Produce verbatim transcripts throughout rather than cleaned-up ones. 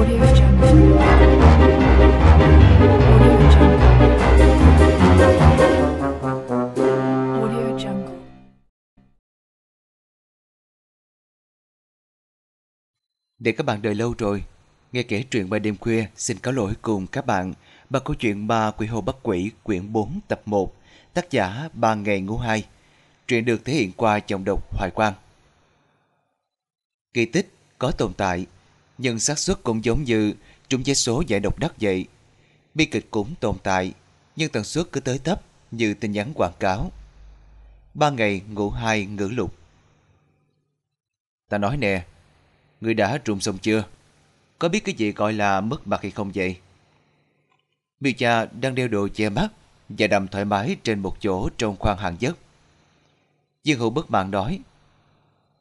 Để các bạn đợi lâu rồi, nghe kể truyện ma đêm khuya xin cáo lỗi cùng các bạn bằng câu chuyện ma Quỷ Hô Bắt Quỷ quyển bốn tập một, tác giả Ba Ngày Ngủ Hai. Truyện được thể hiện qua giọng đọc Hoài Quang. Kỳ tích có tồn tại, nhưng xác suất cũng giống như trúng vé số giải độc đắc vậy. Bi kịch cũng tồn tại, nhưng tần suất cứ tới tấp như tin nhắn quảng cáo. Ba Ngày Ngủ Hai ngữ lục. Ta nói nè, ngươi đã trùm xong chưa? Có biết cái gì gọi là mất mặt hay không vậy? Miêu Gia đang đeo đồ che mắt và nằm thoải mái trên một chỗ trong khoang hạng nhất. Dương Hữu bất mãn nói: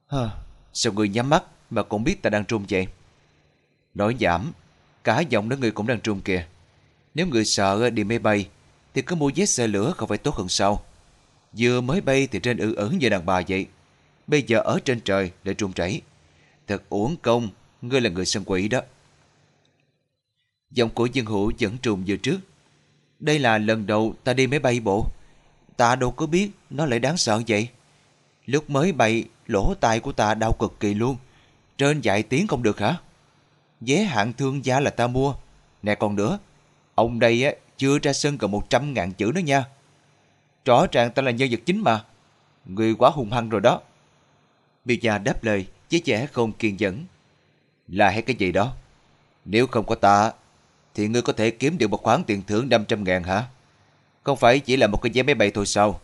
Hơ, sao ngươi nhắm mắt mà cũng biết ta đang trùm vậy? Nói giảm, cả giọng đó ngươi cũng đang trùm kìa. Nếu ngươi sợ đi máy bay thì cứ mua vé xe lửa không phải tốt hơn sao? Vừa mới bay thì trên ư ử như đàn bà vậy, bây giờ ở trên trời để trùm chảy. Thật uổng công, ngươi là người sân quỷ đó. Giọng của Dương Hữu vẫn trùm như trước. Đây là lần đầu ta đi máy bay bộ, ta đâu có biết nó lại đáng sợ vậy. Lúc mới bay, lỗ tai của ta đau cực kỳ luôn. Trên vài tiếng không được hả? Vé hạng thương gia là ta mua. Nè còn nữa, ông đây á, chưa ra sân còn một trăm ngàn chữ nữa nha. Rõ ràng ta là nhân vật chính mà. Ngươi quá hung hăng rồi đó. Miêu Gia đáp lời chứ trẻ không kiên nhẫn. Là hay cái gì đó? Nếu không có ta thì ngươi có thể kiếm được một khoản tiền thưởng năm trăm ngàn hả? Không phải chỉ là một cái vé máy bay thôi sao?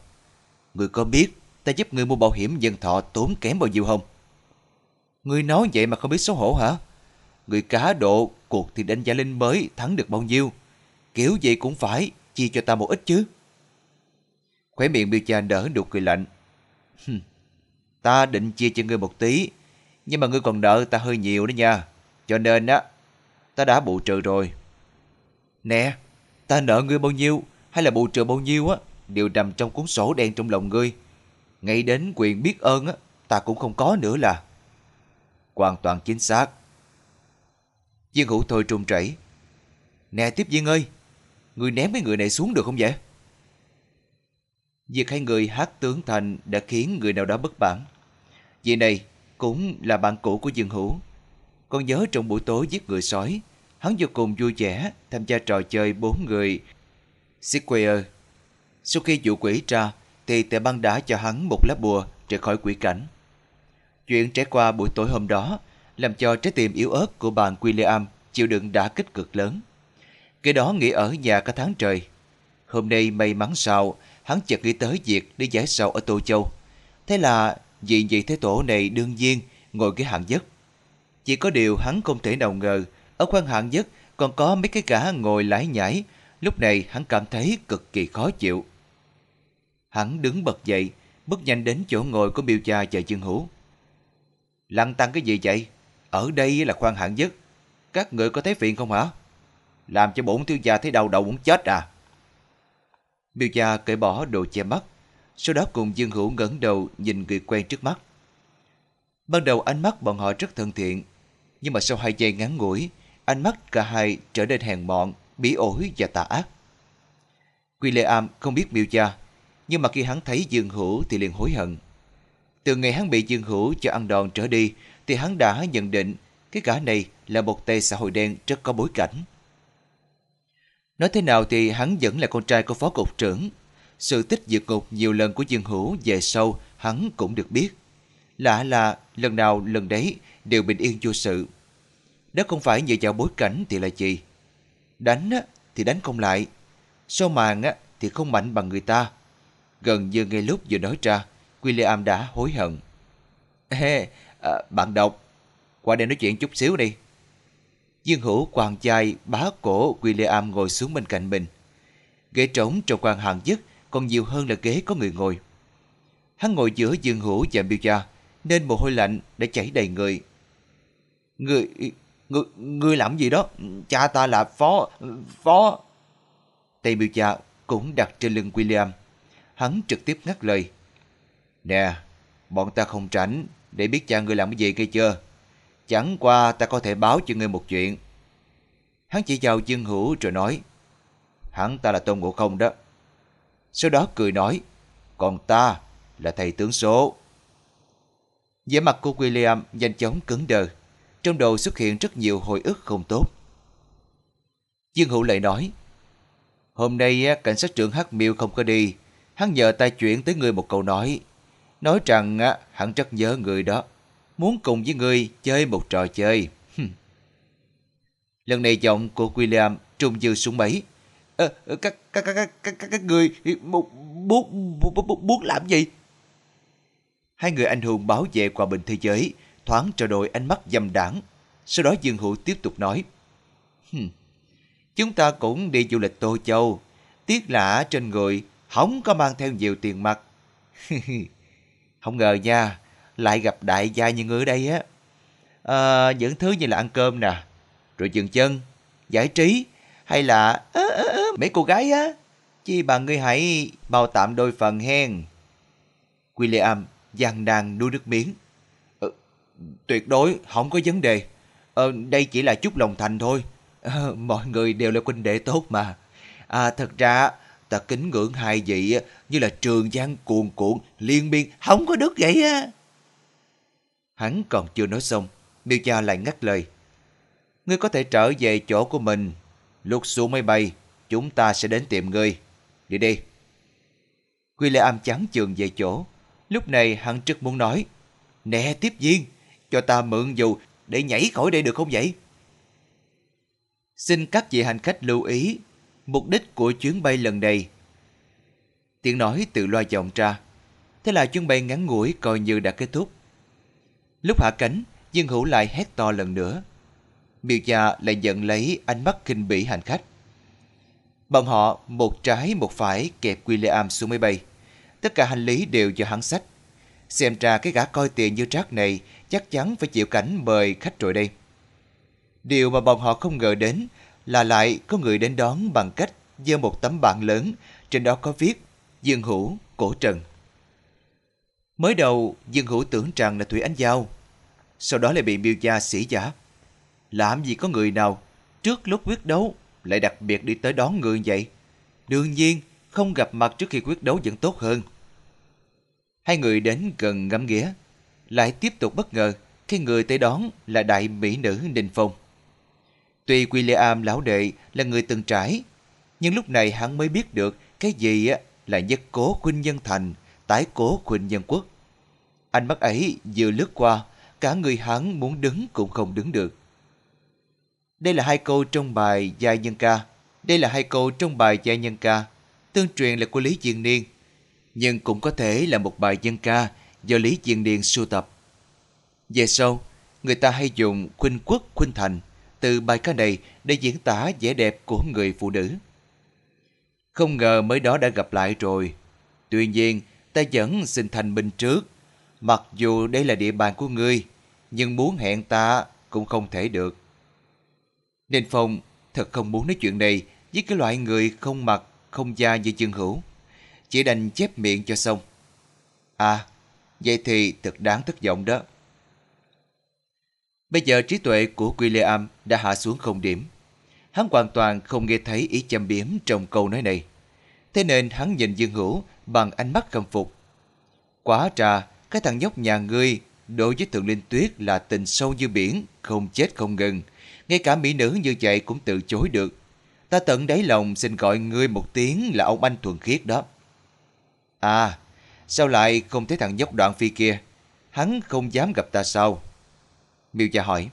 Ngươi có biết ta giúp ngươi mua bảo hiểm nhân thọ tốn kém bao nhiêu không? Ngươi nói vậy mà không biết xấu hổ hả? Ngươi cá độ cuộc thi đánh giá linh mới thắng được bao nhiêu, kiểu gì cũng phải chia cho ta một ít chứ. Khóe miệng Miêu Cha nở nụ cười lạnh. Ta định chia cho ngươi một tí, nhưng mà ngươi còn nợ ta hơi nhiều đó nha. Cho nên á, ta đã bù trừ rồi. Nè, ta nợ ngươi bao nhiêu hay là bù trừ bao nhiêu á, đều nằm trong cuốn sổ đen trong lòng ngươi. Ngay đến quyền biết ơn á, ta cũng không có nữa là. Hoàn toàn chính xác. Viên Hữu thôi trùng trảy. Nè tiếp viên ơi, ngươi ném cái người này xuống được không vậy? Việc hai người hát tướng thành đã khiến người nào đó bất mãn. Vị này cũng là bạn cũ của Dương Hữu. Còn nhớ trong buổi tối giết người sói, hắn vô cùng vui vẻ tham gia trò chơi bốn người Square. Sau khi vụ quỷ ra thì Tề Băng đã cho hắn một lá bùa rời khỏi quỷ cảnh. Chuyện trải qua buổi tối hôm đó làm cho trái tim yếu ớt của bạn William chịu đựng đả kích cực lớn. Kể đó nghỉ ở nhà cả tháng trời. Hôm nay may mắn sao hắn chợt nghĩ tới việc đi giải sầu ở Tô Châu. Thế là vị vị thế tổ này đương nhiên ngồi ghế hạng nhất. Chỉ có điều hắn không thể nào ngờ ở khoang hạng nhất còn có mấy cái gã ngồi lải nhải. Lúc này hắn cảm thấy cực kỳ khó chịu. Hắn đứng bật dậy, bước nhanh đến chỗ ngồi của Miêu Gia và Dương Hữu. Lăn tăn cái gì vậy? Ở đây là khoang hạng nhất, các người có thấy phiền không hả? Làm cho bổn thiếu gia thấy đau đầu muốn chết à? Miêu Gia cởi bỏ đồ che mắt, sau đó cùng Dương Hữu ngẩng đầu nhìn người quen trước mắt. Ban đầu ánh mắt bọn họ rất thân thiện, nhưng mà sau hai giây ngắn ngủi, ánh mắt cả hai trở nên hèn mọn, bỉ ổi và tà ác. William không biết Miêu Gia, nhưng mà khi hắn thấy Dương Hữu thì liền hối hận. Từ ngày hắn bị Dương Hữu cho ăn đòn trở đi thì hắn đã nhận định cái gã này là một tệ xã hội đen rất có bối cảnh. Nói thế nào thì hắn vẫn là con trai của phó cục trưởng. Sự tích diệt ngục nhiều lần của Dương Hữu về sau hắn cũng được biết. Lạ là lần nào lần đấy đều bình yên vô sự. Đó không phải dựa vào bối cảnh thì là gì? Đánh thì đánh không lại, sau màn thì không mạnh bằng người ta. Gần như ngay lúc vừa nói ra, William đã hối hận. Ê, à, bạn đọc, qua đây nói chuyện chút xíu đi. Dương Hữu quàng vai bá cổ William ngồi xuống bên cạnh mình. Ghế trống trong khoang hạng nhất còn nhiều hơn là ghế có người ngồi. Hắn ngồi giữa Dương Hữu và Miêu Gia nên mồ hôi lạnh đã chảy đầy người. Người, người, người làm gì đó? Cha ta là phó, phó. Tay Miêu Gia cũng đặt trên lưng William. Hắn trực tiếp ngắt lời. Nè, bọn ta không tránh để biết cha ngươi làm cái gì kia chưa. Chẳng qua ta có thể báo cho ngươi một chuyện, Hắn chỉ vào Dương Hữu rồi nói, hắn ta là Tôn Ngộ Không đó. Sau đó cười nói, còn ta là thầy tướng số. Vẻ mặt của William nhanh chóng cứng đờ, trong đầu xuất hiện rất nhiều hồi ức không tốt. Dương Hữu lại nói, hôm nay cảnh sát trưởng Hắc Miêu không có đi, hắn nhờ ta chuyển tới ngươi một câu nói, nói rằng hắn rất nhớ người đó, muốn cùng với ngươi chơi một trò chơi. Lần này giọng của William trùng dư xuống mấy. À, các các các các các các người muốn làm gì? Hai người anh hùng bảo vệ hòa bình thế giới thoáng trao đổi ánh mắt dâm đảng. Sau đó Dương Hữu tiếp tục nói, Hừm, chúng ta cũng đi du lịch Tô Châu, tiếc là trên người không có mang theo nhiều tiền mặt. Không ngờ nha, lại gặp đại gia như người ở đây á. À, những thứ như là ăn cơm nè, rồi dừng chân, giải trí, hay là ớ, ớ, ớ, mấy cô gái á, chi bằng ngươi hãy bao tạm đôi phần hen. William gian nan nuốt nước miếng. Ờ, tuyệt đối không có vấn đề. Ờ, đây chỉ là chút lòng thành thôi. Ờ, mọi người đều là huynh đệ tốt mà. À, thật ra ta kính ngưỡng hai vị như là trường giang cuồn cuộn liên miên không có đứt vậy á. Hắn còn chưa nói xong, Miêu Gia lại ngắt lời. Ngươi có thể trở về chỗ của mình. Lúc xuống máy bay, chúng ta sẽ đến tìm ngươi. Đi đi. William chán chường về chỗ. Lúc này hắn rất muốn nói, nè tiếp viên, cho ta mượn dù để nhảy khỏi đây được không vậy? Xin các vị hành khách lưu ý, mục đích của chuyến bay lần này. Tiếng nói tự loa vọng ra. Thế là chuyến bay ngắn ngủi coi như đã kết thúc. Lúc hạ cánh, Dương Hữu lại hét to lần nữa. Miêu Gia lại nhận lấy ánh mắt khinh bỉ hành khách. Bọn họ một trái một phải kẹp William xuống máy bay. Tất cả hành lý đều do hắn xách. Xem ra cái gã coi tiền như rác này chắc chắn phải chịu cảnh mời khách rồi đây. Điều mà bọn họ không ngờ đến là lại có người đến đón bằng cách giơ một tấm bảng lớn, trên đó có viết Dương Hữu, Cổ Trần. Mới đầu Dương Hữu tưởng rằng là Thủy Anh Giao, sau đó lại bị Miêu Gia sỉ giả. Làm gì có người nào trước lúc quyết đấu lại đặc biệt đi tới đón người vậy? Đương nhiên không gặp mặt trước khi quyết đấu vẫn tốt hơn. Hai người đến gần ngắm nghía, lại tiếp tục bất ngờ khi người tới đón là đại mỹ nữ Ninh Phong. Tuy William lão đệ là người từng trải, nhưng lúc này hắn mới biết được cái gì là nhất cố khuynh nhân thành, tái cố khuynh nhân quốc. Ánh mắt ấy vừa lướt qua, cả người hắn muốn đứng cũng không đứng được. Đây là hai câu trong bài Giai Nhân Ca. Đây là hai câu trong bài Giai Nhân Ca, tương truyền là của Lý Diên Niên, nhưng cũng có thể là một bài dân ca do Lý Diên Niên sưu tập. Về sau, người ta hay dùng khuynh quốc khuynh thành từ bài ca này để diễn tả vẻ đẹp của người phụ nữ. Không ngờ mới đó đã gặp lại rồi. Tuy nhiên, ta vẫn xin thành minh trước, mặc dù đây là địa bàn của ngươi, nhưng muốn hẹn ta cũng không thể được. Ninh Phong thật không muốn nói chuyện này với cái loại người không mặc không da như Dương Hữu, chỉ đành chép miệng cho xong. À, vậy thì thật đáng thất vọng đó. Bây giờ trí tuệ của William đã hạ xuống không điểm. Hắn hoàn toàn không nghe thấy ý châm biếm trong câu nói này. Thế nên hắn nhìn Dương Hữu bằng ánh mắt khâm phục. Quá trà, cái thằng nhóc nhà ngươi đối với Thượng Linh Tuyết là tình sâu như biển, không chết không ngừng. Ngay cả mỹ nữ như vậy cũng từ chối được. Ta tận đáy lòng xin gọi ngươi một tiếng là ông anh thuần khiết đó. À, sao lại không thấy thằng nhóc Đoạn Phi kia? Hắn không dám gặp ta sao? Miêu Gia hỏi.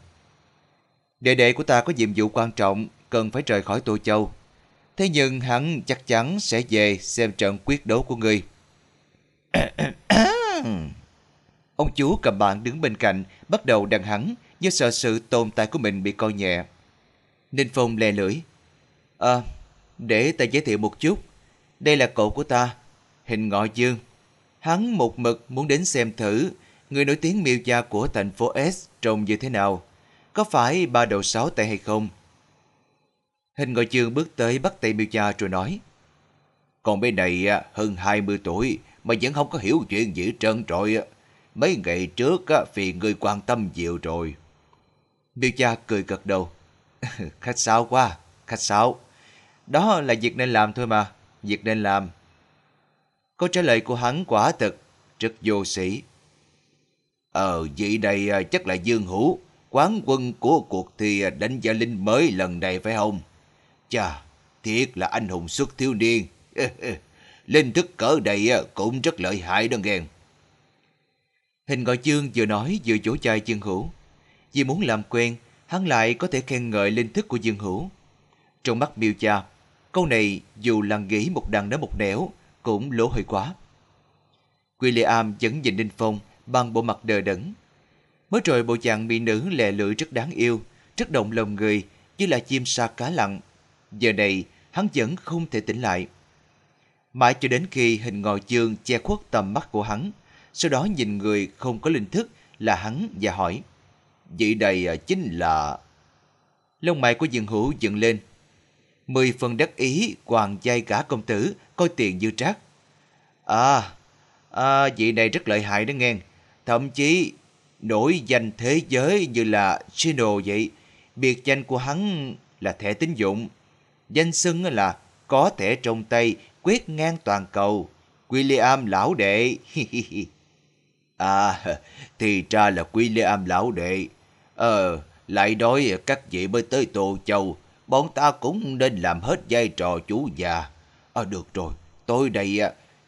Đệ đệ của ta có nhiệm vụ quan trọng, cần phải rời khỏi Tô Châu. Thế nhưng hắn chắc chắn sẽ về xem trận quyết đấu của ngươi. Ông chú cầm bạn đứng bên cạnh bắt đầu đằng hắn, do sợ sự tồn tại của mình bị coi nhẹ. Ninh Phong lè lưỡi. À, để ta giới thiệu một chút. Đây là cậu của ta, Hình Ngọ Dương. Hắn một mực muốn đến xem thử người nổi tiếng Miêu Gia của thành phố S trông như thế nào, có phải ba đầu sáu tay hay không. Hình Ngọ Dương bước tới bắt tay Miêu Gia rồi nói, còn bên này hơn hai mươi tuổi mà vẫn không có hiểu chuyện gì hết trơn rồi. Mấy ngày trước vì người quan tâm nhiều rồi. Miêu Gia cười gật đầu. Khách sáo quá, khách sáo. Đó là việc nên làm thôi mà, việc nên làm. Câu trả lời của hắn quả thật rất vô sĩ. Ờ, vị này chắc là Dương Hữu, quán quân của cuộc thi đánh giá linh mới lần này phải không? Chà, thiệt là anh hùng xuất thiếu niên. Linh thức cỡ đầy cũng rất lợi hại đó nghe. Hình Ngọ Dương vừa nói vừa vỗ vai Dương Hữu. Vì muốn làm quen, hắn lại có thể khen ngợi linh thức của Dương Hữu. Trong mắt Miêu Gia, câu này dù là nghĩ một đằng nói một nẻo cũng lỗ hơi quá. William vẫn nhìn Ninh Phong bằng bộ mặt đờ đẫn. Mới rồi bộ dạng mỹ nữ lè lưỡi rất đáng yêu, rất động lòng người, như là chim sa cá lặn. Giờ này hắn vẫn không thể tỉnh lại. Mãi cho đến khi Hình Ngọ Dương che khuất tầm mắt của hắn, sau đó nhìn người không có linh thức là hắn và hỏi. Vị này chính là... Lông mày của Dương Hữu dựng lên. Mười phần đắc ý quàng vai gã công tử, coi tiền như trác. À, à, vị này rất lợi hại đó nghe. Thậm chí nổi danh thế giới như là Chino vậy. Biệt danh của hắn là thẻ tín dụng. Danh xưng là có thẻ trong tay quét ngang toàn cầu. William lão đệ. À, thì ra là William lão đệ. Ờ, lại đói các vị mới tới Tô Châu. Bọn ta cũng nên làm hết vai trò chủ nhà. À, được rồi, tối đây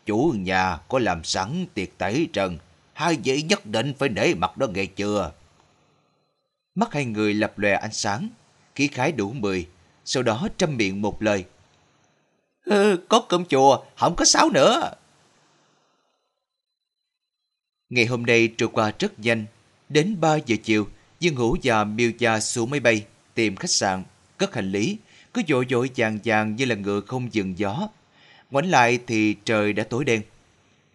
chủ nhà có làm sẵn tiệc tẩy trần. Hai vị nhất định phải nể mặt đó nghe chưa? Mắt hai người lập lòe ánh sáng, khí khái đủ mười, sau đó trăm miệng một lời. Ừ, có cơm chùa, không có sáo nữa. Ngày hôm nay trôi qua rất nhanh. Đến ba giờ chiều, Dương Hữu và Miêu Gia xuống máy bay, tìm khách sạn, cất hành lý, cứ vội vội vàng vàng như là ngựa không dừng gió. Ngoảnh lại thì trời đã tối đen.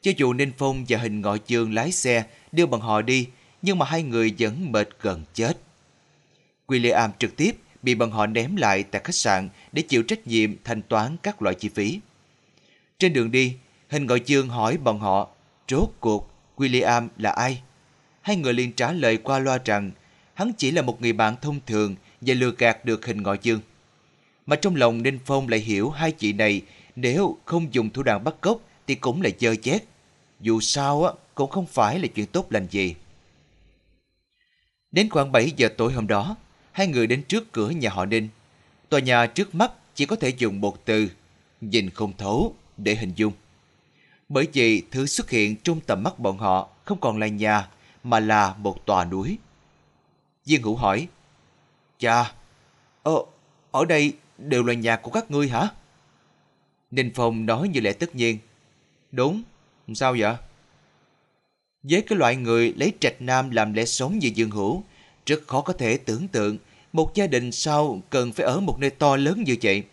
Cho dù Ninh Phong và Hình Ngọ Dương lái xe đưa bọn họ đi, nhưng mà hai người vẫn mệt gần chết. William trực tiếp bị bọn họ ném lại tại khách sạn để chịu trách nhiệm thanh toán các loại chi phí. Trên đường đi, Hình Ngọ Dương hỏi bọn họ, rốt cuộc William là ai? Hai người liền trả lời qua loa rằng hắn chỉ là một người bạn thông thường và lừa gạt được Hình Ngọ Dương. Mà trong lòng Ninh Phong lại hiểu hai chị này nếu không dùng thủ đoạn bắt cóc thì cũng là dơ chét. Dù sao á cũng không phải là chuyện tốt lành gì. Đến khoảng bảy giờ tối hôm đó, hai người đến trước cửa nhà họ Ninh. Tòa nhà trước mắt chỉ có thể dùng một từ, nhìn không thấu, để hình dung. Bởi vì thứ xuất hiện trong tầm mắt bọn họ không còn là nhà, mà là một tòa núi. Dương Hữu hỏi, chà, ờ, ở đây đều là nhà của các ngươi hả? Ninh Phong nói như lẽ tất nhiên, đúng, sao vậy? Với cái loại người lấy trạch nam làm lẽ sống như Dương Hữu, rất khó có thể tưởng tượng một gia đình sao cần phải ở một nơi to lớn như vậy.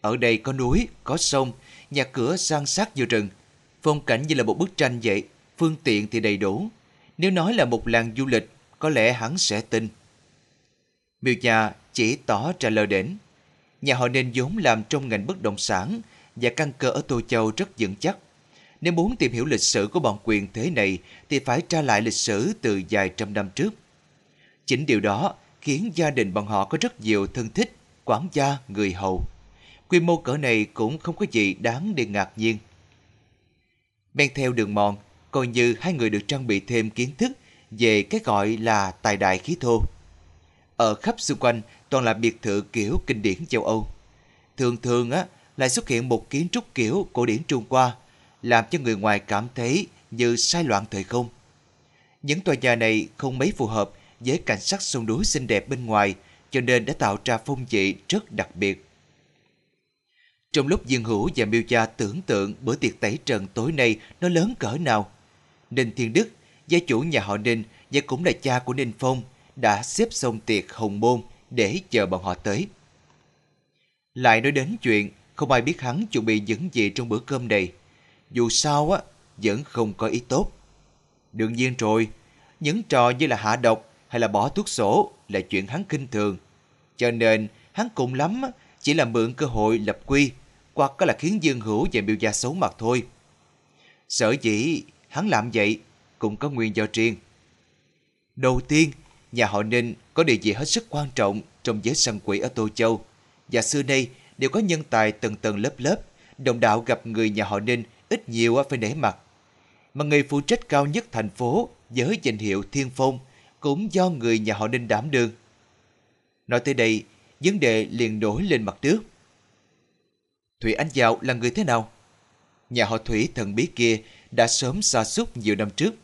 Ở đây có núi, có sông, nhà cửa san sát vô rừng. Phong cảnh như là một bức tranh vậy, phương tiện thì đầy đủ. Nếu nói là một làng du lịch, có lẽ hắn sẽ tin. Miêu Gia chỉ tỏ trả lời đến. Nhà họ Ninh vốn làm trong ngành bất động sản và căn cơ ở Tô Châu rất vững chắc. Nếu muốn tìm hiểu lịch sử của bọn quyền thế này thì phải tra lại lịch sử từ vài trăm năm trước. Chính điều đó khiến gia đình bọn họ có rất nhiều thân thích, quản gia, người hầu. Quy mô cỡ này cũng không có gì đáng để ngạc nhiên. Men theo đường mòn, coi như hai người được trang bị thêm kiến thức về cái gọi là tài đại khí thô. Ở khắp xung quanh toàn là biệt thự kiểu kinh điển châu Âu. Thường thường á lại xuất hiện một kiến trúc kiểu cổ điển Trung Hoa, làm cho người ngoài cảm thấy như sai loạn thời không. Những tòa nhà này không mấy phù hợp với cảnh sắc sông núi xinh đẹp bên ngoài, cho nên đã tạo ra phong vị rất đặc biệt. Trong lúc Dương Hữu và Miêu Gia tưởng tượng bữa tiệc tẩy trần tối nay nó lớn cỡ nào, Ninh Thiên Đức, gia chủ nhà họ Ninh và cũng là cha của Ninh Phong, đã xếp xong tiệc hồng môn để chờ bọn họ tới. Lại nói đến chuyện không ai biết hắn chuẩn bị những gì trong bữa cơm này. Dù sao á, vẫn không có ý tốt. Đương nhiên rồi, những trò như là hạ độc hay là bỏ thuốc sổ là chuyện hắn khinh thường. Cho nên hắn cùng lắm á, chỉ là mượn cơ hội lập quy, hoặc có là khiến Dương Hữu và Miêu Gia xấu mặt thôi. Sở dĩ hắn làm vậy cũng có nguyên do riêng. Đầu tiên, nhà họ Ninh có địa vị hết sức quan trọng trong giới săn quỷ ở Tô Châu, và xưa nay đều có nhân tài tầng tầng lớp lớp, đồng đạo gặp người nhà họ Ninh ít nhiều phải nể mặt. Mà người phụ trách cao nhất thành phố với danh hiệu Thiên Phong cũng do người nhà họ Ninh đảm đương. Nói tới đây, vấn đề liền nổi lên mặt nước. Thủy Anh Giao là người thế nào? Nhà họ Thủy thần bí kia đã sớm sa sút nhiều năm trước.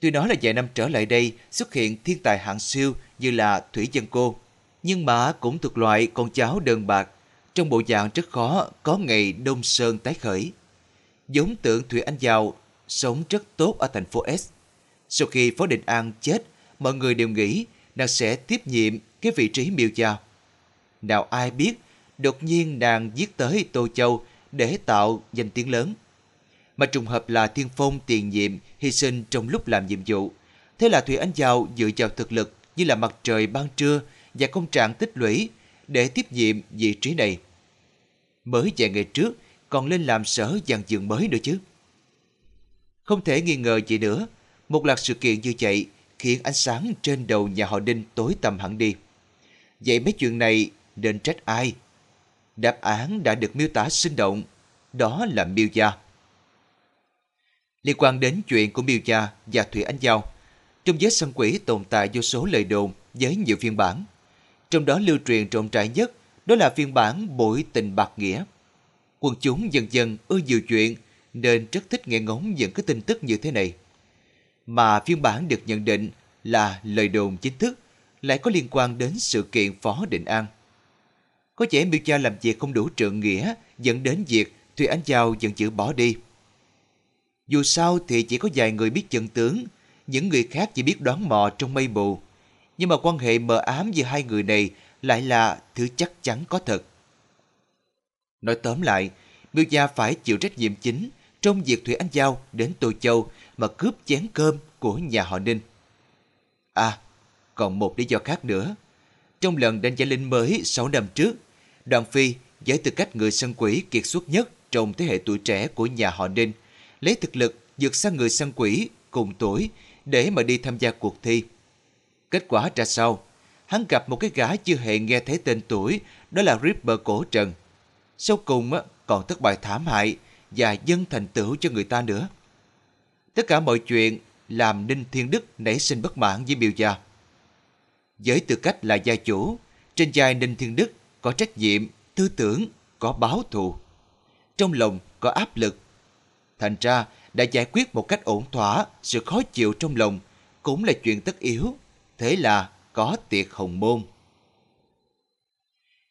Tuy nói là vài năm trở lại đây xuất hiện thiên tài hạng siêu như là Thủy Dân Cô, nhưng mà cũng thuộc loại con cháu đơn bạc, trong bộ dạng rất khó có ngày Đông Sơn tái khởi. Giống tượng Thủy Anh Giao sống rất tốt ở thành phố S. Sau khi Phó Định An chết, mọi người đều nghĩ nàng sẽ tiếp nhiệm cái vị trí Miêu Gia. Nào ai biết, đột nhiên nàng viết tới Tô Châu để tạo danh tiếng lớn. Mà trùng hợp là Thiên Phong tiền nhiệm hy sinh trong lúc làm nhiệm vụ. Thế là Thủy Anh Giao dựa vào thực lực như là mặt trời ban trưa và công trạng tích lũy để tiếp nhiệm vị trí này. Mới vài ngày trước còn lên làm sở dàn dựng mới nữa chứ. Không thể nghi ngờ gì nữa, một loạt sự kiện như vậy khiến ánh sáng trên đầu nhà họ Đinh tối tăm hẳn đi. Vậy mấy chuyện này nên trách ai? Đáp án đã được miêu tả sinh động, đó là Miêu Gia. Liên quan đến chuyện của Miêu Gia và Thủy Anh Giao, trong giới săn quỷ tồn tại vô số lời đồn với nhiều phiên bản. Trong đó lưu truyền rộng rãi nhất đó là phiên bản bội tình bạc nghĩa. Quần chúng dần dần ưa nhiều chuyện nên rất thích nghe ngóng những cái tin tức như thế này. Mà phiên bản được nhận định là lời đồn chính thức lại có liên quan đến sự kiện Phó Định An. Có vẻ Miêu Gia làm việc không đủ trượng nghĩa, dẫn đến việc Thủy Anh Giao vẫn chịu bỏ đi. Dù sao thì chỉ có vài người biết chân tướng, những người khác chỉ biết đoán mò trong mây mù. Nhưng mà quan hệ mờ ám giữa hai người này lại là thứ chắc chắn có thật. Nói tóm lại, Miêu Gia phải chịu trách nhiệm chính trong việc Thủy Anh Giao đến Tô Châu mà cướp chén cơm của nhà họ Ninh. À, còn một lý do khác nữa. Trong lần đánh giá linh mới sáu năm trước, Đoàn Phi với tư cách người săn quỷ kiệt xuất nhất trong thế hệ tuổi trẻ của nhà họ Ninh, lấy thực lực vượt sang người săn quỷ cùng tuổi để mà đi tham gia cuộc thi. Kết quả ra sao? Hắn gặp một cái gã chưa hề nghe thấy tên tuổi, đó là Ripper Cổ Trần. Sau cùng còn thất bại thảm hại và dâng thành tựu cho người ta nữa. Tất cả mọi chuyện làm Ninh Thiên Đức nảy sinh bất mãn với Miêu Gia. Với tư cách là gia chủ, trên vai Ninh Thiên Đức có trách nhiệm, tư tưởng, có báo thù. Trong lòng có áp lực. Thành ra đã giải quyết một cách ổn thỏa sự khó chịu trong lòng cũng là chuyện tất yếu. Thế là có tiệc hồng môn.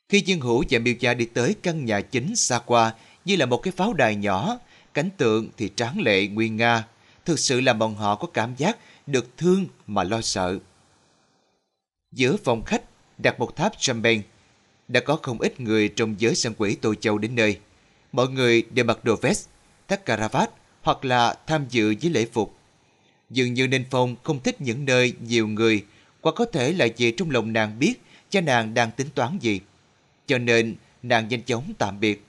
Khi Dương Hữu và Miêu Gia đi tới căn nhà chính xa qua như là một cái pháo đài nhỏ, cảnh tượng thì tráng lệ nguy nga, thực sự làm bọn họ có cảm giác được thương mà lo sợ. Giữa phòng khách đặt một tháp champagne. Đã có không ít người trong giới săn quỷ Tô Châu đến nơi. Mọi người đều mặc đồ vest, thắt cà vạt hoặc là tham dự với lễ phục. Dường như Ninh Phong không thích những nơi nhiều người, hoặc có thể là vì trong lòng nàng biết cha nàng đang tính toán gì, cho nên nàng nhanh chóng tạm biệt.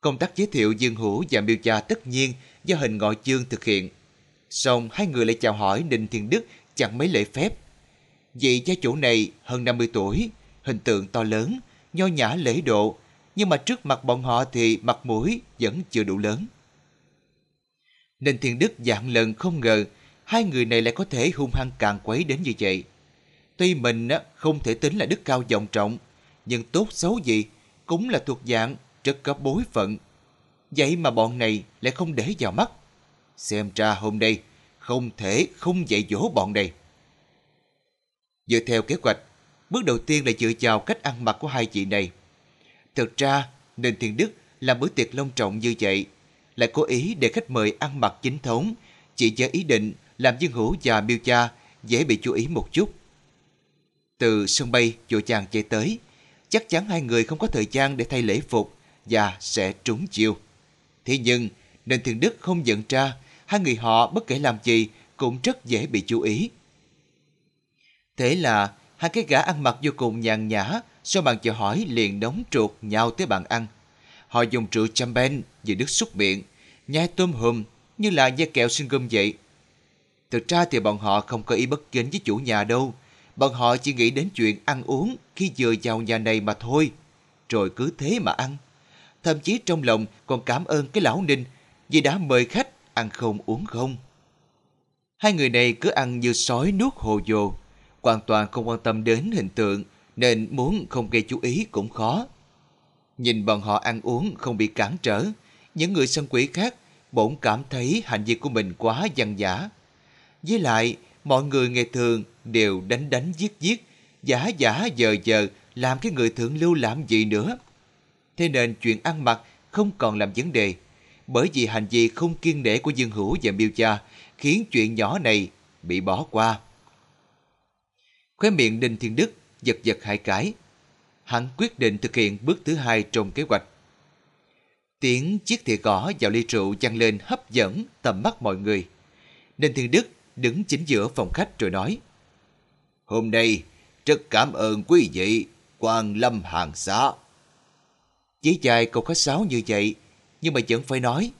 Công tác giới thiệu Dương Hữu và Miêu Gia tất nhiên do Hình Ngọ Dương thực hiện. Xong hai người lại chào hỏi Ninh Thiên Đức chẳng mấy lễ phép. Vị gia chủ này hơn năm mươi tuổi, hình tượng to lớn, nho nhã lễ độ, nhưng mà trước mặt bọn họ thì mặt mũi vẫn chưa đủ lớn. Ninh Thiên Đức vạn lần không ngờ hai người này lại có thể hung hăng càn quấy đến như vậy. Tuy mình không thể tính là đức cao vọng trọng, nhưng tốt xấu gì cũng là thuộc dạng rất có bối phận. Vậy mà bọn này lại không để vào mắt. Xem ra hôm nay không thể không dạy dỗ bọn này. Dựa theo kế hoạch, bước đầu tiên là dựa vào cách ăn mặc của hai vị này. Thực ra Ninh Thiên Đức làm bữa tiệc long trọng như vậy lại cố ý để khách mời ăn mặc chính thống, chỉ với ý định làm Dương Hữu và Miêu Gia dễ bị chú ý một chút. Từ sân bay vội vàng chạy tới, chắc chắn hai người không có thời gian để thay lễ phục và sẽ trúng chiêu. Thế nhưng Ninh Thiên Đức không nhận ra hai người họ bất kể làm gì cũng rất dễ bị chú ý. Thế là hai cái gã ăn mặc vô cùng nhàn nhã sau bàn chào hỏi liền đóng trột nhau tới bàn ăn. Họ dùng rượu champagne vì nước xúc miệng, nhai tôm hùm như là da kẹo xin gom vậy. Thực ra thì bọn họ không có ý bất kính với chủ nhà đâu, bọn họ chỉ nghĩ đến chuyện ăn uống khi vừa vào nhà này mà thôi, rồi cứ thế mà ăn. Thậm chí trong lòng còn cảm ơn cái lão Ninh vì đã mời khách ăn không uống không. Hai người này cứ ăn như sói nuốt hồ dồ, hoàn toàn không quan tâm đến hình tượng, nên muốn không gây chú ý cũng khó. Nhìn bọn họ ăn uống không bị cản trở, những người săn quỷ khác bỗng cảm thấy hành vi của mình quá dằn dã. Với lại, mọi người ngày thường đều đánh đánh giết giết, giả giả giờ giờ làm cái người thượng lưu làm gì nữa. Thế nên chuyện ăn mặc không còn làm vấn đề, bởi vì hành vi không kiêng nể của Dương Hữu và Miêu Gia khiến chuyện nhỏ này bị bỏ qua. Khóe miệng Ninh Thiên Đức giật giật hai cái. Hắn quyết định thực hiện bước thứ hai trong kế hoạch. Tiếng chiếc thìa gõ vào ly rượu vang lên hấp dẫn tầm mắt mọi người. Ninh Thiên Đức đứng chính giữa phòng khách rồi nói: "Hôm nay rất cảm ơn quý vị quang lâm hàng xá." Chỉ vài câu khách sáo như vậy, nhưng mà vẫn phải nói.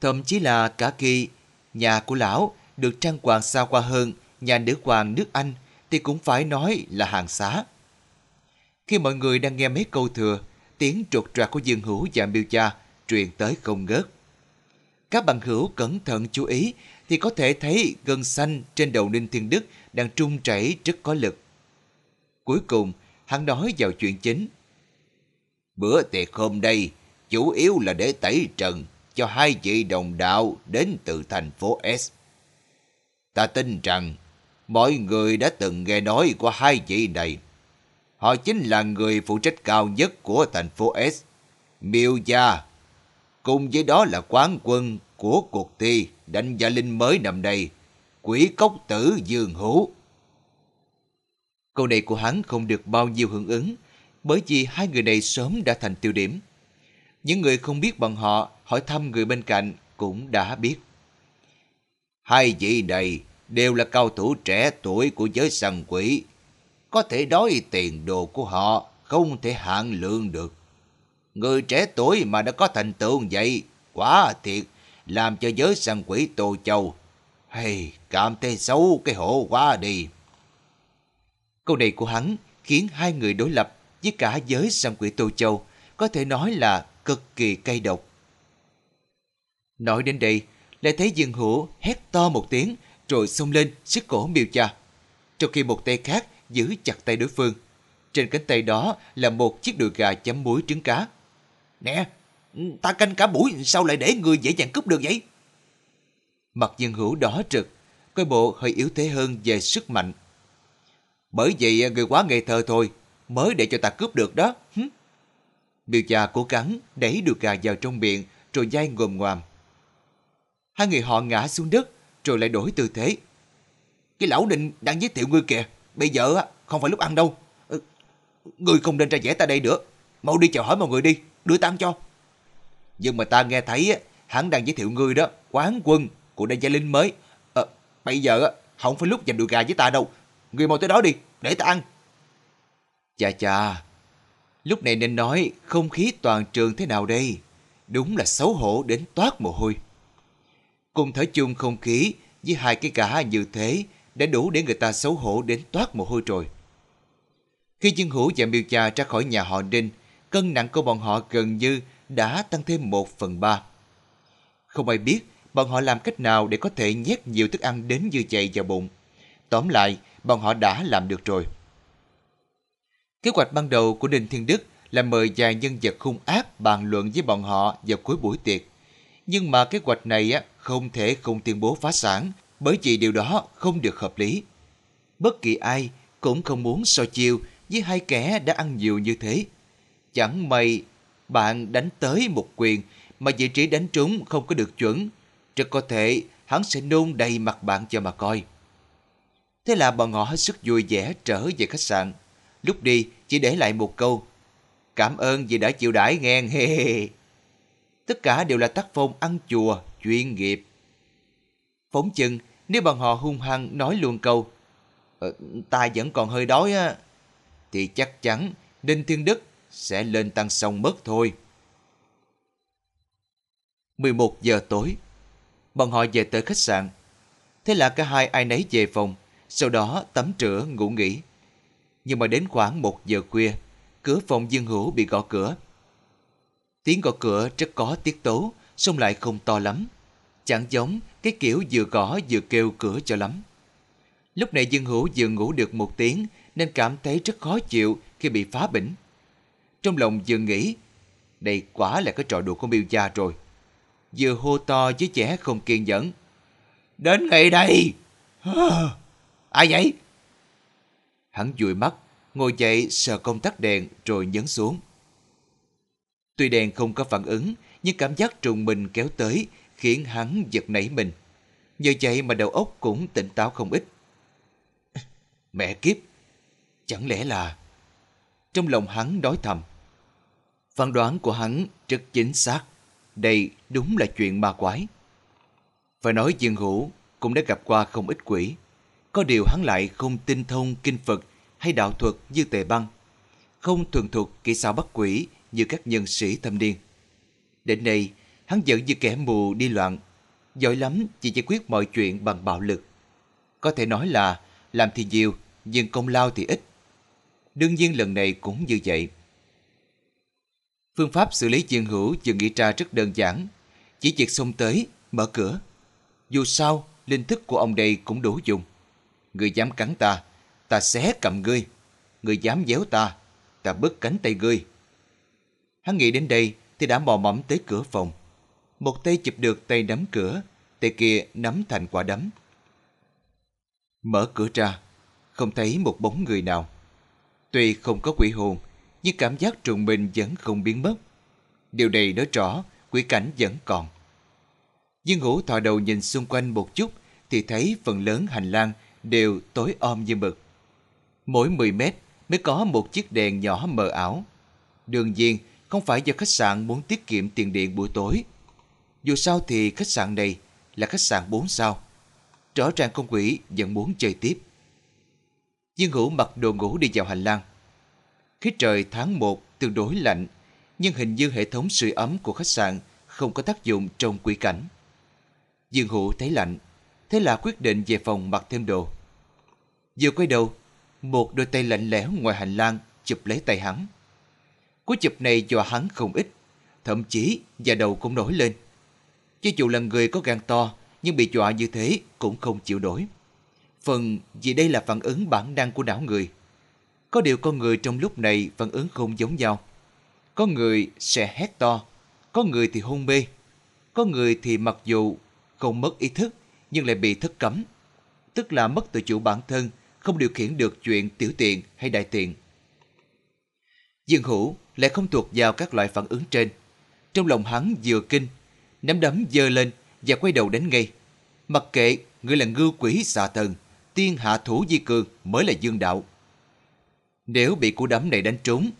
Thậm chí là cả kỳ, nhà của lão được trang hoàng xa hoa hơn nhà nữ hoàng nước Anh thì cũng phải nói là hàng xá. Khi mọi người đang nghe mấy câu thừa, tiếng trột trạc của Dương Hữu và Miêu Gia truyền tới không ngớt. Các bằng hữu cẩn thận chú ý thì có thể thấy gân xanh trên đầu Ninh Thiên Đức đang trung chảy rất có lực. Cuối cùng, hắn nói vào chuyện chính. "Bữa tiệc hôm nay chủ yếu là để tẩy trần cho hai vị đồng đạo đến từ thành phố S. Ta tin rằng mọi người đã từng nghe nói của hai vị này. Họ chính là người phụ trách cao nhất của thành phố S, Miêu Gia, cùng với đó là quán quân của cuộc thi đánh giá linh mới năm nay, Quỷ Cốc Tử Dương Hữu." Câu này của hắn không được bao nhiêu hưởng ứng, bởi vì hai người này sớm đã thành tiêu điểm. Những người không biết bọn họ hỏi thăm người bên cạnh cũng đã biết. Hai vị này đều là cao thủ trẻ tuổi của giới săn quỷ, có thể nói tiền đồ của họ không thể hạn lượng được. Người trẻ tuổi mà đã có thành tựu vậy, quả thiệt làm cho giới săn quỷ Tô Châu hay cảm thấy xấu cái hổ quá đi. Câu này của hắn khiến hai người đối lập với cả giới săn quỷ Tô Châu có thể nói là cực kỳ cay độc. Nói đến đây, lại thấy Dương Hữu hét to một tiếng rồi xông lên siết cổ Miêu Gia, trong khi một tay khác giữ chặt tay đối phương. Trên cánh tay đó là một chiếc đùi gà chấm muối trứng cá. "Nè, ta canh cả buổi sao lại để người dễ dàng cướp được vậy?" Mặt Dương Hữu đỏ rực, coi bộ hơi yếu thế hơn về sức mạnh. "Bởi vậy người quá ngây thơ thôi, mới để cho ta cướp được đó." Hứ? Miêu Gia cố gắng đẩy đùi gà vào trong miệng rồi dai ngồm ngoàm. Hai người họ ngã xuống đất rồi lại đổi tư thế. "Cái lão Định đang giới thiệu ngươi kìa, bây giờ không phải lúc ăn đâu. Ngươi không nên ra vẻ ta đây nữa, mau đi chào hỏi mọi người đi, đưa ta ăn cho." "Nhưng mà ta nghe thấy hắn đang giới thiệu ngươi đó, quán quân của đại gia linh mới. À, bây giờ không phải lúc giành đùi gà với ta đâu, ngươi mau tới đó đi, để ta ăn." Chà chà, lúc này nên nói không khí toàn trường thế nào đây? Đúng là xấu hổ đến toát mồ hôi. Cùng thở chung không khí với hai cái gã như thế đã đủ để người ta xấu hổ đến toát mồ hôi rồi. Khi Dương Hữu và Miêu Gia ra khỏi nhà họ Đinh, cân nặng của bọn họ gần như đã tăng thêm một phần ba. Không ai biết bọn họ làm cách nào để có thể nhét nhiều thức ăn đến như vậy vào bụng. Tóm lại, bọn họ đã làm được rồi. Kế hoạch ban đầu của Đinh Thiên Đức là mời vài nhân vật hung ác bàn luận với bọn họ vào cuối buổi tiệc. Nhưng mà kế hoạch này không thể không tuyên bố phá sản, bởi vì điều đó không được hợp lý. Bất kỳ ai cũng không muốn so chiêu với hai kẻ đã ăn nhiều như thế. Chẳng may bạn đánh tới một quyền mà vị trí đánh trúng không có được chuẩn, rất có thể hắn sẽ nôn đầy mặt bạn cho mà coi. Thế là bọn họ hết sức vui vẻ trở về khách sạn. Lúc đi chỉ để lại một câu: "Cảm ơn vì đã chịu đãi nghe." Tất cả đều là tác phong ăn chùa chuyên nghiệp. Phóng chừng nếu bọn họ hung hăng nói luôn câu ờ, "Ta vẫn còn hơi đói á", thì chắc chắn Ninh Thiên Đức sẽ lên tăng xong mất thôi. mười một giờ tối, bọn họ về tới khách sạn. Thế là cả hai ai nấy về phòng, sau đó tắm rửa ngủ nghỉ. nhưng mà đến khoảng một giờ khuya, cửa phòng Dương Hữu bị gõ cửa. Tiếng gõ cửa rất có tiết tấu, song lại không to lắm, chẳng giống cái kiểu vừa gõ vừa kêu cửa cho lắm. Lúc này Dương Hữu vừa ngủ được một tiếng nên cảm thấy rất khó chịu khi bị phá bỉnh. Trong lòng vừa nghĩ, đây quả là cái trò đùa của Miêu Gia rồi. Vừa hô to với trẻ không kiên nhẫn. Đến ngay đây! Ai vậy? Hắn dụi mắt, ngồi dậy sờ công tắc đèn rồi nhấn xuống. Tuy đèn không có phản ứng, nhưng cảm giác trùng mình kéo tới khiến hắn giật nảy mình. Nhờ vậy mà đầu óc cũng tỉnh táo không ít. Mẹ kiếp! Chẳng lẽ là... Trong lòng hắn nói thầm. Phán đoán của hắn rất chính xác. Đây đúng là chuyện ma quái. Phải nói Dương Hữu cũng đã gặp qua không ít quỷ. Có điều hắn lại không tinh thông kinh Phật hay đạo thuật như Tề Băng, không thuần thục kỹ xảo bắt quỷ như các nhân sĩ thâm niên. Đến nay, hắn vẫn như kẻ mù đi loạn, giỏi lắm chỉ giải quyết mọi chuyện bằng bạo lực. Có thể nói là làm thì nhiều, nhưng công lao thì ít. Đương nhiên lần này cũng như vậy. Phương pháp xử lý Dương Hữu vừa nghĩ ra rất đơn giản, chỉ việc xông tới, mở cửa. Dù sao, linh thức của ông đây cũng đủ dùng. Người dám cắn ta, ta xé cầm ngươi. Người dám déo ta, ta bứt cánh tay ngươi. Hắn nghĩ đến đây thì đã mò mẫm tới cửa phòng. Một tay chụp được tay nắm cửa, tay kia nắm thành quả đấm. Mở cửa ra, không thấy một bóng người nào. Tuy không có quỷ hồn, nhưng cảm giác trùng mình vẫn không biến mất. Điều này nói rõ quỷ cảnh vẫn còn. Dương Hữu thò đầu nhìn xung quanh một chút thì thấy phần lớn hành lang đều tối om như mực. Mỗi mười mét mới có một chiếc đèn nhỏ mờ ảo. Đương nhiên không phải do khách sạn muốn tiết kiệm tiền điện buổi tối. Dù sao thì khách sạn này là khách sạn bốn sao. Rõ ràng con quỷ vẫn muốn chơi tiếp. Dương Hữu mặc đồ ngủ đi vào hành lang. Khí trời tháng một tương đối lạnh, nhưng hình như hệ thống sưởi ấm của khách sạn không có tác dụng trong quỷ cảnh. Dương Hữu thấy lạnh, thế là quyết định về phòng mặc thêm đồ. Vừa quay đầu, một đôi tay lạnh lẽo ngoài hành lang chụp lấy tay hắn. Cú chụp này dọa hắn không ít, thậm chí da đầu cũng nổi lên. Cho dù là người có gan to, nhưng bị dọa như thế cũng không chịu nổi. Phần vì đây là phản ứng bản năng của não người. Có điều con người trong lúc này phản ứng không giống nhau. Có người sẽ hét to, có người thì hôn mê, có người thì mặc dù không mất ý thức nhưng lại bị thất cấm, tức là mất tự chủ bản thân, không điều khiển được chuyện tiểu tiện hay đại tiện. Dương Hữu lại không thuộc vào các loại phản ứng trên. Trong lòng hắn vừa kinh, nắm đấm giơ lên và quay đầu đánh ngay. Mặc kệ người là ngư quỷ xà thần, tiên hạ thủ vi cường mới là dương đạo. Nếu bị cú đấm này đánh trúng,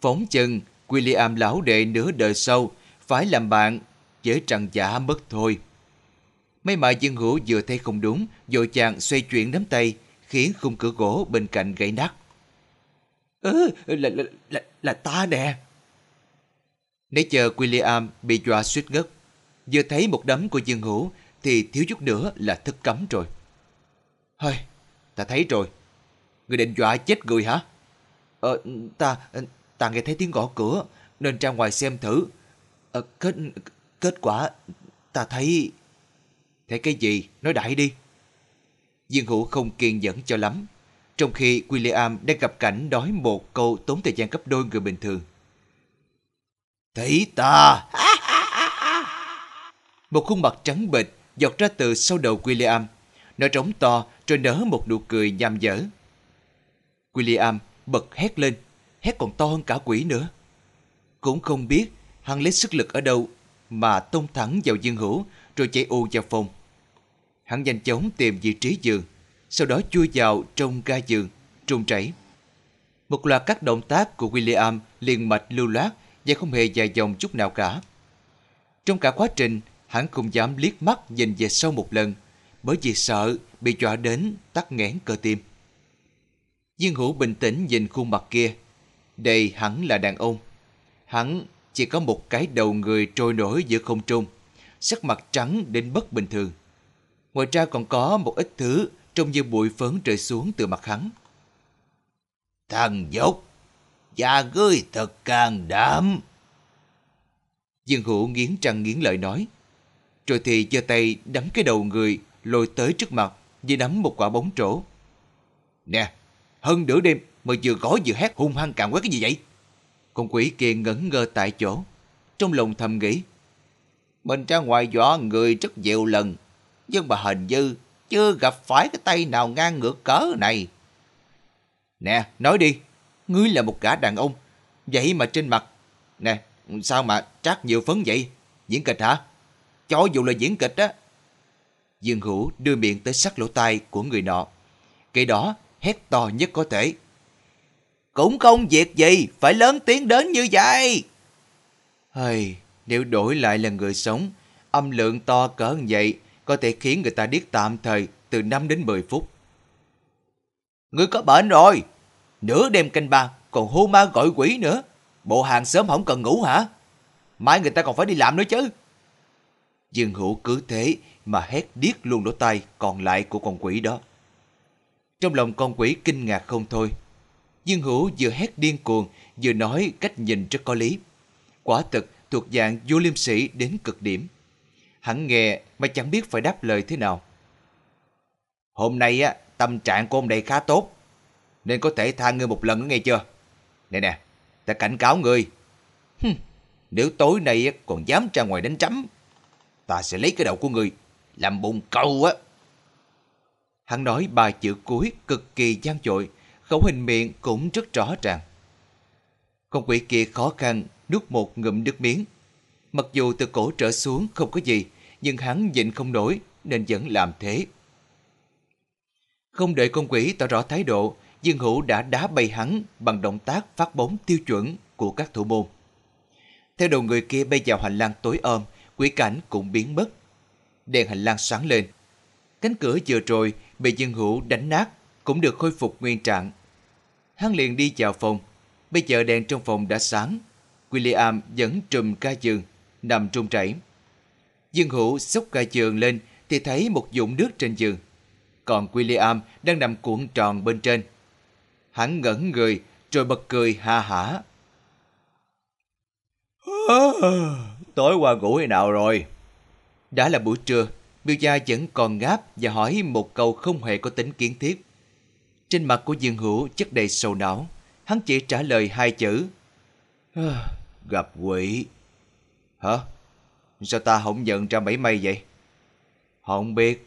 phóng chân William lão đệ nửa đời sau phải làm bạn với trăng giả mất thôi. May mà Dương Hữu vừa thấy không đúng, vội chàng xoay chuyển nắm tay, khiến khung cửa gỗ bên cạnh gãy nát. Ừ, là, là, là, là ta nè. Nãy chờ William bị dọa suýt ngất, vừa thấy một đấm của Dương Hữu thì thiếu chút nữa là thất cấm rồi. Hơi, ta thấy rồi. Người định dọa chết người hả? Ờ, ta, ta nghe thấy tiếng gõ cửa, nên ra ngoài xem thử. Ờ, kết, kết quả, ta thấy... Thấy cái gì? Nói đại đi. Dương Hữu không kiên nhẫn cho lắm, trong khi William đang gặp cảnh nói một câu tốn thời gian gấp đôi người bình thường. Thấy ta! Một khuôn mặt trắng bệch giọt ra từ sau đầu William, nó trống to rồi nở một nụ cười nham nhở. William bật hét lên, hét còn to hơn cả quỷ nữa. Cũng không biết hắn lấy sức lực ở đâu mà tông thẳng vào Dương Hữu rồi chạy ù vào phòng. Hắn nhanh chóng tìm vị trí giường, sau đó chui vào trong ga giường, trùng trảy. Một loạt các động tác của William liền mạch lưu loát và không hề dài dòng chút nào cả. Trong cả quá trình, hắn không dám liếc mắt nhìn về sau một lần, bởi vì sợ bị dọa đến tắc nghẽn cơ tim. Dương Hữu bình tĩnh nhìn khuôn mặt kia. Đây hẳn là đàn ông. Hắn chỉ có một cái đầu người trôi nổi giữa không trung, sắc mặt trắng đến bất bình thường. Ngoài ra còn có một ít thứ trông như bụi phấn rơi xuống từ mặt hắn. thằng dốc, cha ngươi thật can đảm. Dương Hữu nghiến răng nghiến lợi nói, rồi thì giơ tay đấm cái đầu người lôi tới trước mặt và nắm một quả bóng trổ. Nè, hơn nửa đêm mà vừa gói vừa hét hung hăng càng quét cái gì vậy? Con quỷ kia ngẩn ngơ tại chỗ, trong lòng thầm nghĩ, mình ra ngoài dọa người rất nhiều lần, nhưng mà hình như chưa gặp phải cái tay nào ngang ngược cỡ này. Nè, nói đi, ngươi là một gã đàn ông, vậy mà trên mặt, nè, sao mà trát nhiều phấn vậy? Diễn kịch hả? Cho dù là diễn kịch á. Dương Hữu đưa miệng tới sát lỗ tai của người nọ, cái đó hét to nhất có thể. Cũng không việc gì, phải lớn tiếng đến như vậy. Hây, nếu đổi lại là người sống, âm lượng to cỡ như vậy có thể khiến người ta điếc tạm thời từ năm đến mười phút. Ngươi có bệnh rồi, nửa đêm canh ba còn hô ma gọi quỷ nữa. Bộ hàng xóm không cần ngủ hả? Mai người ta còn phải đi làm nữa chứ. Dương Hữu cứ thế mà hét điếc luôn lỗ tai còn lại của con quỷ đó. Trong lòng con quỷ kinh ngạc không thôi. Dương Hữu vừa hét điên cuồng, vừa nói cách nhìn rất có lý. Quả thực thuộc dạng vô liêm sỉ đến cực điểm. Hắn nghe mà chẳng biết phải đáp lời thế nào. Hôm nay á, tâm trạng của ông đây khá tốt, nên có thể tha ngươi một lần nữa nghe chưa? Nè nè, ta cảnh cáo ngươi. Hừm, nếu tối nay còn dám ra ngoài đánh trắm, ta sẽ lấy cái đầu của ngươi làm bồn cầu á. Hắn nói ba chữ cuối cực kỳ gian dội, khẩu hình miệng cũng rất rõ ràng. Con quỷ kia khó khăn nuốt một ngụm nước miếng. Mặc dù từ cổ trở xuống không có gì, nhưng hắn nhịn không nổi nên vẫn làm thế. Không đợi con quỷ tỏ rõ thái độ, Dương Hữu đã đá bay hắn bằng động tác phát bóng tiêu chuẩn của các thủ môn. Theo đầu người kia bay vào hành lang tối om, quỷ cảnh cũng biến mất. Đèn hành lang sáng lên. Cánh cửa vừa rồi bị Dương Hữu đánh nát cũng được khôi phục nguyên trạng. Hắn liền đi vào phòng. Bây giờ đèn trong phòng đã sáng. William vẫn trùm ga giường, nằm run rẩy. Dương Hữu xốc ga giường lên thì thấy một vũng nước trên giường. Còn William đang nằm cuộn tròn bên trên. Hắn ngẩn người rồi bật cười ha hả. Tối qua ngủ thế nào rồi? Đã là buổi trưa, Miêu Gia vẫn còn ngáp và hỏi một câu không hề có tính kiến thiết. Trên mặt của Dương Hữu chất đầy sầu não, hắn chỉ trả lời hai chữ. Gặp quỷ. Hả? Sao ta không nhận ra mảy may vậy? Không biết.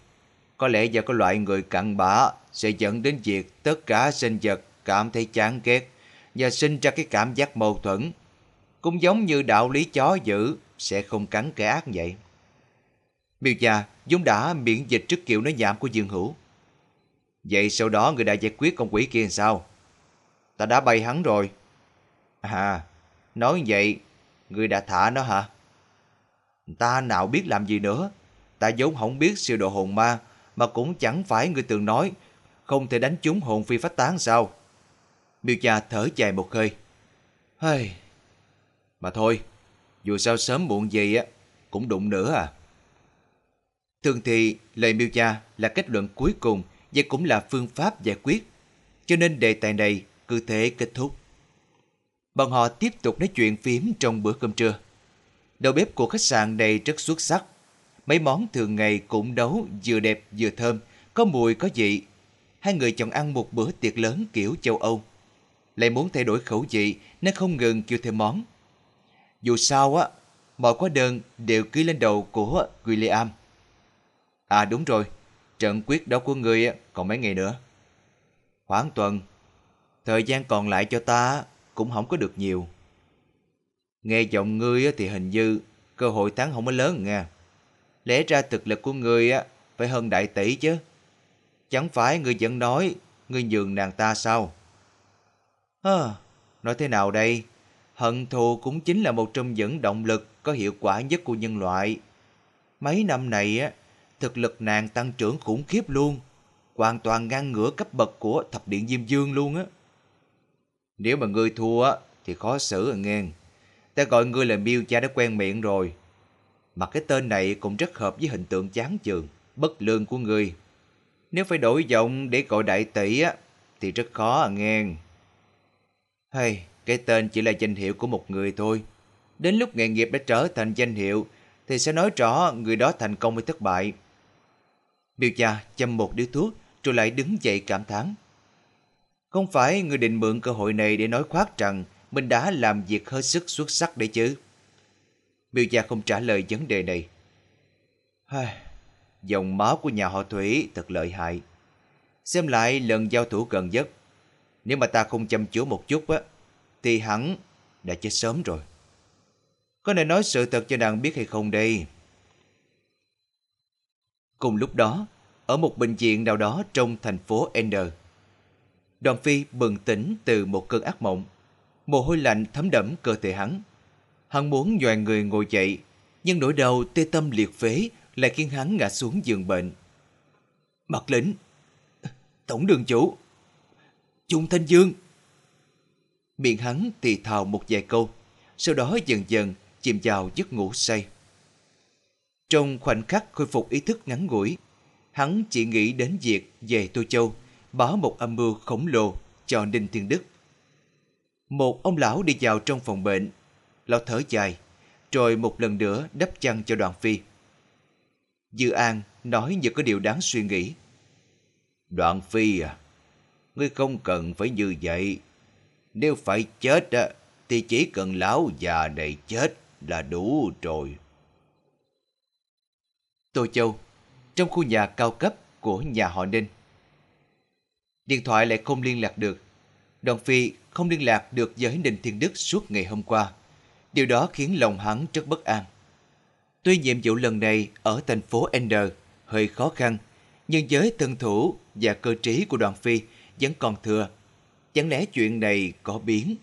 Có lẽ do có loại người cặn bã sẽ dẫn đến việc tất cả sinh vật cảm thấy chán ghét và sinh ra cái cảm giác mâu thuẫn. Cũng giống như đạo lý chó dữ sẽ không cắn kẻ ác vậy. Miêu Gia vốn đã miễn dịch trước kiểu nói nhảm của Dương Hữu. Vậy sau đó người đã giải quyết con quỷ kia làm sao? Ta đã bay hắn rồi. À, nói vậy, người đã thả nó hả? Ta nào biết làm gì nữa. Ta vốn không biết siêu độ hồn ma, mà cũng chẳng phải người từng nói không thể đánh trúng hồn phi phách tán sao? Miêu Gia thở dài một hơi. Hây, mà thôi, dù sao sớm muộn gì á cũng đụng nữa à. Thường thì lời Miêu Gia là kết luận cuối cùng và cũng là phương pháp giải quyết, cho nên đề tài này cứ thế kết thúc. Bọn họ tiếp tục nói chuyện phím trong bữa cơm trưa. Đầu bếp của khách sạn này rất xuất sắc. Mấy món thường ngày cũng nấu vừa đẹp vừa thơm, có mùi có vị. Hai người chọn ăn một bữa tiệc lớn kiểu châu Âu. Lại muốn thay đổi khẩu vị nên không ngừng kêu thêm món. Dù sao á, mọi quá đơn đều ký lên đầu của William. À đúng rồi, trận quyết đấu của ngươi còn mấy ngày nữa? Khoảng tuần. Thời gian còn lại cho ta cũng không có được nhiều. Nghe giọng ngươi thì hình như cơ hội thắng không có lớn nha. Lẽ ra thực lực của ngươi phải hơn đại tỷ chứ. Chẳng phải ngươi vẫn nói ngươi nhường nàng ta sao? À, nói thế nào đây? Hận thù cũng chính là một trong những động lực có hiệu quả nhất của nhân loại. Mấy năm này, thực lực nàng tăng trưởng khủng khiếp luôn. Hoàn toàn ngang ngửa cấp bậc của thập điện Diêm Vương luôn á. Nếu mà ngươi thua á thì khó xử à nghe. Ta gọi ngươi là Miêu Cha đã quen miệng rồi. Mà cái tên này cũng rất hợp với hình tượng chán chường, bất lương của ngươi. Nếu phải đổi giọng để gọi đại tỷ á thì rất khó à nghe. Hay, cái tên chỉ là danh hiệu của một người thôi. Đến lúc nghề nghiệp đã trở thành danh hiệu thì sẽ nói rõ người đó thành công hay thất bại. Miêu Gia châm một điếu thuốc rồi lại đứng dậy cảm thán. Không phải người định mượn cơ hội này để nói khoác rằng mình đã làm việc hết sức xuất sắc đấy chứ? Miêu Gia không trả lời vấn đề này. Hay, dòng máu của nhà họ Thủy thật lợi hại. Xem lại lần giao thủ gần nhất, nếu mà ta không chăm chú một chút á, thì hắn đã chết sớm rồi. Có nên nói sự thật cho nàng biết hay không đây? Cùng lúc đó, ở một bệnh viện nào đó trong thành phố Ender, Đoàn Phi bừng tỉnh từ một cơn ác mộng. Mồ hôi lạnh thấm đẫm cơ thể hắn. Hắn muốn nhoài người ngồi dậy, nhưng nỗi đau tê tâm liệt phế lại khiến hắn ngã xuống giường bệnh. Mặt lĩnh, tổng đường chủ, Trung Thanh Dương. Miệng hắn thì thào một vài câu, sau đó dần dần chìm vào giấc ngủ say. Trong khoảnh khắc khôi phục ý thức ngắn ngủi, hắn chỉ nghĩ đến việc về Tô Châu báo một âm mưu khổng lồ cho Ninh Thiên Đức. Một ông lão đi vào trong phòng bệnh, lão thở dài, rồi một lần nữa đắp chăn cho Đoàn Phi. Dư An nói như có điều đáng suy nghĩ. Đoàn Phi à, ngươi không cần phải như vậy. Nếu phải chết á, thì chỉ cần lão già này chết là đủ rồi. Tô Châu, trong khu nhà cao cấp của nhà họ Ninh. Điện thoại lại không liên lạc được. Đoàn Phi không liên lạc được với Ninh Thiên Đức suốt ngày hôm qua. Điều đó khiến lòng hắn rất bất an. Tuy nhiệm vụ lần này ở thành phố Ender hơi khó khăn, nhưng với thân thủ và cơ trí của Đoàn Phi vẫn còn thừa. Chẳng lẽ chuyện này có biến?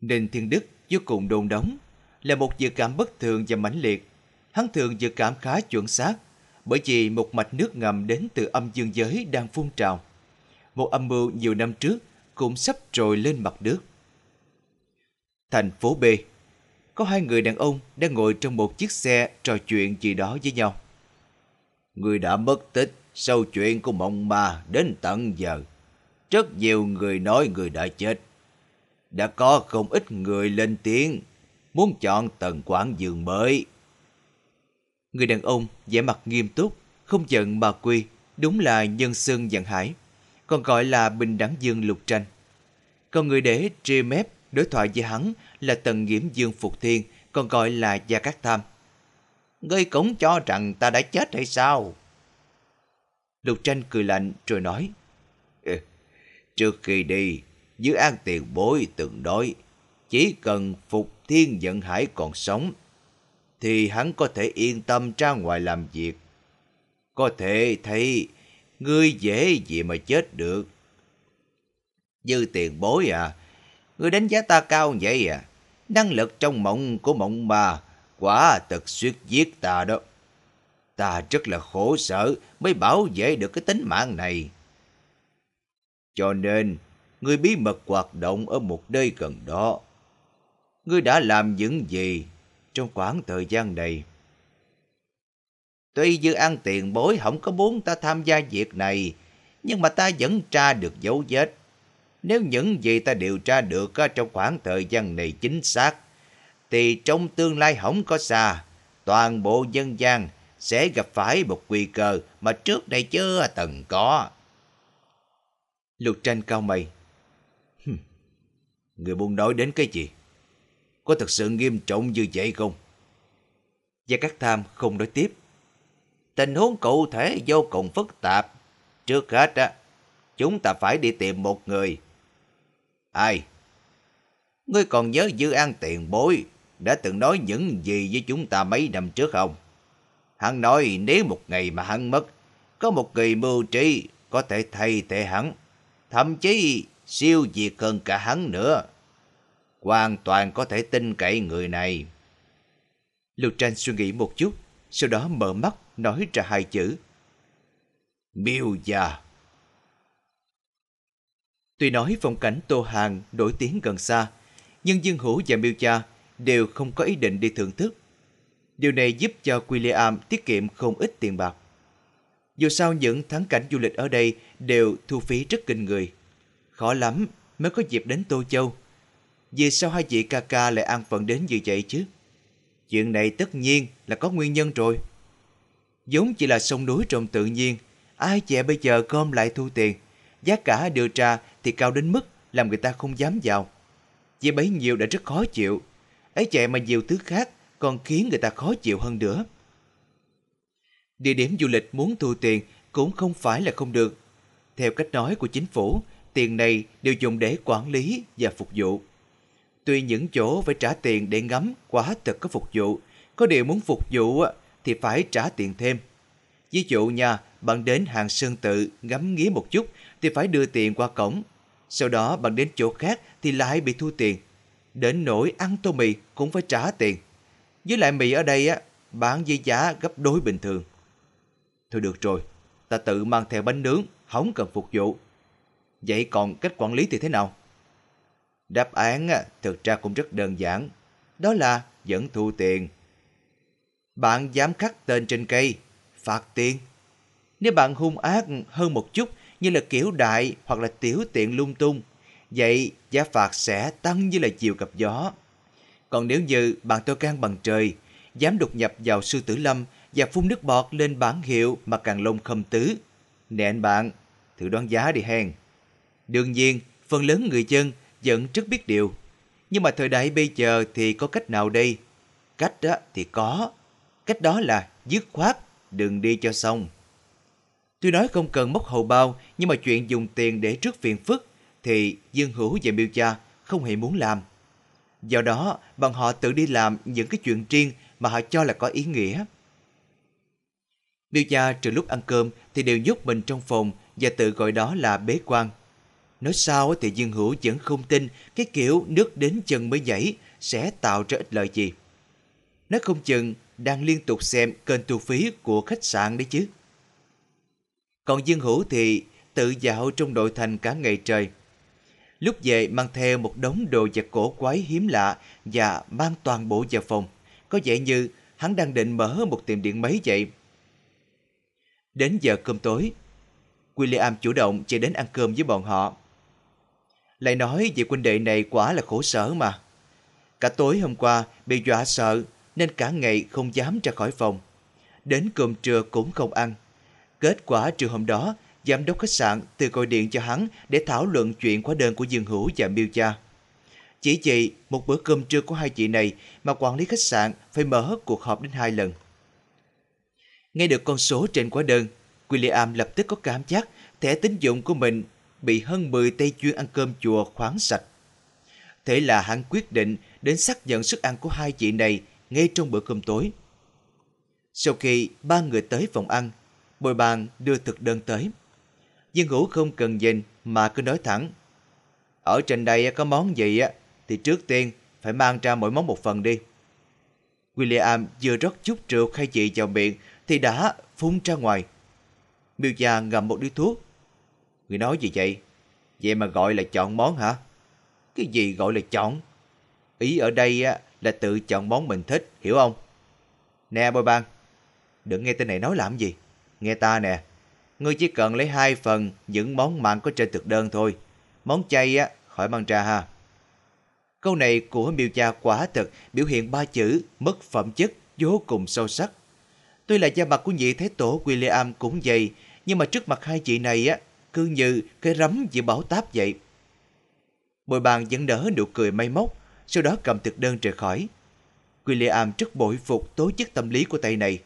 Ninh Thiên Đức vô cùng đồn đóng, là một dự cảm bất thường và mãnh liệt. Hắn thường dự cảm khá chuẩn xác, bởi vì một mạch nước ngầm đến từ âm dương giới đang phun trào. Một âm mưu nhiều năm trước cũng sắp trồi lên mặt nước. Thành phố B, có hai người đàn ông đang ngồi trong một chiếc xe trò chuyện gì đó với nhau. Người đã mất tích sau chuyện của mộng ma đến tận giờ. Rất nhiều người nói người đã chết. Đã có không ít người lên tiếng muốn chọn tầng quảng giường mới. Người đàn ông vẻ mặt nghiêm túc, không giận mà quy, đúng là nhân xưng Đàm Hải, còn gọi là Bình Đẳng Dương Lục Tranh. Còn người để trì mép đối thoại với hắn là Tần Nghiễm Dương Phục Thiên, còn gọi là Gia Cát Tham. Ngươi cũng cho rằng ta đã chết hay sao? Lục Tranh cười lạnh rồi nói. Ừ, trước khi đi, Dư An tiền bối từng nói, chỉ cần Phục Thiên Dẫn Hải còn sống, thì hắn có thể yên tâm ra ngoài làm việc. Có thể thấy ngươi dễ gì mà chết được. Dư tiền bối à, ngươi đánh giá ta cao vậy à? Năng lực trong mộng của mộng bà quả thật suýt giết ta đó. Ta rất là khổ sở mới bảo vệ được cái tính mạng này. Cho nên, ngươi bí mật hoạt động ở một nơi gần đó. Ngươi đã làm những gì trong khoảng thời gian này? Tuy Dư An tiền bối không có muốn ta tham gia việc này, nhưng mà ta vẫn tra được dấu vết. Nếu những gì ta điều tra được trong khoảng thời gian này chính xác, thì trong tương lai không có xa, toàn bộ dân gian sẽ gặp phải một nguy cơ mà trước đây chưa từng có. Lục Tranh cau mày. Người muốn nói đến cái gì? Có thật sự nghiêm trọng như vậy không? Gia Cát Tham không nói tiếp. Tình huống cụ thể vô cùng phức tạp. Trước hết á, chúng ta phải đi tìm một người. Ai? Ngươi còn nhớ Dư An tiền bối đã từng nói những gì với chúng ta mấy năm trước không? Hắn nói nếu một ngày mà hắn mất, có một người mưu trí có thể thay thế hắn, thậm chí siêu việt hơn cả hắn nữa. Hoàn toàn có thể tin cậy người này. Lục Tranh suy nghĩ một chút, sau đó mở mắt nói ra hai chữ: Miêu Gia. Tuy nói phong cảnh Tô Hàn nổi tiếng gần xa, nhưng Dương Hữu và Miêu Gia đều không có ý định đi thưởng thức. Điều này giúp cho William tiết kiệm không ít tiền bạc. Dù sao những thắng cảnh du lịch ở đây đều thu phí rất kinh người. Khó lắm mới có dịp đến Tô Châu, vì sao hai vị ca ca lại an phận đến như vậy chứ? Chuyện này tất nhiên là có nguyên nhân rồi. Vốn chỉ là sông núi trong tự nhiên, ai dè bây giờ gom lại thu tiền, giá cả đưa ra thì cao đến mức làm người ta không dám vào. Chỉ bấy nhiêu đã rất khó chịu, ấy vậy mà nhiều thứ khác còn khiến người ta khó chịu hơn nữa. Địa điểm du lịch muốn thu tiền cũng không phải là không được. Theo cách nói của chính phủ, tiền này đều dùng để quản lý và phục vụ. Tuy những chỗ phải trả tiền để ngắm quá thật có phục vụ, có điều muốn phục vụ thì phải trả tiền thêm. Ví dụ nha, bạn đến hàng Sơn Tự ngắm nghía một chút thì phải đưa tiền qua cổng. Sau đó bạn đến chỗ khác thì lại bị thu tiền. Đến nỗi ăn tô mì cũng phải trả tiền. Với lại mì ở đây á, bán với giá gấp đôi bình thường. Thôi được rồi, ta tự mang theo bánh nướng, không cần phục vụ. Vậy còn cách quản lý thì thế nào? Đáp án thực ra cũng rất đơn giản, đó là vẫn thu tiền. Bạn dám khắc tên trên cây, phạt tiền. Nếu bạn hung ác hơn một chút, như là kiểu đại hoặc là tiểu tiện lung tung, vậy giá phạt sẽ tăng như là chiều gặp gió. Còn nếu như bạn to gan bằng trời, dám đột nhập vào sư tử lâm và phun nước bọt lên bảng hiệu mà càng lông khâm tứ, nè anh bạn, thử đoán giá đi hèn. Đương nhiên, phần lớn người dân vẫn rất biết điều. Nhưng mà thời đại bây giờ thì có cách nào đây? Cách đó thì có. Cách đó là dứt khoát, đừng đi cho xong. Tuy nói không cần móc hầu bao, nhưng mà chuyện dùng tiền để trước phiền phức thì Dương Hữu và Miêu Gia không hề muốn làm. Do đó, bọn họ tự đi làm những cái chuyện riêng mà họ cho là có ý nghĩa. Miêu Gia trừ lúc ăn cơm thì đều nhốt mình trong phòng và tự gọi đó là bế quan. Nói sao thì Dương Hữu vẫn không tin cái kiểu nước đến chân mới nhảy sẽ tạo ra ích lợi gì. Nó không chừng đang liên tục xem kênh thu phí của khách sạn đấy chứ. Còn Dương Hữu thì tự dạo trong nội thành cả ngày trời. Lúc về mang theo một đống đồ vật cổ quái hiếm lạ và mang toàn bộ vào phòng. Có vẻ như hắn đang định mở một tiệm điện máy vậy. Đến giờ cơm tối, William chủ động chạy đến ăn cơm với bọn họ. Lại nói về huynh đệ này quả là khổ sở mà. Cả tối hôm qua bị dọa sợ nên cả ngày không dám ra khỏi phòng. Đến cơm trưa cũng không ăn. Kết quả trưa hôm đó, giám đốc khách sạn từ gọi điện cho hắn để thảo luận chuyện hóa đơn của Dương Hữu và Miêu Gia. Chỉ vì một bữa cơm trưa của hai chị này mà quản lý khách sạn phải mở cuộc họp đến hai lần. Nghe được con số trên hóa đơn, William lập tức có cảm giác thẻ tín dụng của mình bị hơn mười tay chuyên ăn cơm chùa khoáng sạch. Thế là hắn quyết định đến xác nhận sức ăn của hai chị này ngay trong bữa cơm tối. Sau khi ba người tới phòng ăn, bồi bàn đưa thực đơn tới. Dương Hữu không cần nhìn mà cứ nói thẳng. Ở trên đây có món gì thì trước tiên phải mang ra mỗi món một phần đi. William vừa rót chút rượu khai vị vào miệng thì đã phun ra ngoài. Miêu Gia ngậm một điếu thuốc. Người nói gì vậy? Vậy mà gọi là chọn món hả? Cái gì gọi là chọn? Ý ở đây là tự chọn món mình thích, hiểu không? Nè bồi bàn, đừng nghe tên này nói làm gì. Nghe ta nè, ngươi chỉ cần lấy hai phần những món mặn có trên thực đơn thôi. Món chay á, khỏi mang ra ha. Câu này của Miêu Gia quả thực biểu hiện ba chữ mất phẩm chất vô cùng sâu sắc. Tuy là da mặt của nhị thái tổ William cũng dày, nhưng mà trước mặt hai chị này á, cứ như cái rắm giữa bão táp vậy. Bồi bàn vẫn nở nụ cười may móc, sau đó cầm thực đơn rời khỏi. William rất bội phục tố chất tâm lý của tay này.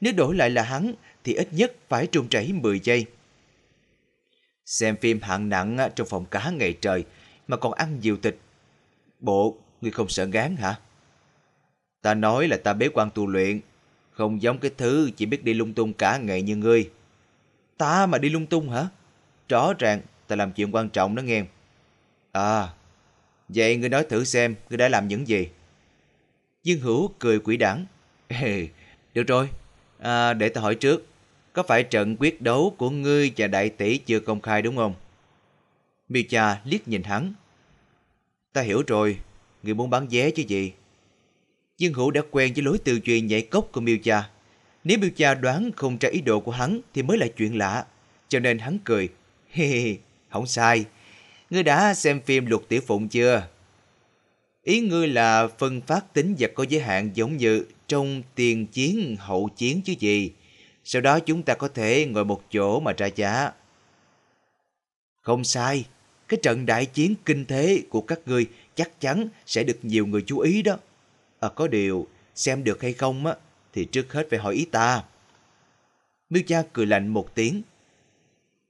Nếu đổi lại là hắn thì ít nhất phải trôn trảy mười giây. Xem phim hạng nặng trong phòng cả ngày trời mà còn ăn nhiều thịt. Bộ, ngươi không sợ ngán hả? Ta nói là ta bế quan tu luyện, không giống cái thứ chỉ biết đi lung tung cả ngày như ngươi. Ta mà đi lung tung hả? Rõ ràng ta làm chuyện quan trọng đó nghe. À, vậy ngươi nói thử xem ngươi đã làm những gì? Dương Hữu cười quỷ đản. Được rồi. À, để ta hỏi trước, có phải trận quyết đấu của ngươi và đại tỷ chưa công khai đúng không? Miêu Cha liếc nhìn hắn. Ta hiểu rồi, ngươi muốn bán vé chứ gì? Dương Hữu đã quen với lối tư duy nhảy cốc của Miêu Cha. Nếu Miêu Cha đoán không ra ý đồ của hắn thì mới là chuyện lạ, cho nên hắn cười. Hê hê, không sai. Ngươi đã xem phim Lục Tiểu Phụng chưa? Ý ngươi là phân phát tính vật có giới hạn giống như trong tiền chiến hậu chiến chứ gì. Sau đó chúng ta có thể ngồi một chỗ mà trả giá. Không sai. Cái trận đại chiến kinh thế của các ngươi chắc chắn sẽ được nhiều người chú ý đó. À, có điều, xem được hay không á, thì trước hết phải hỏi ý ta. Miêu Gia cười lạnh một tiếng.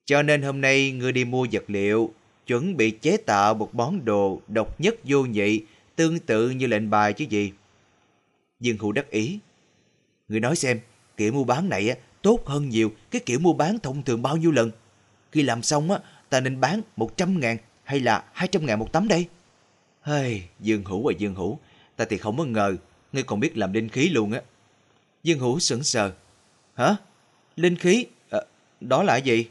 Cho nên hôm nay ngươi đi mua vật liệu, chuẩn bị chế tạo một món đồ độc nhất vô nhị, tương tự như lệnh bài chứ gì. Dương Hữu đắc ý. Ngươi nói xem, kiểu mua bán này á, tốt hơn nhiều cái kiểu mua bán thông thường bao nhiêu lần. Khi làm xong á, ta nên bán một trăm ngàn hay là hai trăm ngàn một tấm đây? Hey, Dương Hữu và Dương Hữu, ta thì không có ngờ ngươi còn biết làm linh khí luôn á. Dương Hữu sững sờ. Hả? Linh khí? À, đó là gì?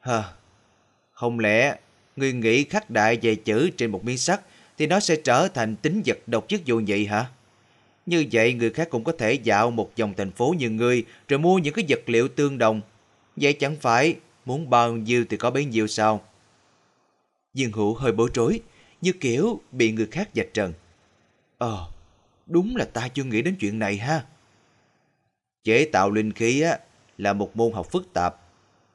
Hờ, không lẽ ngươi nghĩ khắc đại về chữ trên một miếng sắt thì nó sẽ trở thành tính vật độc nhất vô nhị hả? Như vậy người khác cũng có thể dạo một vòng thành phố như ngươi rồi mua những cái vật liệu tương đồng. Vậy chẳng phải muốn bao nhiêu thì có bấy nhiêu sao? Dương Hữu hơi bối rối, như kiểu bị người khác vạch trần. Ờ, đúng là ta chưa nghĩ đến chuyện này ha. Chế tạo linh khí á, là một môn học phức tạp,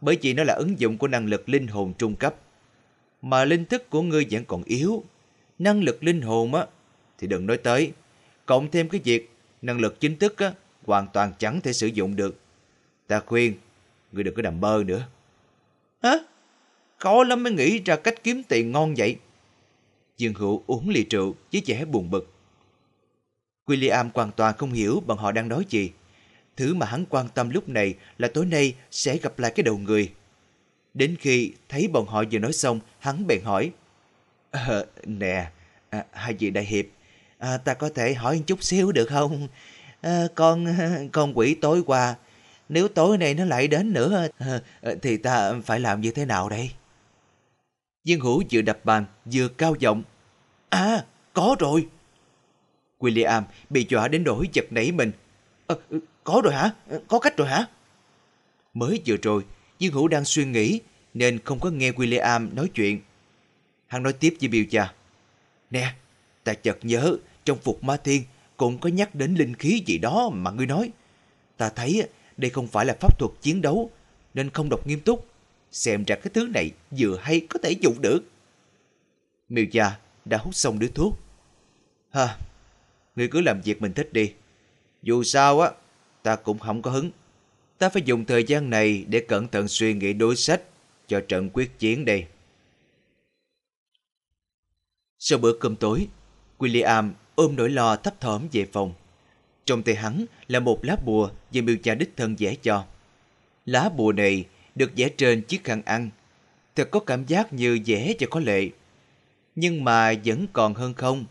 bởi vì nó là ứng dụng của năng lực linh hồn trung cấp. Mà linh thức của ngươi vẫn còn yếu. Năng lực linh hồn á, thì đừng nói tới. Cộng thêm cái việc năng lực chính thức á, hoàn toàn chẳng thể sử dụng được. Ta khuyên, ngươi đừng có nằm mơ nữa. Hả? Khó lắm mới nghĩ ra cách kiếm tiền ngon vậy. Dương Hữu uống ly rượu với vẻ buồn bực. William hoàn toàn không hiểu bọn họ đang nói gì. Thứ mà hắn quan tâm lúc này là tối nay sẽ gặp lại cái đầu người. Đến khi thấy bọn họ vừa nói xong, hắn bèn hỏi. À, nè, à, hai vị đại hiệp, à, ta có thể hỏi một chút xíu được không? À, con, con quỷ tối qua, nếu tối nay nó lại đến nữa, à, thì ta phải làm như thế nào đây? Dương Hữu vừa đập bàn, vừa cao giọng. À, có rồi! William bị dọa đến nỗi giật nảy mình. À, có rồi hả? Có cách rồi hả? Mới vừa rồi, Dương Hữu đang suy nghĩ nên không có nghe William nói chuyện. Hắn nói tiếp với Miêu Gia. Nè, ta chợt nhớ trong Phục Ma Thiên cũng có nhắc đến linh khí gì đó mà ngươi nói. Ta thấy đây không phải là pháp thuật chiến đấu nên không đọc nghiêm túc. Xem ra cái thứ này vừa hay có thể dùng được. Miêu Gia đã hút xong đứa thuốc. Ha, ngươi cứ làm việc mình thích đi. Dù sao á, ta cũng không có hứng. Ta phải dùng thời gian này để cẩn thận suy nghĩ đối sách cho trận quyết chiến đây. Sau bữa cơm tối, William ôm nỗi lo thấp thỏm về phòng. Trong tay hắn là một lá bùa do Miêu Gia đích thân vẽ cho. Lá bùa này được vẽ trên chiếc khăn ăn. Thật có cảm giác như vẽ và có lệ. Nhưng mà vẫn còn hơn không.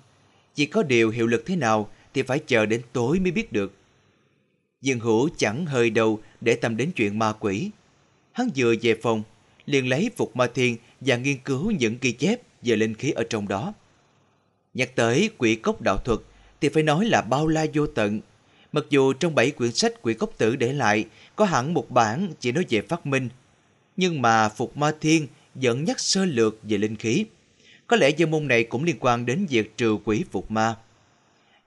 Chỉ có điều hiệu lực thế nào thì phải chờ đến tối mới biết được. Dương Hữu chẳng hơi đâu để tâm đến chuyện ma quỷ. Hắn vừa về phòng, liền lấy Phục Ma Thiên và nghiên cứu những ghi chép về linh khí ở trong đó. Nhắc tới quỷ cốc đạo thuật thì phải nói là bao la vô tận. Mặc dù trong bảy quyển sách quỷ cốc tử để lại có hẳn một bản chỉ nói về phát minh, nhưng mà Phục Ma Thiên vẫn nhắc sơ lược về linh khí. Có lẽ do môn này cũng liên quan đến việc trừ quỷ phục ma.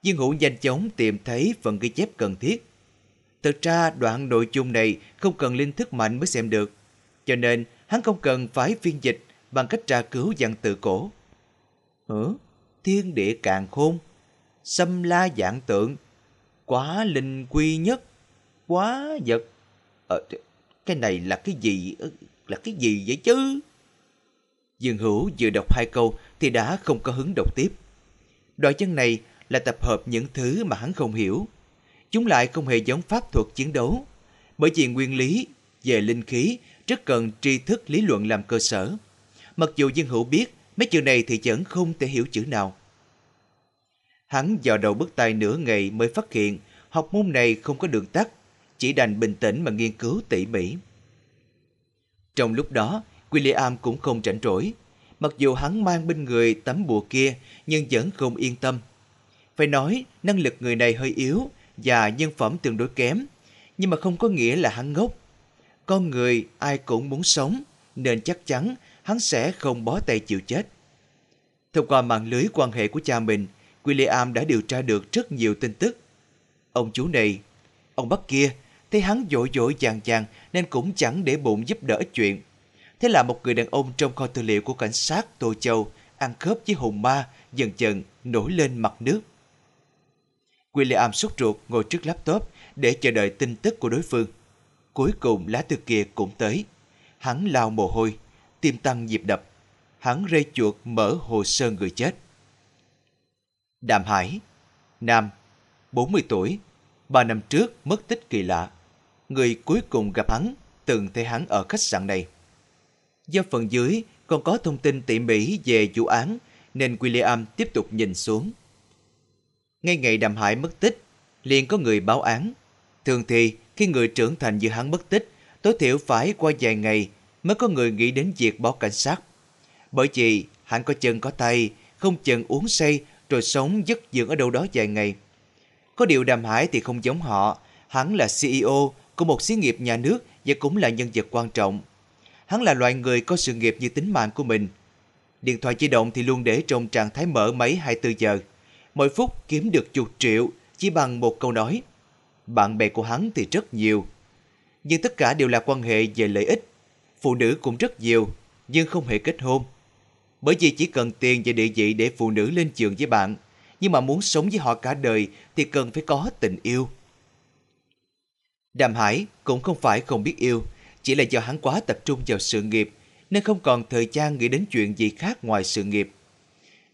Dương Hữu nhanh chóng tìm thấy phần ghi chép cần thiết. Thực ra đoạn nội dung này không cần linh thức mạnh mới xem được, cho nên hắn không cần phải phiên dịch bằng cách tra cứu văn tự cổ. Hử? Thiên địa càn khôn, xâm la vạn tượng, quá linh quy nhất, quá vật. Ờ, cái này là cái gì? Là cái gì vậy chứ? Dương Hữu vừa đọc hai câu thì đã không có hứng đọc tiếp. Đoạn văn này là tập hợp những thứ mà hắn không hiểu. Chúng lại không hề giống pháp thuật chiến đấu, bởi vì nguyên lý về linh khí rất cần tri thức lý luận làm cơ sở. Mặc dù Dương Hữu biết mấy chữ này thì vẫn không thể hiểu chữ nào. Hắn dò đầu bứt tai nửa ngày mới phát hiện học môn này không có đường tắt, chỉ đành bình tĩnh mà nghiên cứu tỉ mỉ. Trong lúc đó, William cũng không rảnh rỗi. Mặc dù hắn mang bên người tấm bùa kia nhưng vẫn không yên tâm. Phải nói năng lực người này hơi yếu và nhân phẩm tương đối kém, nhưng mà không có nghĩa là hắn ngốc. Con người ai cũng muốn sống nên chắc chắn hắn sẽ không bó tay chịu chết. Thông qua mạng lưới quan hệ của cha mình, William đã điều tra được rất nhiều tin tức. Ông chú này, ông bác kia, thấy hắn vội vội vàng vàng nên cũng chẳng để bụng giúp đỡ chuyện. Thế là một người đàn ông trong kho tư liệu của cảnh sát Tô Châu ăn khớp với hồn ma dần dần nổi lên mặt nước. William sốt ruột ngồi trước laptop để chờ đợi tin tức của đối phương. Cuối cùng lá thư kia cũng tới. Hắn lao mồ hôi, tim tăng nhịp đập. Hắn rê chuột mở hồ sơ người chết. Đàm Hải, nam, bốn mươi tuổi, ba năm trước mất tích kỳ lạ. Người cuối cùng gặp hắn, từng thấy hắn ở khách sạn này. Do phần dưới còn có thông tin tỉ mỉ về vụ án, nên William tiếp tục nhìn xuống. Ngay ngày Đàm Hải mất tích, liền có người báo án. Thường thì, khi người trưởng thành như hắn mất tích, tối thiểu phải qua vài ngày mới có người nghĩ đến việc báo cảnh sát. Bởi vì hắn có chân có tay, không chừng uống say rồi sống vất vưởng ở đâu đó vài ngày. Có điều Đàm Hải thì không giống họ, hắn là xê e ô của một xí nghiệp nhà nước và cũng là nhân vật quan trọng. Hắn là loại người có sự nghiệp như tính mạng của mình. Điện thoại di động thì luôn để trong trạng thái mở máy hai mươi tư giờ. Mỗi phút kiếm được chục triệu chỉ bằng một câu nói. Bạn bè của hắn thì rất nhiều, nhưng tất cả đều là quan hệ về lợi ích. Phụ nữ cũng rất nhiều, nhưng không hề kết hôn. Bởi vì chỉ cần tiền và địa vị để phụ nữ lên giường với bạn, nhưng mà muốn sống với họ cả đời thì cần phải có tình yêu. Đàm Hải cũng không phải không biết yêu, chỉ là do hắn quá tập trung vào sự nghiệp nên không còn thời gian nghĩ đến chuyện gì khác ngoài sự nghiệp.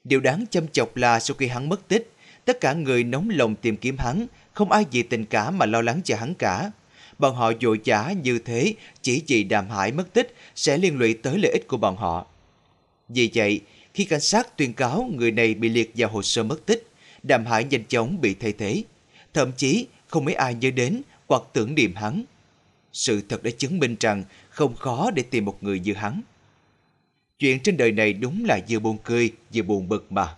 Điều đáng châm chọc là sau khi hắn mất tích, tất cả người nóng lòng tìm kiếm hắn, không ai vì tình cảm mà lo lắng cho hắn cả. Bọn họ vội vã như thế chỉ vì Đàm Hải mất tích sẽ liên lụy tới lợi ích của bọn họ. Vì vậy, khi cảnh sát tuyên cáo người này bị liệt vào hồ sơ mất tích, Đàm Hải nhanh chóng bị thay thế. Thậm chí không mấy ai nhớ đến hoặc tưởng niệm hắn. Sự thật đã chứng minh rằng không khó để tìm một người như hắn. Chuyện trên đời này đúng là vừa buồn cười vừa buồn bực mà.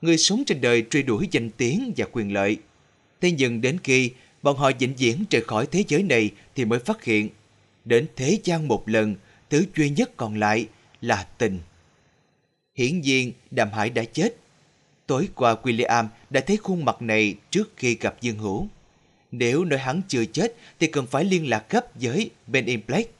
Người sống trên đời truy đuổi danh tiếng và quyền lợi. Thế nhưng đến khi bọn họ vĩnh viễn rời khỏi thế giới này thì mới phát hiện, đến thế gian một lần, thứ duy nhất còn lại là tình. Hiển nhiên Đàm Hải đã chết. Tối qua William đã thấy khuôn mặt này trước khi gặp Dương Hữu. Nếu nói hắn chưa chết thì cần phải liên lạc gấp với Ben in Black.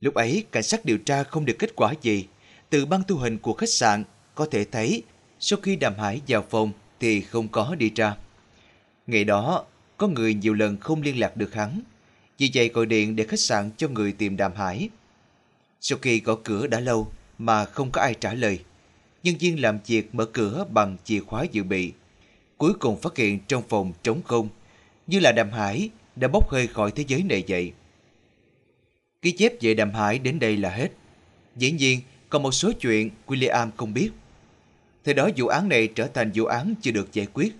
Lúc ấy cảnh sát điều tra không được kết quả gì. Từ băng thu hình của khách sạn có thể thấy sau khi Đàm Hải vào phòng thì không có đi ra. Ngày đó có người nhiều lần không liên lạc được hắn, vì vậy gọi điện để khách sạn cho người tìm Đàm Hải. Sau khi gõ cửa đã lâu mà không có ai trả lời, nhân viên làm việc mở cửa bằng chìa khóa dự bị. Cuối cùng phát hiện trong phòng trống không, như là Đàm Hải đã bốc hơi khỏi thế giới này vậy. Ghi chép về Đàm Hải đến đây là hết. Dĩ nhiên còn một số chuyện William không biết. Thời đó vụ án này trở thành vụ án chưa được giải quyết.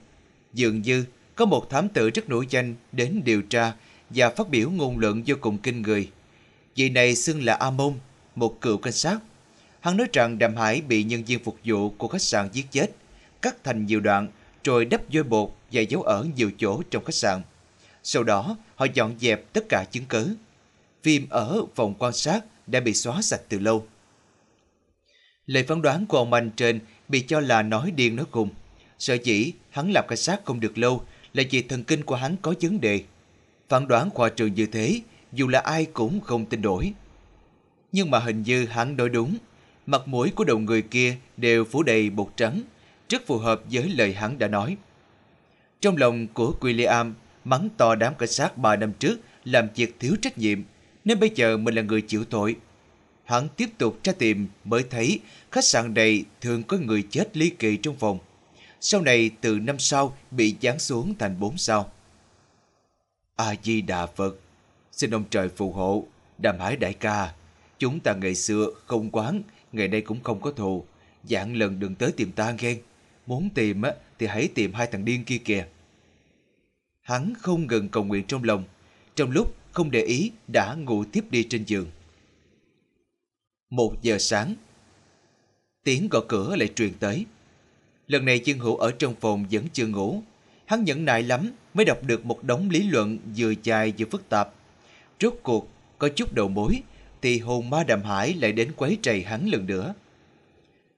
Dường như có một thám tử rất nổi danh đến điều tra và phát biểu ngôn luận vô cùng kinh người. Vị này xưng là A Mông, một cựu cảnh sát. Hắn nói rằng Đàm Hải bị nhân viên phục vụ của khách sạn giết chết, cắt thành nhiều đoạn, rồi đắp vôi bột và giấu ở nhiều chỗ trong khách sạn. Sau đó, họ dọn dẹp tất cả chứng cứ. Phim ở phòng quan sát đã bị xóa sạch từ lâu. Lời phán đoán của ông anh trên bị cho là nói điên nói khùng. Sở dĩ hắn làm cảnh sát không được lâu là vì thần kinh của hắn có vấn đề. Phán đoán khoa trương như thế, dù là ai cũng không tin nổi. Nhưng mà hình như hắn nói đúng. Mặt mũi của đầu người kia đều phủ đầy bột trắng, rất phù hợp với lời hắn đã nói. Trong lòng của William mắng to đám cảnh sát ba năm trước làm việc thiếu trách nhiệm, nên bây giờ mình là người chịu tội. Hắn tiếp tục tra tìm mới thấy khách sạn này thường có người chết ly kỳ trong phòng. Sau này từ năm sau bị giáng xuống thành bốn sao. A-di-đà Phật, xin ông trời phù hộ, Đàm Hải đại ca. Chúng ta ngày xưa không quán, ngày nay cũng không có thù. Dạng lần đừng tới tìm ta nghe. Muốn tìm á thì hãy tìm hai thằng điên kia kìa. Hắn không ngừng cầu nguyện trong lòng, trong lúc không để ý đã ngủ tiếp đi trên giường. Một giờ sáng, tiếng gõ cửa lại truyền tới. Lần này Dương Hữu ở trong phòng vẫn chưa ngủ. Hắn nhẫn nại lắm mới đọc được một đống lý luận vừa dài vừa phức tạp. Rốt cuộc có chút đầu mối thì hồn ma Đàm Hải lại đến quấy rầy hắn lần nữa.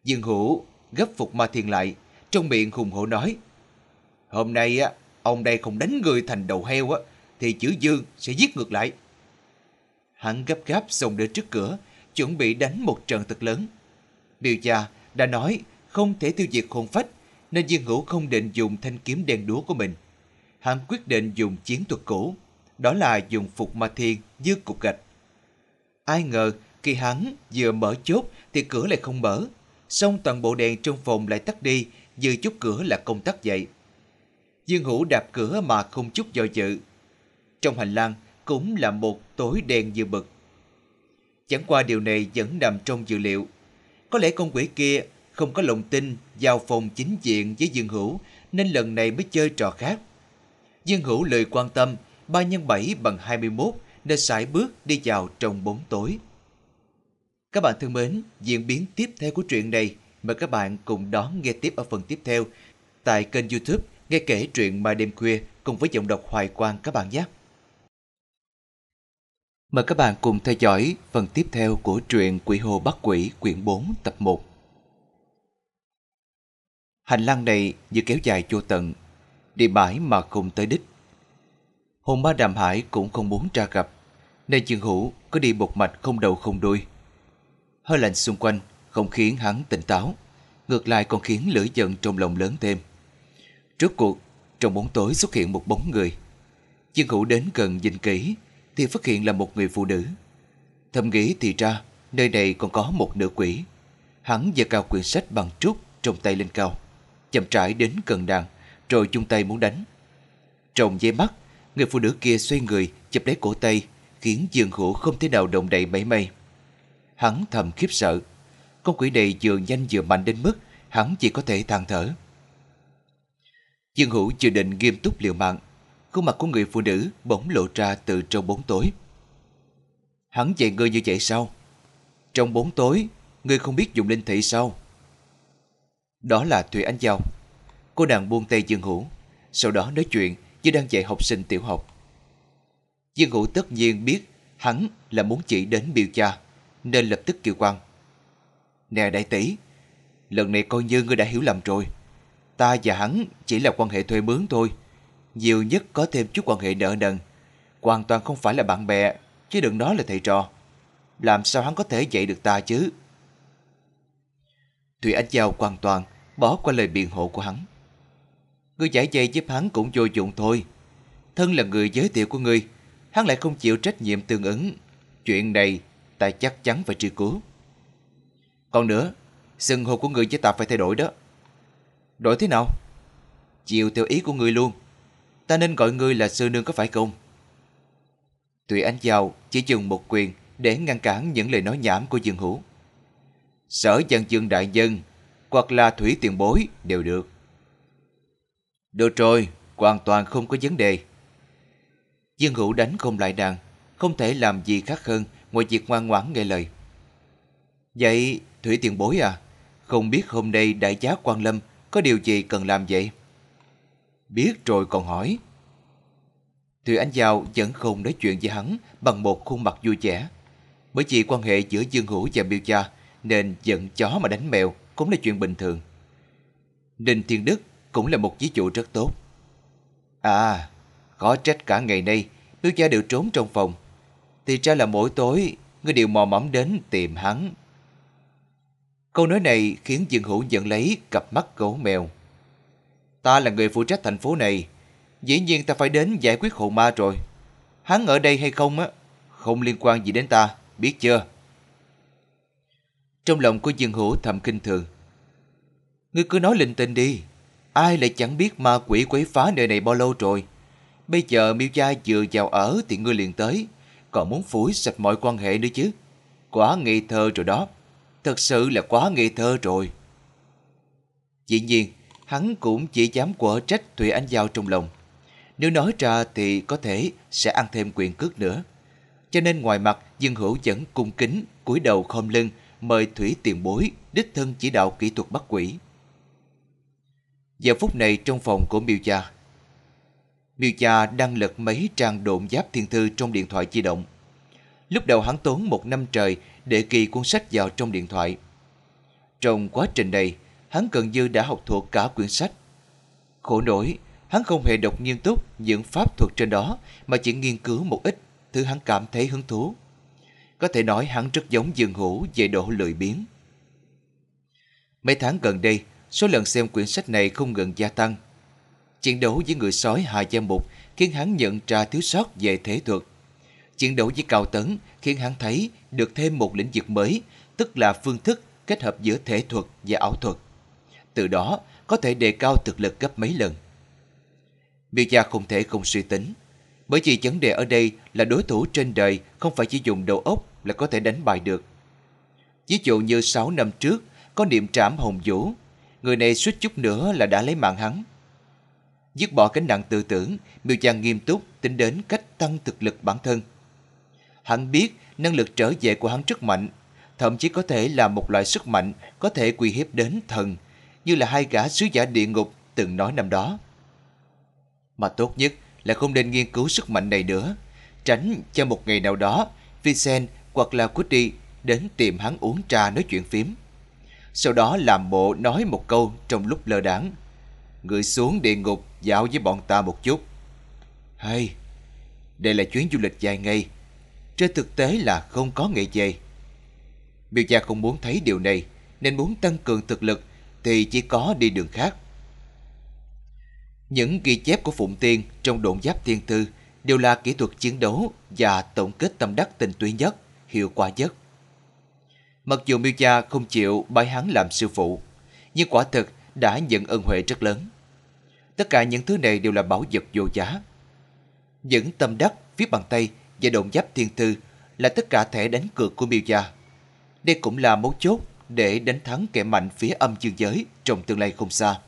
Dương Hữu gấp Phục Ma Thiên lại, trong miệng hùng hổ nói: "Hôm nay á, ông đây không đánh người thành đầu heo á, thì chữ Dương sẽ giết ngược lại." Hắn gấp gáp xông đến trước cửa, chuẩn bị đánh một trận thật lớn. Miêu Gia đã nói không thể tiêu diệt hồn phách, nên Dương Hữu không định dùng thanh kiếm đen đúa của mình. Hắn quyết định dùng chiến thuật cũ, đó là dùng Phục Ma Thiên như cục gạch. Ai ngờ khi hắn vừa mở chốt thì cửa lại không mở, xong toàn bộ đèn trong phòng lại tắt đi, dư chút cửa là công tắc dậy. Dương Hữu đạp cửa mà không chút do dự. Trong hành lang cũng là một tối đen như mực. Chẳng qua điều này vẫn nằm trong dự liệu. Có lẽ con quỷ kia không có lòng tin vào phòng chính diện với Dương Hữu, nên lần này mới chơi trò khác. Dương Hữu lười quan tâm, ba nhân bảy bằng hai mươi mốt, nên sải bước đi vào trong bóng tối. Các bạn thân mến, diễn biến tiếp theo của truyện này mời các bạn cùng đón nghe tiếp ở phần tiếp theo tại kênh YouTube Nghe Kể Truyện Ma Đêm Khuya cùng với giọng đọc Hoài Quang các bạn nhé. Mời các bạn cùng theo dõi phần tiếp theo của truyện Quỷ Hô Bắt Quỷ quyển bốn tập một. Hành lang này như kéo dài vô tận, đi mãi mà không tới đích. Hồn ma Đàm Hải cũng không muốn ra gặp, nên Dương Hữu có đi một mạch không đầu không đuôi. Hơi lạnh xung quanh không khiến hắn tỉnh táo, ngược lại còn khiến lửa giận trong lòng lớn thêm. Rốt cuộc, trong bóng tối xuất hiện một bóng người. Dương Hữu đến gần nhìn kỹ thì phát hiện là một người phụ nữ. Thầm nghĩ thì ra nơi này còn có một nữ quỷ. Hắn giơ cao quyển sách bằng trúc trong tay lên cao, chậm rãi đến gần nàng, rồi chung tay muốn đánh. Trong giây mắt, người phụ nữ kia xoay người chụp lấy cổ tay, khiến Dương Hữu không thể nào động đậy mảy may. Hắn thầm khiếp sợ, con quỷ này vừa nhanh vừa mạnh đến mức hắn chỉ có thể than thở. Dương Hữu dự định nghiêm túc liều mạng, khuôn mặt của người phụ nữ bỗng lộ ra từ trong bóng tối. "Hắn dạy ngươi như vậy sao? Trong bóng tối, ngươi không biết dùng linh thị sao?" Đó là Thủy Anh Giao. Cô nàng buông tay Dương Hữu, sau đó nói chuyện như đang dạy học sinh tiểu học. Dương Hữu tất nhiên biết hắn là muốn chỉ đến Miêu Gia, nên lập tức kêu quang: "Nè đại tỷ, lần này coi như ngươi đã hiểu lầm rồi. Ta và hắn chỉ là quan hệ thuê mướn thôi, nhiều nhất có thêm chút quan hệ nợ nần, hoàn toàn không phải là bạn bè, chứ đừng nói là thầy trò. Làm sao hắn có thể dạy được ta chứ?" Thủy Anh Giao hoàn toàn bỏ qua lời biện hộ của hắn. "Ngươi giải dây giúp hắn cũng vô dụng thôi. Thân là người giới thiệu của ngươi, hắn lại không chịu trách nhiệm tương ứng. Chuyện này ta chắc chắn phải truy cứu. Còn nữa, xưng hô của ngươi với ta phải thay đổi đó." "Đổi thế nào?" "Chịu theo ý của ngươi luôn. Ta nên gọi ngươi là sư nương có phải không?" Thủy Anh Giao chỉ dùng một quyền để ngăn cản những lời nói nhảm của Dương Hữu. "Sở Văn Dương đại nhân hoặc là Thủy tiền bối đều được." "Được rồi, hoàn toàn không có vấn đề." Dương Hữu đánh không lại nàng, không thể làm gì khác hơn ngoài việc ngoan ngoãn nghe lời. "Vậy Thủy tiền bối à, không biết hôm nay đại giá quan lâm có điều gì cần làm vậy?" "Biết rồi còn hỏi." Thủy Anh Giao vẫn không nói chuyện với hắn bằng một khuôn mặt vui vẻ. Bởi vì quan hệ giữa Dương Hữu và Miêu Gia nên giận chó mà đánh mèo cũng là chuyện bình thường. Ninh Thiên Đức cũng là một ví dụ rất tốt. "À, khó trách cả ngày nay Miêu Gia đều trốn trong phòng. Thì ra là mỗi tối người đều mò mẫm đến tìm hắn." Câu nói này khiến Dương Hữu nhận lấy cặp mắt gấu mèo. "Ta là người phụ trách thành phố này, dĩ nhiên ta phải đến giải quyết hồn ma rồi. Hắn ở đây hay không á, không liên quan gì đến ta, biết chưa?" Trong lòng của Dương Hữu thầm kinh thường. "Ngươi cứ nói linh tinh đi, ai lại chẳng biết ma quỷ quấy phá nơi này bao lâu rồi. Bây giờ Miêu Gia vừa vào ở thì ngươi liền tới, còn muốn phủi sạch mọi quan hệ nữa chứ. Quá ngây thơ rồi đó, thật sự là quá ngây thơ rồi." Dĩ nhiên, hắn cũng chỉ dám quở trách Thủy Anh Giao trong lòng. Nếu nói ra thì có thể sẽ ăn thêm quyền cước nữa. Cho nên ngoài mặt, Dương Hữu vẫn cung kính, cúi đầu khom lưng, mời Thủy tiền bối đích thân chỉ đạo kỹ thuật bắt quỷ. Giờ phút này trong phòng của Miêu Gia, Miêu Gia đang lật mấy trang độn giáp thiên thư trong điện thoại di động. Lúc đầu hắn tốn một năm trời để ghi cuốn sách vào trong điện thoại. Trong quá trình này, hắn gần như đã học thuộc cả quyển sách. Khổ nổi, hắn không hề đọc nghiêm túc những pháp thuật trên đó mà chỉ nghiên cứu một ít thứ hắn cảm thấy hứng thú. Có thể nói hắn rất giống Dương Hữu về độ lười biếng. Mấy tháng gần đây, số lần xem quyển sách này không ngừng gia tăng. Chiến đấu với người sói Hà Gia Mục khiến hắn nhận ra thiếu sót về thể thuật. Chiến đấu với Cao Tấn khiến hắn thấy được thêm một lĩnh vực mới, tức là phương thức kết hợp giữa thể thuật và ảo thuật. Từ đó có thể đề cao thực lực gấp mấy lần. Miêu Gia không thể không suy tính, bởi vì vấn đề ở đây là đối thủ trên đời không phải chỉ dùng đầu óc là có thể đánh bại được. Ví dụ như sáu năm trước có niệm trảm Hồng Vũ, người này suýt chút nữa là đã lấy mạng hắn. Dứt bỏ cánh nặng tư tưởng, Miêu Gia nghiêm túc tính đến cách tăng thực lực bản thân. Hắn biết năng lực trở về của hắn rất mạnh, thậm chí có thể là một loại sức mạnh có thể uy hiếp đến thần, như là hai gã sứ giả địa ngục từng nói năm đó. Mà tốt nhất là không nên nghiên cứu sức mạnh này nữa, tránh cho một ngày nào đó Vincent hoặc là Woody đến tìm hắn uống trà nói chuyện phím, sau đó làm bộ nói một câu trong lúc lơ đãng: người xuống địa ngục dạo với bọn ta một chút. Hay, đây là chuyến du lịch dài ngày, trên thực tế là không có ngày về. Miêu Gia không muốn thấy điều này, nên muốn tăng cường thực lực thì chỉ có đi đường khác. Những ghi chép của Phụng Tiên trong Độn Giáp Thiên Thư đều là kỹ thuật chiến đấu và tổng kết tâm đắc tinh túy nhất, hiệu quả nhất. Mặc dù Miêu Gia không chịu bái hắn làm sư phụ, nhưng quả thực đã nhận ân huệ rất lớn. Tất cả những thứ này đều là bảo vật vô giá. Những tâm đắc viết bằng tay và Độn Giáp Thiên Thư là tất cả thẻ đánh cược của Miêu Gia. Đây cũng là mấu chốt để đánh thắng kẻ mạnh phía âm dương giới trong tương lai không xa.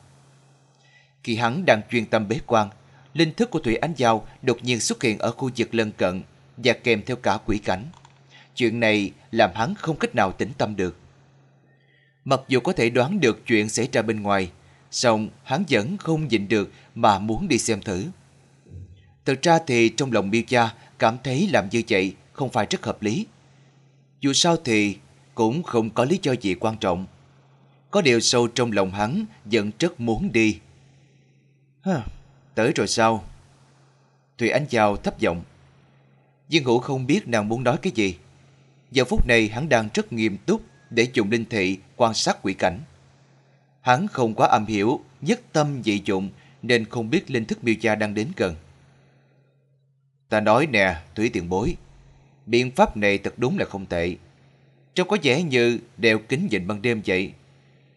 Khi hắn đang chuyên tâm bế quan, linh thức của Thủy Ánh Giao đột nhiên xuất hiện ở khu vực lân cận và kèm theo cả quỷ cảnh. Chuyện này làm hắn không cách nào tĩnh tâm được. Mặc dù có thể đoán được chuyện xảy ra bên ngoài, song hắn vẫn không nhịn được mà muốn đi xem thử. Thực ra thì trong lòng Miêu Gia cảm thấy làm như vậy không phải rất hợp lý. Dù sao thì cũng không có lý do gì quan trọng. Có điều sâu trong lòng hắn vẫn rất muốn đi. Hờ, tới rồi sao? Thùy Anh Giao thấp giọng. Dương Hữu không biết nàng muốn nói cái gì. Giờ phút này hắn đang rất nghiêm túc để dùng linh thị quan sát quỷ cảnh. Hắn không quá am hiểu nhất tâm dị dụng nên không biết linh thức Miêu Gia đang đến gần. Ta nói nè, Thủy tiền bối, biện pháp này thật đúng là không tệ. Trông có vẻ như đeo kính nhìn ban đêm vậy.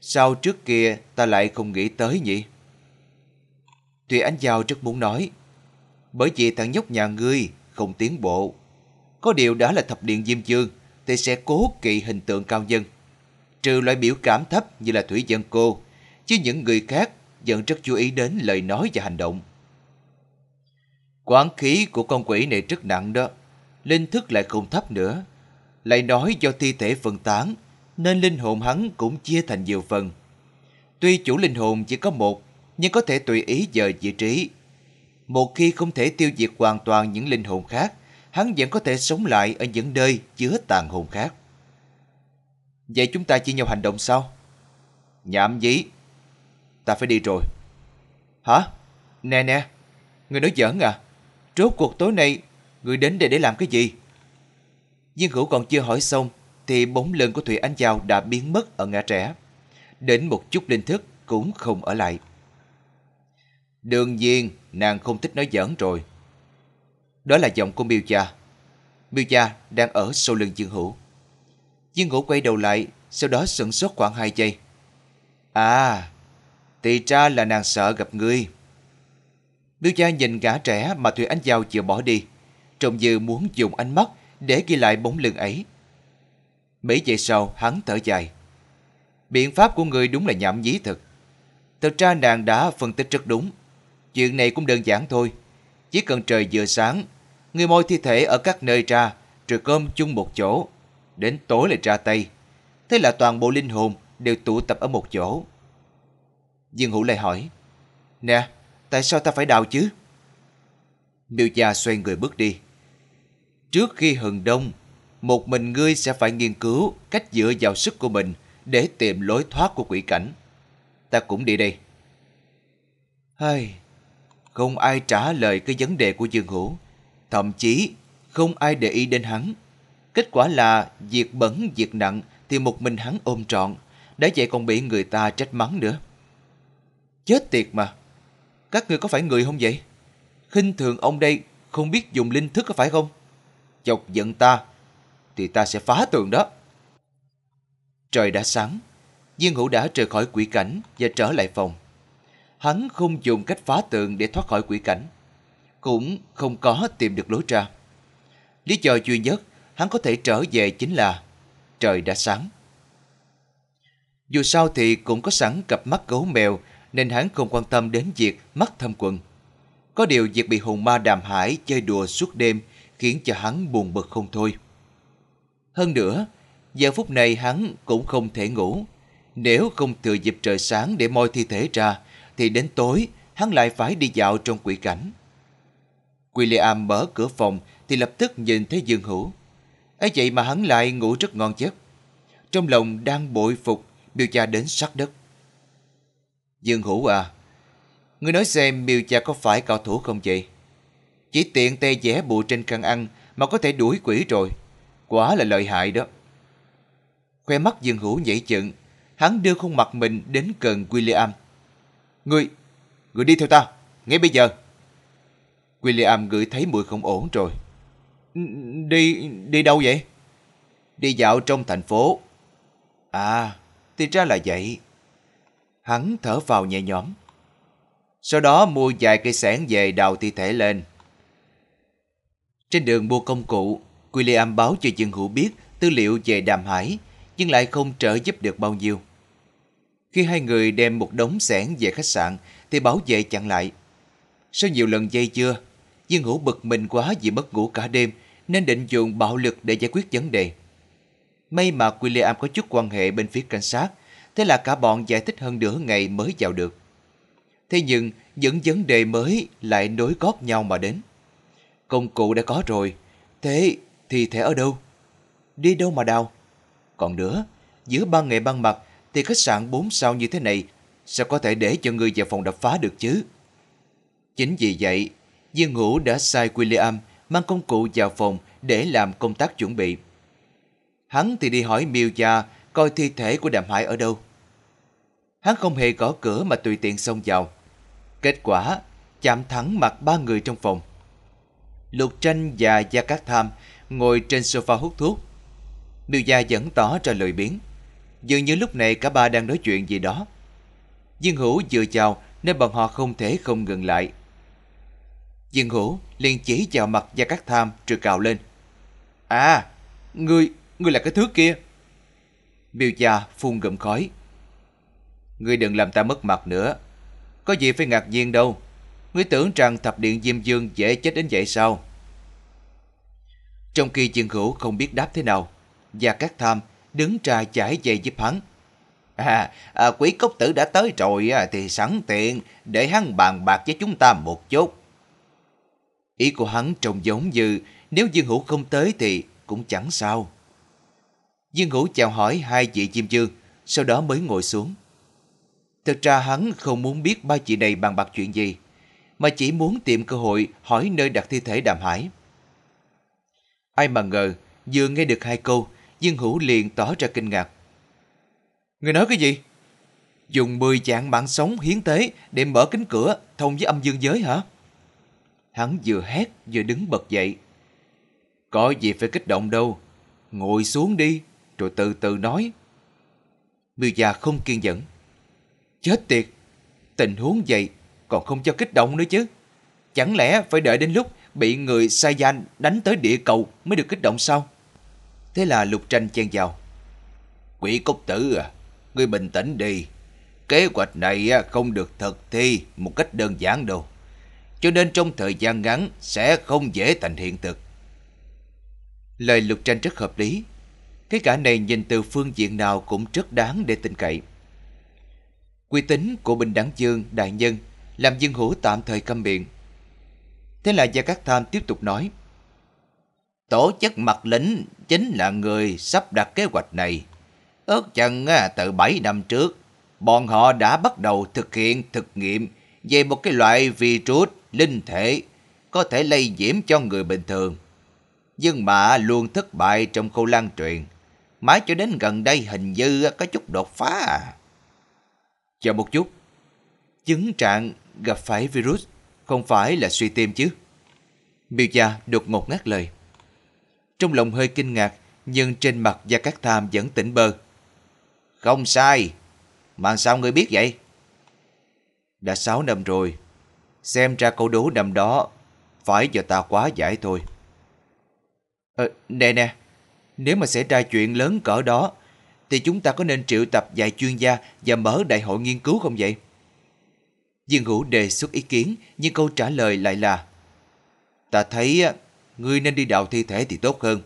Sao trước kia ta lại không nghĩ tới nhỉ? Thùy Ánh Giao rất muốn nói, bởi vì thằng nhóc nhà ngươi không tiến bộ. Có điều đã là thập điện Diêm Dương thì sẽ cố kỵ hình tượng cao nhân, trừ loại biểu cảm thấp như là Thủy Dân cô, chứ những người khác vẫn rất chú ý đến lời nói và hành động. Quán khí của con quỷ này rất nặng đó, linh thức lại không thấp nữa. Lại nói do thi thể phân tán nên linh hồn hắn cũng chia thành nhiều phần. Tuy chủ linh hồn chỉ có một, nhưng có thể tùy ý dời vị trí. Một khi không thể tiêu diệt hoàn toàn những linh hồn khác, hắn vẫn có thể sống lại ở những nơi chứa tàn hồn khác. Vậy chúng ta chia nhau hành động sao? Nhảm nhí, ta phải đi rồi. Hả? Nè nè, người nói giỡn à? Rốt cuộc tối nay người đến đây để làm cái gì? Dương Hữu còn chưa hỏi xong thì bóng lưng của Thủy Ánh Giao đã biến mất ở ngã rẽ. Đến một chút linh thức cũng không ở lại. Đương nhiên nàng không thích nói giỡn rồi. Đó là giọng của Miêu Gia. Miêu Gia đang ở sau lưng Dương Hữu. Dương Hữu quay đầu lại, sau đó sửng sốt khoảng hai giây. À, thì ra là nàng sợ gặp ngươi. Miêu Gia nhìn ngã rẽ mà Thủy Ánh Giao vừa bỏ đi, trông như muốn dùng ánh mắt để ghi lại bóng lưng ấy. Mấy giây sau hắn thở dài. Biện pháp của người đúng là nhảm nhí thật. Thật ra nàng đã phân tích rất đúng. Chuyện này cũng đơn giản thôi. Chỉ cần trời vừa sáng, người moi thi thể ở các nơi ra, rồi gom chung một chỗ. Đến tối lại ra tay. Thế là toàn bộ linh hồn đều tụ tập ở một chỗ. Dương Hữu lại hỏi, nè, tại sao ta phải đào chứ? Miêu Gia xoay người bước đi. Trước khi hừng đông, một mình ngươi sẽ phải nghiên cứu cách dựa vào sức của mình để tìm lối thoát của quỷ cảnh. ta cũng đi đây. Hay, không ai trả lời cái vấn đề của Dương Hữu, thậm chí không ai để ý đến hắn. Kết quả là việc bẩn việc nặng thì một mình hắn ôm trọn, đã vậy còn bị người ta trách mắng nữa. Chết tiệt mà, các người có phải người không vậy? Khinh thường ông đây không biết dùng linh thức có phải không? Chọc giận ta thì ta sẽ phá tường đó. Trời đã sáng, Dương Hữu đã rời khỏi quỷ cảnh và trở lại phòng. Hắn không dùng cách phá tường để thoát khỏi quỷ cảnh, cũng không có tìm được lối ra. Lý do duy nhất hắn có thể trở về chính là trời đã sáng. Dù sao thì cũng có sẵn cặp mắt gấu mèo nên hắn không quan tâm đến việc mắt thâm quần. Có điều việc bị hồn ma Đàm Hải chơi đùa suốt đêm khiến cho hắn buồn bực không thôi. Hơn nữa, giờ phút này hắn cũng không thể ngủ. Nếu không thừa dịp trời sáng để moi thi thể ra, thì đến tối hắn lại phải đi dạo trong quỷ cảnh. William mở cửa phòng thì lập tức nhìn thấy Dương Hữu. Ấy vậy mà hắn lại ngủ rất ngon giấc. Trong lòng đang bội phục Miêu Gia đến sắt đất. Dương Hữu à, ngươi nói xem Miêu Gia có phải cao thủ không vậy? Chỉ tiện tay vẽ bùa trên căn ăn mà có thể đuổi quỷ rồi. Quả là lợi hại đó. Khoe mắt Dương Hữu nhảy dựng, hắn đưa khuôn mặt mình đến gần William. Ngươi, ngươi đi theo ta, ngay bây giờ. William ngửi thấy mùi không ổn rồi. Đi, đi đâu vậy? Đi dạo trong thành phố. À, thì ra là vậy. Hắn thở vào nhẹ nhõm. Sau đó mua vài cây xẻng về đào thi thể lên. Trên đường mua công cụ, William báo cho Dương Hữu biết tư liệu về Đàm Hải, nhưng lại không trợ giúp được bao nhiêu. Khi hai người đem một đống xẻng về khách sạn, thì bảo vệ chặn lại. Sau nhiều lần dây dưa, Dương Hữu bực mình quá vì mất ngủ cả đêm, nên định dùng bạo lực để giải quyết vấn đề. May mà William có chút quan hệ bên phía cảnh sát, thế là cả bọn giải thích hơn nửa ngày mới vào được. Thế nhưng, những vấn đề mới lại nối góp nhau mà đến. Công cụ đã có rồi, thế thì thể ở đâu? Đi đâu mà đào? Còn nữa, giữa ban ngày ban mặt thì khách sạn bốn sao như thế này sao có thể để cho người vào phòng đập phá được chứ? Chính vì vậy, Dương Hữu đã sai William mang công cụ vào phòng để làm công tác chuẩn bị. Hắn thì đi hỏi Miêu Gia coi thi thể của Đàm Hải ở đâu. Hắn không hề gõ cửa mà tùy tiện xông vào. Kết quả, chạm thẳng mặt ba người trong phòng. Lục Tranh và Gia Cát Tham ngồi trên sofa hút thuốc. Miêu Gia vẫn tỏ ra lười biếng. Dường như lúc này cả ba đang nói chuyện gì đó. Dương Hữu vừa chào nên bọn họ không thể không ngừng lại. Dương Hữu liền chỉ vào mặt Gia Cát Tham rồi cào lên. À, ngươi, ngươi là cái thứ kia. Miêu Gia phun ngụm khói. Ngươi đừng làm ta mất mặt nữa. Có gì phải ngạc nhiên đâu. Ngươi tưởng rằng thập điện Diêm Dương dễ chết đến vậy sao? Trong khi Dương Hữu không biết đáp thế nào, Gia Cát Tham đứng ra chải dây giúp hắn. À, à quý cốc tử đã tới rồi thì sẵn tiện để hắn bàn bạc với chúng ta một chút. Ý của hắn trông giống như nếu Dương Hữu không tới thì cũng chẳng sao. Dương Hữu chào hỏi hai vị Diêm Dương, sau đó mới ngồi xuống. Thực ra hắn không muốn biết ba chị này bàn bạc chuyện gì, mà chỉ muốn tìm cơ hội hỏi nơi đặt thi thể Đàm Hải. Ai mà ngờ, vừa nghe được hai câu, Dương Hữu liền tỏ ra kinh ngạc. Người nói cái gì? Dùng mười dạng mạng sống hiến tế để mở cánh cửa thông với âm dương giới hả? Hắn vừa hét vừa đứng bật dậy. Có gì phải kích động đâu, ngồi xuống đi, rồi từ từ nói. Miêu Gia không kiên nhẫn. Chết tiệt, tình huống vậy còn không cho kích động nữa chứ. Chẳng lẽ phải đợi đến lúc bị người sai danh đánh tới địa cầu mới được kích động sao? Thế là Lục Tranh chen vào. Quỷ cốc tử à, ngươi bình tĩnh đi. Kế hoạch này không được thực thi một cách đơn giản đâu, cho nên trong thời gian ngắn sẽ không dễ thành hiện thực. Lời Lục Tranh rất hợp lý. Cái cả này nhìn từ phương diện nào cũng rất đáng để tin cậy. Uy tín của Bình Đẳng Dương đại nhân làm Dương Hữu tạm thời câm miệng. Thế là Gia Cát Tham tiếp tục nói. Tổ chức Mặt Lĩnh chính là người sắp đặt kế hoạch này. Ước chừng từ bảy năm trước, bọn họ đã bắt đầu thực hiện thực nghiệm về một cái loại virus linh thể có thể lây nhiễm cho người bình thường. Nhưng mà luôn thất bại trong khâu lan truyền. Mãi cho đến gần đây hình như có chút đột phá à. Chờ một chút. Chứng trạng gặp phải virus không phải là suy tim chứ? Miêu Gia đột ngột ngắt lời. Trong lòng hơi kinh ngạc, nhưng trên mặt Gia Cát Tham vẫn tỉnh bơ. Không sai. Mà sao ngươi biết vậy? Đã sáu năm rồi. Xem ra câu đố năm đó phải do ta quá giải thôi. Ờ, nè nè, nếu mà xảy ra chuyện lớn cỡ đó, thì chúng ta có nên triệu tập vài chuyên gia và mở đại hội nghiên cứu không vậy? Dương Hữu đề xuất ý kiến, nhưng câu trả lời lại là: ta thấy ngươi nên đi đào thi thể thì tốt hơn.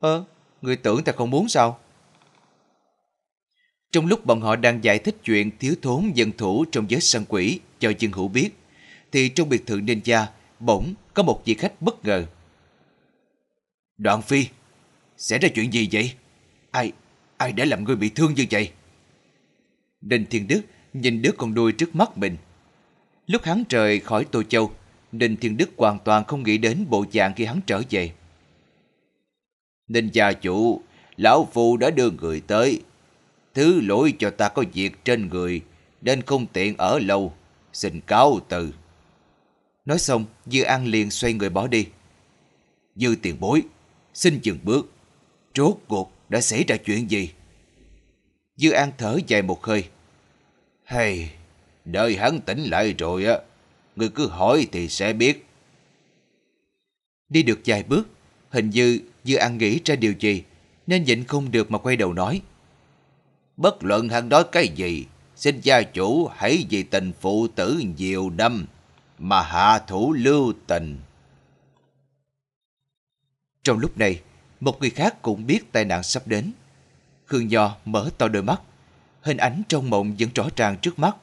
Ơ, ờ, ngươi tưởng ta không muốn sao? Trong lúc bọn họ đang giải thích chuyện thiếu thốn dân thủ trong giới săn quỷ cho Dương Hữu biết, thì trong biệt thự Ninh Gia bỗng có một vị khách bất ngờ. Đoàn Phi, xảy ra chuyện gì vậy? Ai, ai đã làm ngươi bị thương như vậy? Ninh Thiên Đức nhìn đứa con đuôi trước mắt mình. Lúc hắn rời khỏi Tô Châu, Ninh Thiên Đức hoàn toàn không nghĩ đến bộ dạng khi hắn trở về. Ninh gia chủ, lão phu đã đưa người tới. Thứ lỗi cho ta có việc trên người, nên không tiện ở lâu. Xin cáo từ. Nói xong, Dư An liền xoay người bỏ đi. Dư tiền bối, xin dừng bước. Rốt cuộc đã xảy ra chuyện gì? Dư An thở dài một hơi. Hay, đợi hắn tỉnh lại rồi á, người cứ hỏi thì sẽ biết. Đi được vài bước, hình như Dư An nghĩ ra điều gì, nên nhịn không được mà quay đầu nói. Bất luận hắn nói cái gì, xin gia chủ hãy vì tình phụ tử nhiều năm mà hạ thủ lưu tình. Trong lúc này, một người khác cũng biết tai nạn sắp đến. Khương Nho mở to đôi mắt, hình ảnh trong mộng vẫn rõ ràng trước mắt.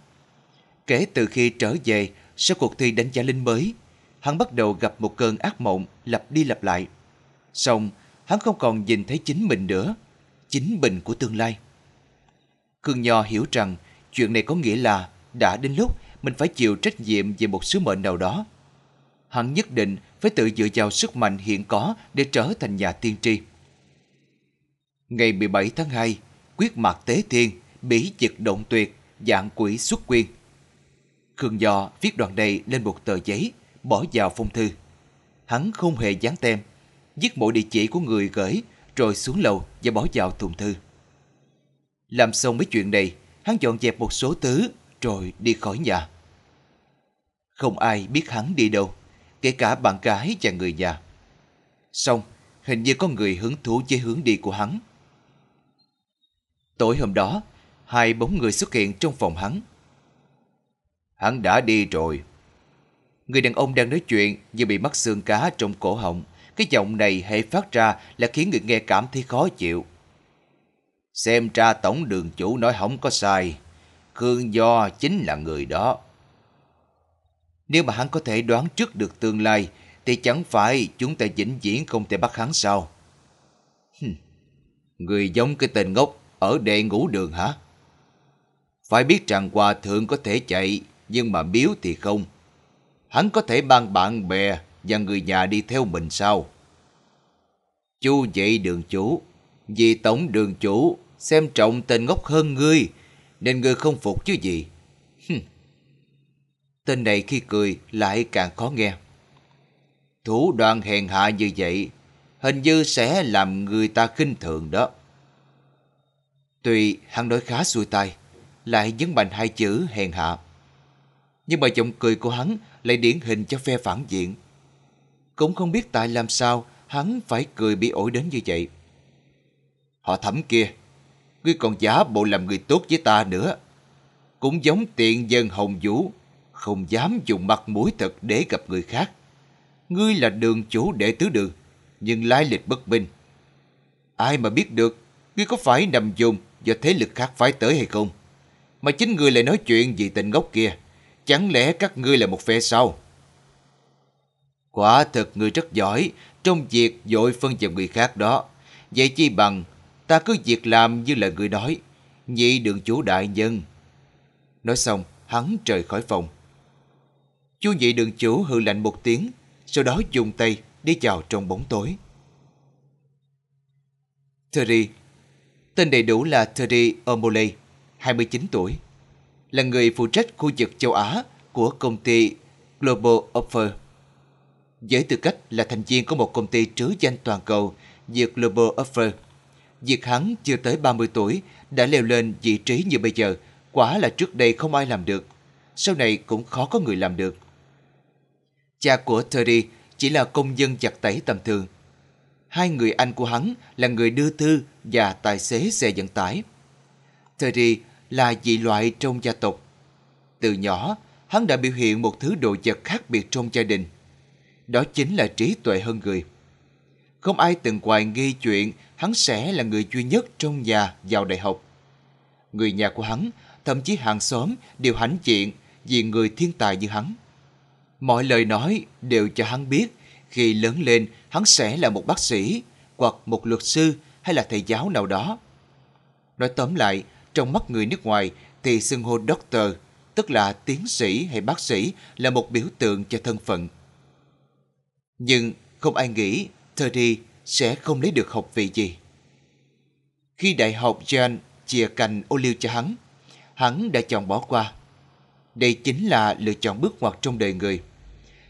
Kể từ khi trở về sau cuộc thi đánh giá linh mới, hắn bắt đầu gặp một cơn ác mộng lặp đi lặp lại. Xong, hắn không còn nhìn thấy chính mình nữa, chính mình của tương lai. Khương Nho hiểu rằng chuyện này có nghĩa là đã đến lúc mình phải chịu trách nhiệm về một sứ mệnh nào đó. Hắn nhất định phải tự dựa vào sức mạnh hiện có để trở thành nhà tiên tri. Ngày mười bảy tháng hai, quyết mạc tế thiên, bỉ diệt động tuyệt, dạng quỷ xuất quyên. Khương Nho viết đoạn này lên một tờ giấy, bỏ vào phong thư. Hắn không hề dán tem, viết mỗi địa chỉ của người gửi, rồi xuống lầu và bỏ vào thùng thư. Làm xong mấy chuyện này, hắn dọn dẹp một số thứ rồi đi khỏi nhà. Không ai biết hắn đi đâu, kể cả bạn gái và người nhà. Xong, hình như có người hứng thú với hướng đi của hắn. Tối hôm đó, hai bóng người xuất hiện trong phòng hắn. Hắn đã đi rồi. Người đàn ông đang nói chuyện như bị mắc xương cá trong cổ họng. Cái giọng này hễ phát ra là khiến người nghe cảm thấy khó chịu. Xem ra tổng đường chủ nói không có sai. Khương Nho chính là người đó. Nếu mà hắn có thể đoán trước được tương lai, thì chẳng phải chúng ta vĩnh viễn không thể bắt hắn sao? Người giống cái tên ngốc ở đệ ngũ đường hả? Phải biết rằng hòa thượng có thể chạy, nhưng mà biếu thì không. Hắn có thể mang bạn bè và người nhà đi theo mình sao? Chú vậy đường chủ, vì tổng đường chủ xem trọng tên ngốc hơn ngươi, nên ngươi không phục chứ gì. Tên này khi cười lại càng khó nghe. Thủ đoạn hèn hạ như vậy, hình như sẽ làm người ta khinh thường đó. Tuy hắn nói khá xuôi tai, lại nhấn mạnh hai chữ hèn hạ, nhưng mà giọng cười của hắn lại điển hình cho phe phản diện. Cũng không biết tại làm sao hắn phải cười bị ổi đến như vậy. Họ Thẩm kia, ngươi còn giả bộ làm người tốt với ta nữa. Cũng giống tiện dân Hồng Vũ, không dám dùng mặt mũi thật để gặp người khác. Ngươi là đường chủ đệ tứ đường, nhưng lai lịch bất minh. Ai mà biết được ngươi có phải nằm vùng do thế lực khác phái tới hay không? Mà chính ngươi lại nói chuyện vì tên ngốc kia. Chẳng lẽ các ngươi là một phe sao? Quả thật ngươi rất giỏi trong việc dội phân vào người khác đó. Vậy chi bằng ta cứ việc làm như lời ngươi nói, nhị đường chủ đại nhân. Nói xong, hắn rời khỏi phòng. Chú nhị đường chủ hừ lạnh một tiếng, sau đó dùng tay đi vào trong bóng tối. Terry, tên đầy đủ là Terry O'Malley, hai mươi chín tuổi, là người phụ trách khu vực châu Á của công ty Global Offer. Với tư cách là thành viên của một công ty trứ danh toàn cầu, việc Global Offer, việc hắn chưa tới ba mươi tuổi đã leo lên vị trí như bây giờ, quả là trước đây không ai làm được, sau này cũng khó có người làm được. Cha của Terry chỉ là công dân giặt tẩy tầm thường. Hai người anh của hắn là người đưa thư và tài xế xe vận tải. Terry là dị loại trong gia tộc. Từ nhỏ, hắn đã biểu hiện một thứ đồ vật khác biệt trong gia đình. Đó chính là trí tuệ hơn người. Không ai từng hoài nghi chuyện hắn sẽ là người duy nhất trong nhà vào đại học. Người nhà của hắn, thậm chí hàng xóm đều hãnh diện vì người thiên tài như hắn. Mọi lời nói đều cho hắn biết khi lớn lên hắn sẽ là một bác sĩ, hoặc một luật sư hay là thầy giáo nào đó. Nói tóm lại, trong mắt người nước ngoài thì xưng hô doctor, tức là tiến sĩ hay bác sĩ, là một biểu tượng cho thân phận. Nhưng không ai nghĩ Terry sẽ không lấy được học vị gì. Khi đại học Yale chìa cành ô liu cho hắn, hắn đã chọn bỏ qua. Đây chính là lựa chọn bước ngoặt trong đời người.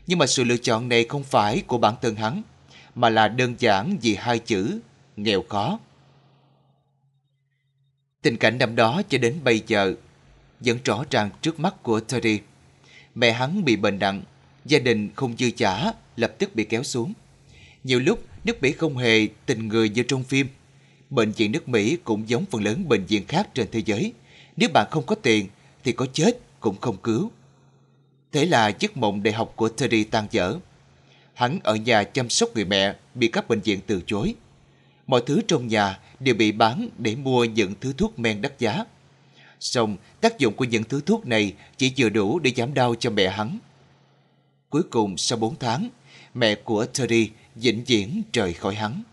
Nhưng mà sự lựa chọn này không phải của bản thân hắn, mà là đơn giản vì hai chữ nghèo khó. Tình cảnh năm đó cho đến bây giờ vẫn rõ ràng trước mắt của Terry. Mẹ hắn bị bệnh nặng, gia đình không dư giả, lập tức bị kéo xuống. Nhiều lúc nước Mỹ không hề tình người như trong phim. Bệnh viện nước Mỹ cũng giống phần lớn bệnh viện khác trên thế giới. Nếu bạn không có tiền thì có chết cũng không cứu. Thế là giấc mộng đại học của Terry tan vỡ. Hắn ở nhà chăm sóc người mẹ bị các bệnh viện từ chối. Mọi thứ trong nhà đều bị bán để mua những thứ thuốc men đắt giá. Song tác dụng của những thứ thuốc này chỉ vừa đủ để giảm đau cho mẹ hắn. Cuối cùng sau bốn tháng, mẹ của Terry vĩnh viễn rời khỏi hắn.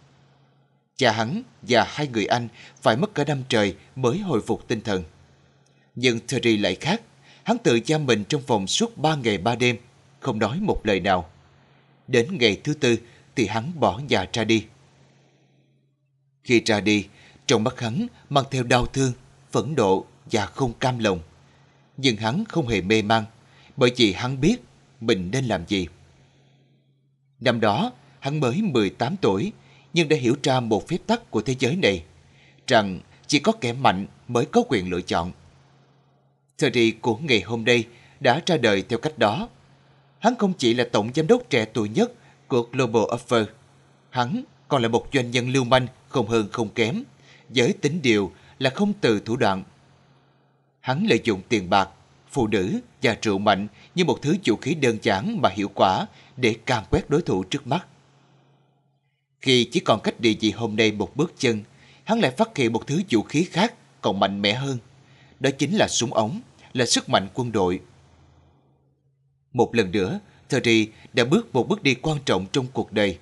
Cha hắn và hai người anh phải mất cả năm trời mới hồi phục tinh thần. Nhưng Terry lại khác. Hắn tự giam mình trong phòng suốt ba ngày ba đêm, không nói một lời nào. Đến ngày thứ tư thì hắn bỏ nhà ra đi. Khi ra đi, trong mắt hắn mang theo đau thương, phẫn nộ và không cam lòng. Nhưng hắn không hề mê man, bởi vì hắn biết mình nên làm gì. Năm đó, hắn mới mười tám tuổi, nhưng đã hiểu ra một phép tắc của thế giới này, rằng chỉ có kẻ mạnh mới có quyền lựa chọn. Terry của ngày hôm nay đã ra đời theo cách đó. Hắn không chỉ là tổng giám đốc trẻ tuổi nhất của Global Offer, hắn còn là một doanh nhân lưu manh không hơn không kém, với tính điều là không từ thủ đoạn. Hắn lợi dụng tiền bạc, phụ nữ và rượu mạnh như một thứ vũ khí đơn giản mà hiệu quả để càn quét đối thủ trước mắt. Khi chỉ còn cách địa vị hôm nay một bước chân, hắn lại phát hiện một thứ vũ khí khác còn mạnh mẽ hơn. Đó chính là súng ống, là sức mạnh quân đội. Một lần nữa, Terry đã bước một bước đi quan trọng trong cuộc đời.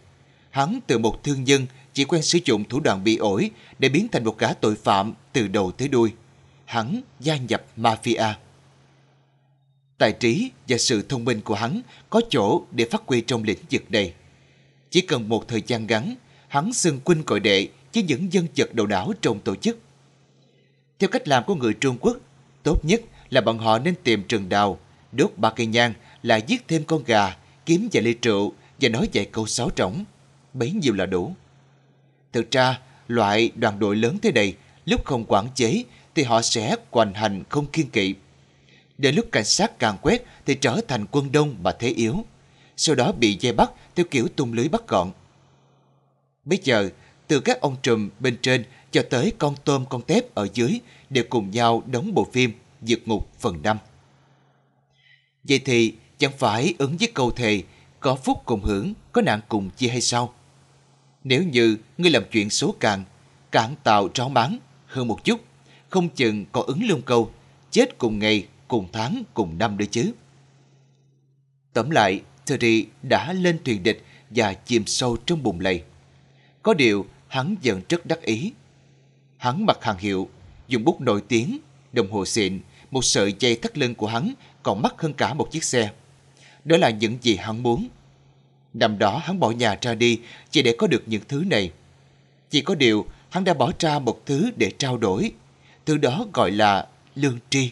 Hắn từ một thương nhân chỉ quen sử dụng thủ đoạn bị ổi để biến thành một gã tội phạm từ đầu tới đuôi. Hắn gia nhập mafia. Tài trí và sự thông minh của hắn có chỗ để phát huy trong lĩnh vực này. Chỉ cần một thời gian ngắn, hắn xưng huynh gọi đệ với những dân chật đầu đảo trong tổ chức. Theo cách làm của người Trung Quốc, tốt nhất là bọn họ nên tìm rừng đào, đốt ba cây nhang, lại giết thêm con gà, kiếm vài ly rượu và nói vài câu sáo trỏng. Bấy nhiêu là đủ. Thực ra, loại đoàn đội lớn thế này, lúc không quản chế thì họ sẽ hoành hành không kiêng kỵ. Đến lúc cảnh sát càn quét thì trở thành quân đông mà thế yếu. Sau đó bị dây bắt theo kiểu tung lưới bắt gọn. Bây giờ, từ các ông trùm bên trên cho tới con tôm con tép ở dưới đều cùng nhau đóng bộ phim Vượt Ngục phần năm. Vậy thì chẳng phải ứng với câu thề có phúc cùng hưởng, có nạn cùng chia hay sao? Nếu như ngươi làm chuyện số càng, càng tạo tráo máng hơn một chút, không chừng còn ứng luôn câu chết cùng ngày, cùng tháng, cùng năm nữa chứ. Tóm lại, Terry đã lên thuyền địch và chìm sâu trong bùn lầy. Có điều hắn vẫn rất đắc ý. Hắn mặc hàng hiệu, dùng bút nổi tiếng, đồng hồ xịn, một sợi dây thắt lưng của hắn còn mắc hơn cả một chiếc xe. Đó là những gì hắn muốn. Năm đó hắn bỏ nhà ra đi chỉ để có được những thứ này. Chỉ có điều hắn đã bỏ ra một thứ để trao đổi. Thứ đó gọi là lương tri.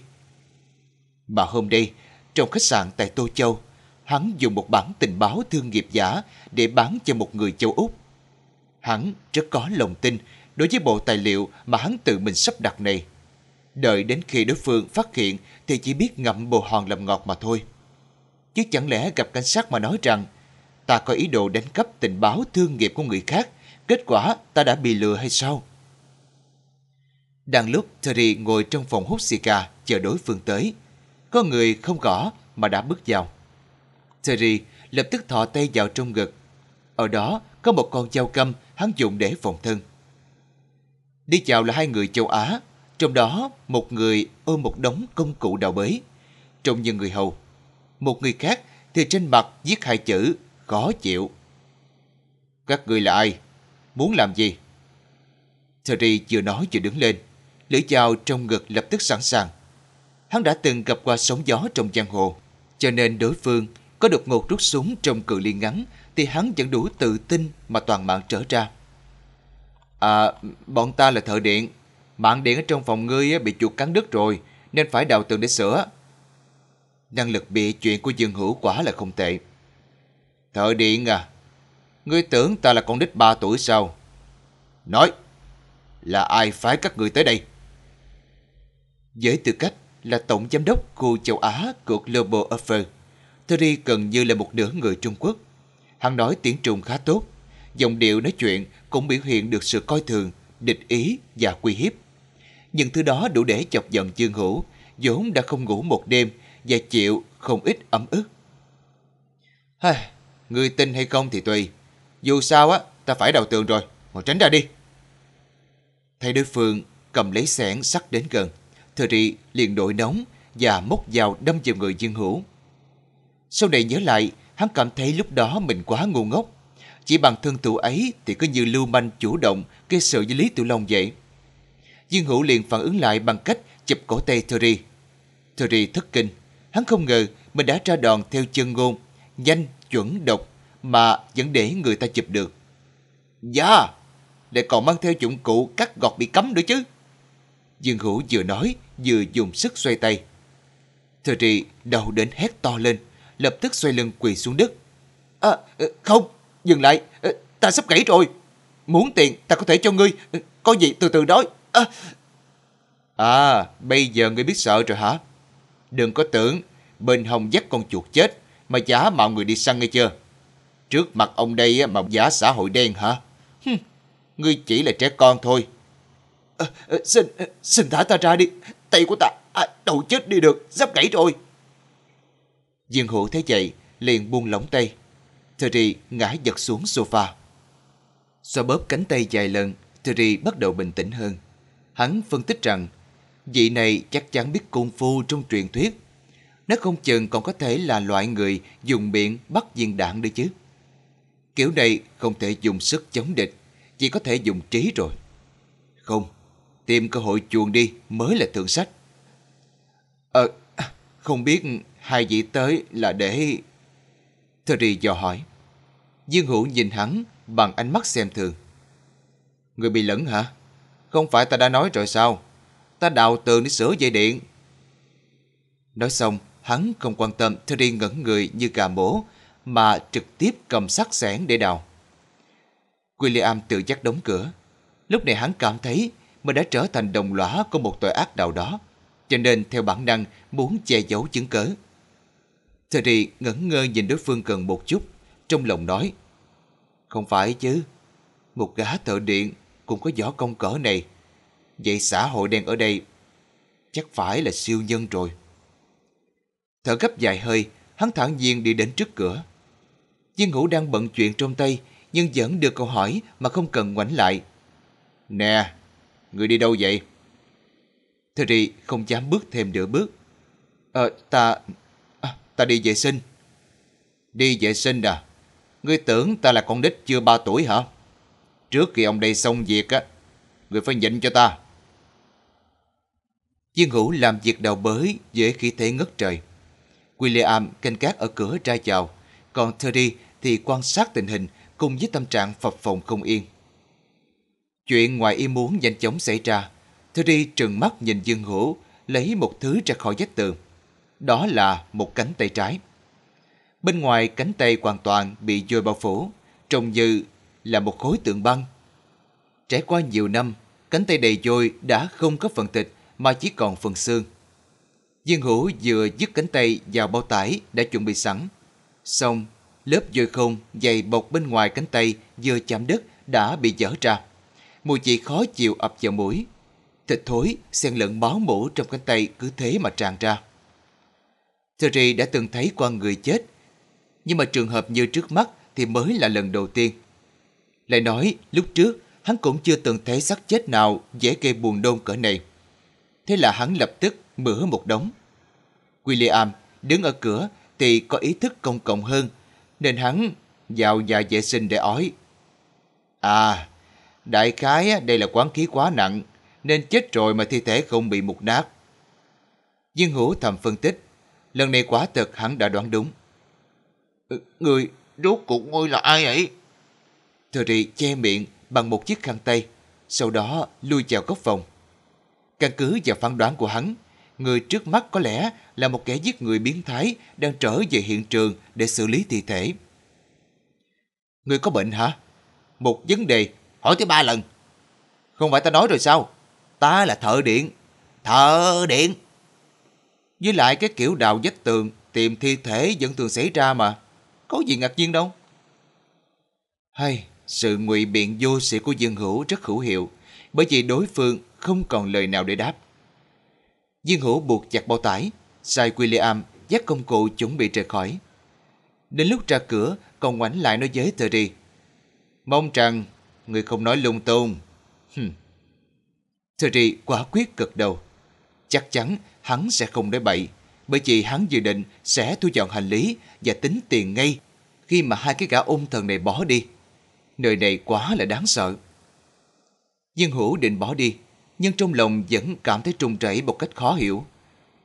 Mà hôm nay, trong khách sạn tại Tô Châu, hắn dùng một bản tình báo thương nghiệp giả để bán cho một người châu Úc. Hắn rất có lòng tin đối với bộ tài liệu mà hắn tự mình sắp đặt này. Đợi đến khi đối phương phát hiện thì chỉ biết ngậm bồ hòn làm ngọt mà thôi. Chứ chẳng lẽ gặp cảnh sát mà nói rằng ta có ý đồ đánh cắp tình báo thương nghiệp của người khác, kết quả ta đã bị lừa hay sao? Đang lúc Terry ngồi trong phòng hút xì cà chờ đối phương tới, có người không gõ mà đã bước vào. Terry lập tức thò tay vào trong ngực. Ở đó có một con dao găm hắn dùng để phòng thân. Đi vào là hai người châu Á, trong đó một người ôm một đống công cụ đào bới, trông như người hầu. Một người khác thì trên mặt viết hai chữ khó chịu. Các người là ai? Muốn làm gì? Terry vừa nói vừa đứng lên, lưỡi dao trong ngực lập tức sẵn sàng. Hắn đã từng gặp qua sóng gió trong giang hồ, cho nên đối phương có đột ngột rút súng trong cự ly ngắn thì hắn vẫn đủ tự tin mà toàn mạng trở ra. À, bọn ta là thợ điện. Mạng điện ở trong phòng ngươi bị chuột cắn đứt rồi, nên phải đào tường để sửa. Năng lực bịa chuyện của Dương Hữu quả là không tệ. Thợ điện à? Ngươi tưởng ta là con nít ba tuổi sao? Nói, là ai phái các ngươi tới đây? Với tư cách là tổng giám đốc khu châu Á của Global Offer, Terry gần như là một nửa người Trung Quốc. Hắn nói tiếng Trung khá tốt, giọng điệu nói chuyện cũng biểu hiện được sự coi thường, địch ý và uy hiếp. Những thứ đó đủ để chọc giận Dương Hữu, vốn đã không ngủ một đêm và chịu không ít ấm ức. Hây, người tin hay không thì tùy. Dù sao á, ta phải đào tường rồi, ngồi tránh ra đi. Thấy đối phương cầm lấy xẻng sắt đến gần, Terry liền nổi nóng và móc dao đâm vào người Dương Hữu. Sau này nhớ lại, hắn cảm thấy lúc đó mình quá ngu ngốc. Chỉ bằng thân thủ ấy thì cứ như lưu manh chủ động gây sự với Lý Tiểu Long vậy. Dương Hữu liền phản ứng lại bằng cách chụp cổ tay Terry. Terry thất kinh, hắn không ngờ mình đã ra đòn theo chân ngôn, nhanh, chuẩn, độc mà vẫn để người ta chụp được. Dạ, yeah, lại còn mang theo dụng cụ cắt gọt bị cấm nữa chứ. Dương Hữu vừa nói vừa dùng sức xoay tay. Terry đau đến hét to lên, lập tức xoay lưng quỳ xuống đất. À, không, dừng lại, ta sắp gãy rồi. Muốn tiền ta có thể cho ngươi, có gì từ từ đói. À, à bây giờ ngươi biết sợ rồi hả? Đừng có tưởng bên hông dắt con chuột chết mà giả mạo người đi săn nghe chưa? Trước mặt ông đây mà giả xã hội đen hả? Hừm, ngươi chỉ là trẻ con thôi. À, à, xin, à, xin thả ta ra đi, tay của ta, à, đầu chết đi được, sắp gãy rồi. Dương Hữu thấy vậy, liền buông lỏng tay. Terry ngã giật xuống sofa. Xoa bóp cánh tay vài lần, Terry bắt đầu bình tĩnh hơn. Hắn phân tích rằng, vị này chắc chắn biết công phu trong truyền thuyết. Nó không chừng còn có thể là loại người dùng miệng bắt viên đạn đấy chứ. Kiểu này không thể dùng sức chống địch, chỉ có thể dùng trí rồi. Không, tìm cơ hội chuồn đi mới là thượng sách. Ờ, à, không biết hai vị tới là để... Terry dò hỏi. Dương Hữu nhìn hắn bằng ánh mắt xem thường. Người bị lẫn hả? Không phải ta đã nói rồi sao? Ta đào tường để sửa dây điện. Nói xong, hắn không quan tâm Terry ngẩn người như gà mổ, mà trực tiếp cầm sắt xẻng để đào. William tự giác đóng cửa. Lúc này hắn cảm thấy mình đã trở thành đồng lõa của một tội ác nào đó, cho nên theo bản năng muốn che giấu chứng cớ. Terry ngẩn ngơ nhìn đối phương gần một chút, trong lòng nói, không phải chứ, một gã thợ điện cũng có võ công cỡ này, vậy xã hội đen ở đây chắc phải là siêu nhân rồi. Thở gấp dài hơi, hắn thản nhiên đi đến trước cửa. Dương Hữu đang bận chuyện trong tay, nhưng vẫn đưa câu hỏi mà không cần ngoảnh lại. Nè, người đi đâu vậy? Terry không dám bước thêm nửa bước. Ờ, ta... ta đi vệ sinh. Đi vệ sinh à? Ngươi tưởng ta là con nít chưa ba tuổi hả? Trước khi ông đây xong việc á, ngươi phải nhịn cho ta. Dương Hữu làm việc đào bới với khí thế ngất trời. William canh gác ở cửa ra vào, còn Terry thì quan sát tình hình cùng với tâm trạng phập phồng không yên. Chuyện ngoài ý muốn nhanh chóng xảy ra. Terry trừng mắt nhìn Dương Hữu, lấy một thứ ra khỏi vách tường. Đó là một cánh tay trái. Bên ngoài cánh tay hoàn toàn bị vôi bao phủ, trông như là một khối tượng băng. Trải qua nhiều năm, cánh tay đầy vôi đã không có phần thịt mà chỉ còn phần xương. Dương Hữu vừa dứt cánh tay vào bao tải đã chuẩn bị sẵn. Xong, lớp vôi không dày bọc bên ngoài cánh tay vừa chạm đất đã bị dở ra. Mùi vị khó chịu ập vào mũi. Thịt thối, xen lẫn máu mủ trong cánh tay cứ thế mà tràn ra. Terry đã từng thấy qua người chết, nhưng mà trường hợp như trước mắt thì mới là lần đầu tiên. Lại nói, lúc trước, hắn cũng chưa từng thấy xác chết nào dễ gây buồn nôn cỡ này. Thế là hắn lập tức mửa một đống. William đứng ở cửa thì có ý thức công cộng hơn, nên hắn vào nhà vệ sinh để ói. À, đại khái đây là quán khí quá nặng, nên chết rồi mà thi thể không bị mục nát. Dương Hữu thầm phân tích, lần này quả thật hắn đã đoán đúng. Người rốt cuộc ngôi là ai ấy? Terry che miệng bằng một chiếc khăn tay, sau đó lui vào góc phòng. Căn cứ vào phán đoán của hắn, người trước mắt có lẽ là một kẻ giết người biến thái đang trở về hiện trường để xử lý thi thể. Người có bệnh hả? Một vấn đề, hỏi tới ba lần. Không phải ta nói rồi sao? Ta là thợ điện. Thợ điện. Với lại cái kiểu đào vách tường, tìm thi thể vẫn thường xảy ra mà. Có gì ngạc nhiên đâu. Hay, sự ngụy biện vô sĩ của Dương Hữu rất hữu hiệu, bởi vì đối phương không còn lời nào để đáp. Dương Hữu buộc chặt bao tải, sai William dắt công cụ chuẩn bị rời khỏi. Đến lúc ra cửa, còn ngoảnh lại nói với Terry. Mong rằng người không nói lung tung. Hừm. Terry quả quyết gật đầu. Chắc chắn hắn sẽ không nói bậy, bởi vì hắn dự định sẽ thu dọn hành lý và tính tiền ngay khi mà hai cái gã ôn thần này bỏ đi. Nơi này quá là đáng sợ. Dương Hữu định bỏ đi, nhưng trong lòng vẫn cảm thấy trùng rẫy một cách khó hiểu.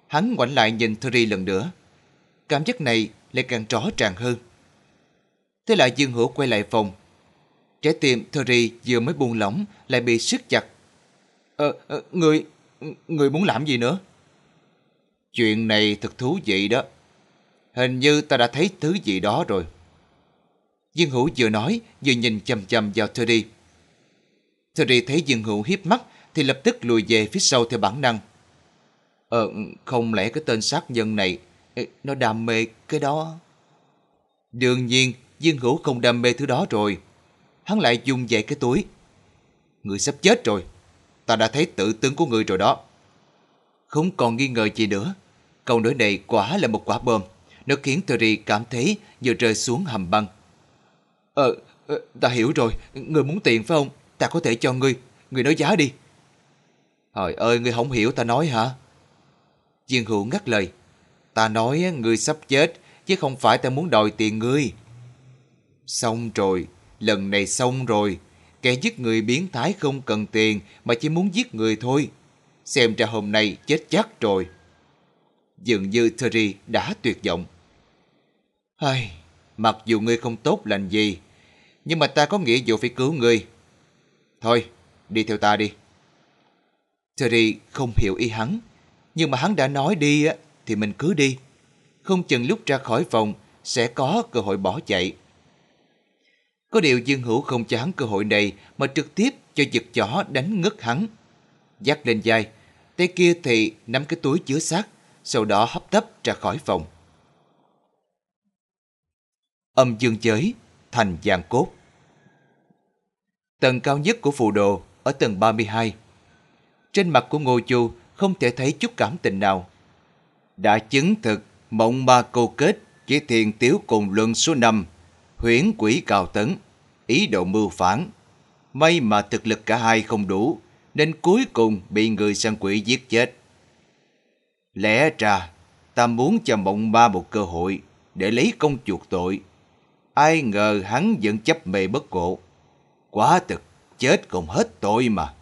Hắn ngoảnh lại nhìn Terry lần nữa. Cảm giác này lại càng rõ ràng hơn. Thế là Dương Hữu quay lại phòng. Trái tim Terry vừa mới buông lỏng lại bị siết chặt. Ờ, người, người muốn làm gì nữa? Chuyện này thật thú vị đó. Hình như ta đã thấy thứ gì đó rồi. Dương Hữu vừa nói vừa nhìn chằm chằm vào Terry. Terry thấy Dương Hữu hiếp mắt thì lập tức lùi về phía sau theo bản năng. Ờ, không lẽ cái tên sát nhân này nó đam mê cái đó? Đương nhiên Dương Hữu không đam mê thứ đó rồi. Hắn lại dùng dậy cái túi. Người sắp chết rồi. Ta đã thấy tự tướng của người rồi đó. Không còn nghi ngờ gì nữa. Câu nói này quả là một quả bom. Nó khiến Terry cảm thấy vừa rơi xuống hầm băng. Ờ, ta hiểu rồi. Người muốn tiền phải không? Ta có thể cho ngươi. Ngươi nói giá đi. Trời ơi, ngươi không hiểu ta nói hả? Dương Hữu ngắt lời. Ta nói ngươi sắp chết, chứ không phải ta muốn đòi tiền ngươi. Xong rồi. Lần này xong rồi. Kẻ giết người biến thái không cần tiền mà chỉ muốn giết người thôi. Xem ra hôm nay chết chắc rồi. Dường như Terry đã tuyệt vọng. Ai, mặc dù ngươi không tốt lành gì, nhưng mà ta có nghĩa vụ phải cứu ngươi. Thôi, đi theo ta đi. Terry không hiểu ý hắn, nhưng mà hắn đã nói đi thì mình cứ đi. Không chừng lúc ra khỏi phòng sẽ có cơ hội bỏ chạy. Có điều Dương Hữu không cho hắn cơ hội này mà trực tiếp cho giật chỏ đánh ngất hắn. Dắt lên vai, tay kia thì nắm cái túi chứa xác, sau đó hấp tấp ra khỏi phòng. Âm dương giới, thành Giàn Cốt. Tầng cao nhất của phù đồ ở tầng ba mươi hai. Trên mặt của Ngô Du không thể thấy chút cảm tình nào. Đã chứng thực mộng ma câu kết chỉ thiền tiếu cùng luận số năm. Huyễn quỷ Cao Tấn, ý đồ mưu phản. May mà thực lực cả hai không đủ, nên cuối cùng bị người săn quỷ giết chết. Lẽ ra, ta muốn cho mộng ma một cơ hội để lấy công chuộc tội. Ai ngờ hắn vẫn chấp mê bất ngộ. Quá thực, chết cũng hết tội mà.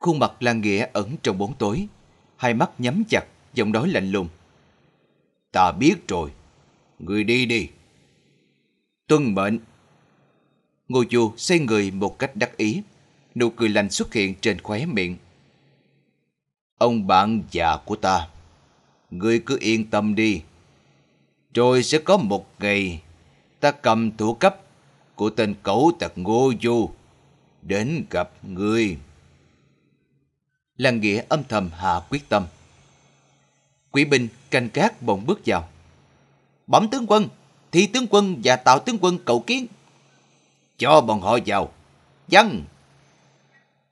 Khuôn mặt Lãng Nghĩa ẩn trong bóng tối, hai mắt nhắm chặt, giọng nói lạnh lùng. Ta biết rồi, người đi đi. Tuân mệnh. Ngô Du xoay người một cách đắc ý, nụ cười lành xuất hiện trên khóe miệng. Ông bạn già của ta, ngươi cứ yên tâm đi. Rồi sẽ có một ngày, ta cầm thủ cấp của tên cẩu tặc Ngô Du đến gặp ngươi. Lãng Nghĩa âm thầm hạ quyết tâm. Quỷ binh canh gác bỗng bước vào. Bẩm tướng quân, Thì tướng quân và Tào tướng quân cầu kiến. Cho bọn họ vào. Vâng.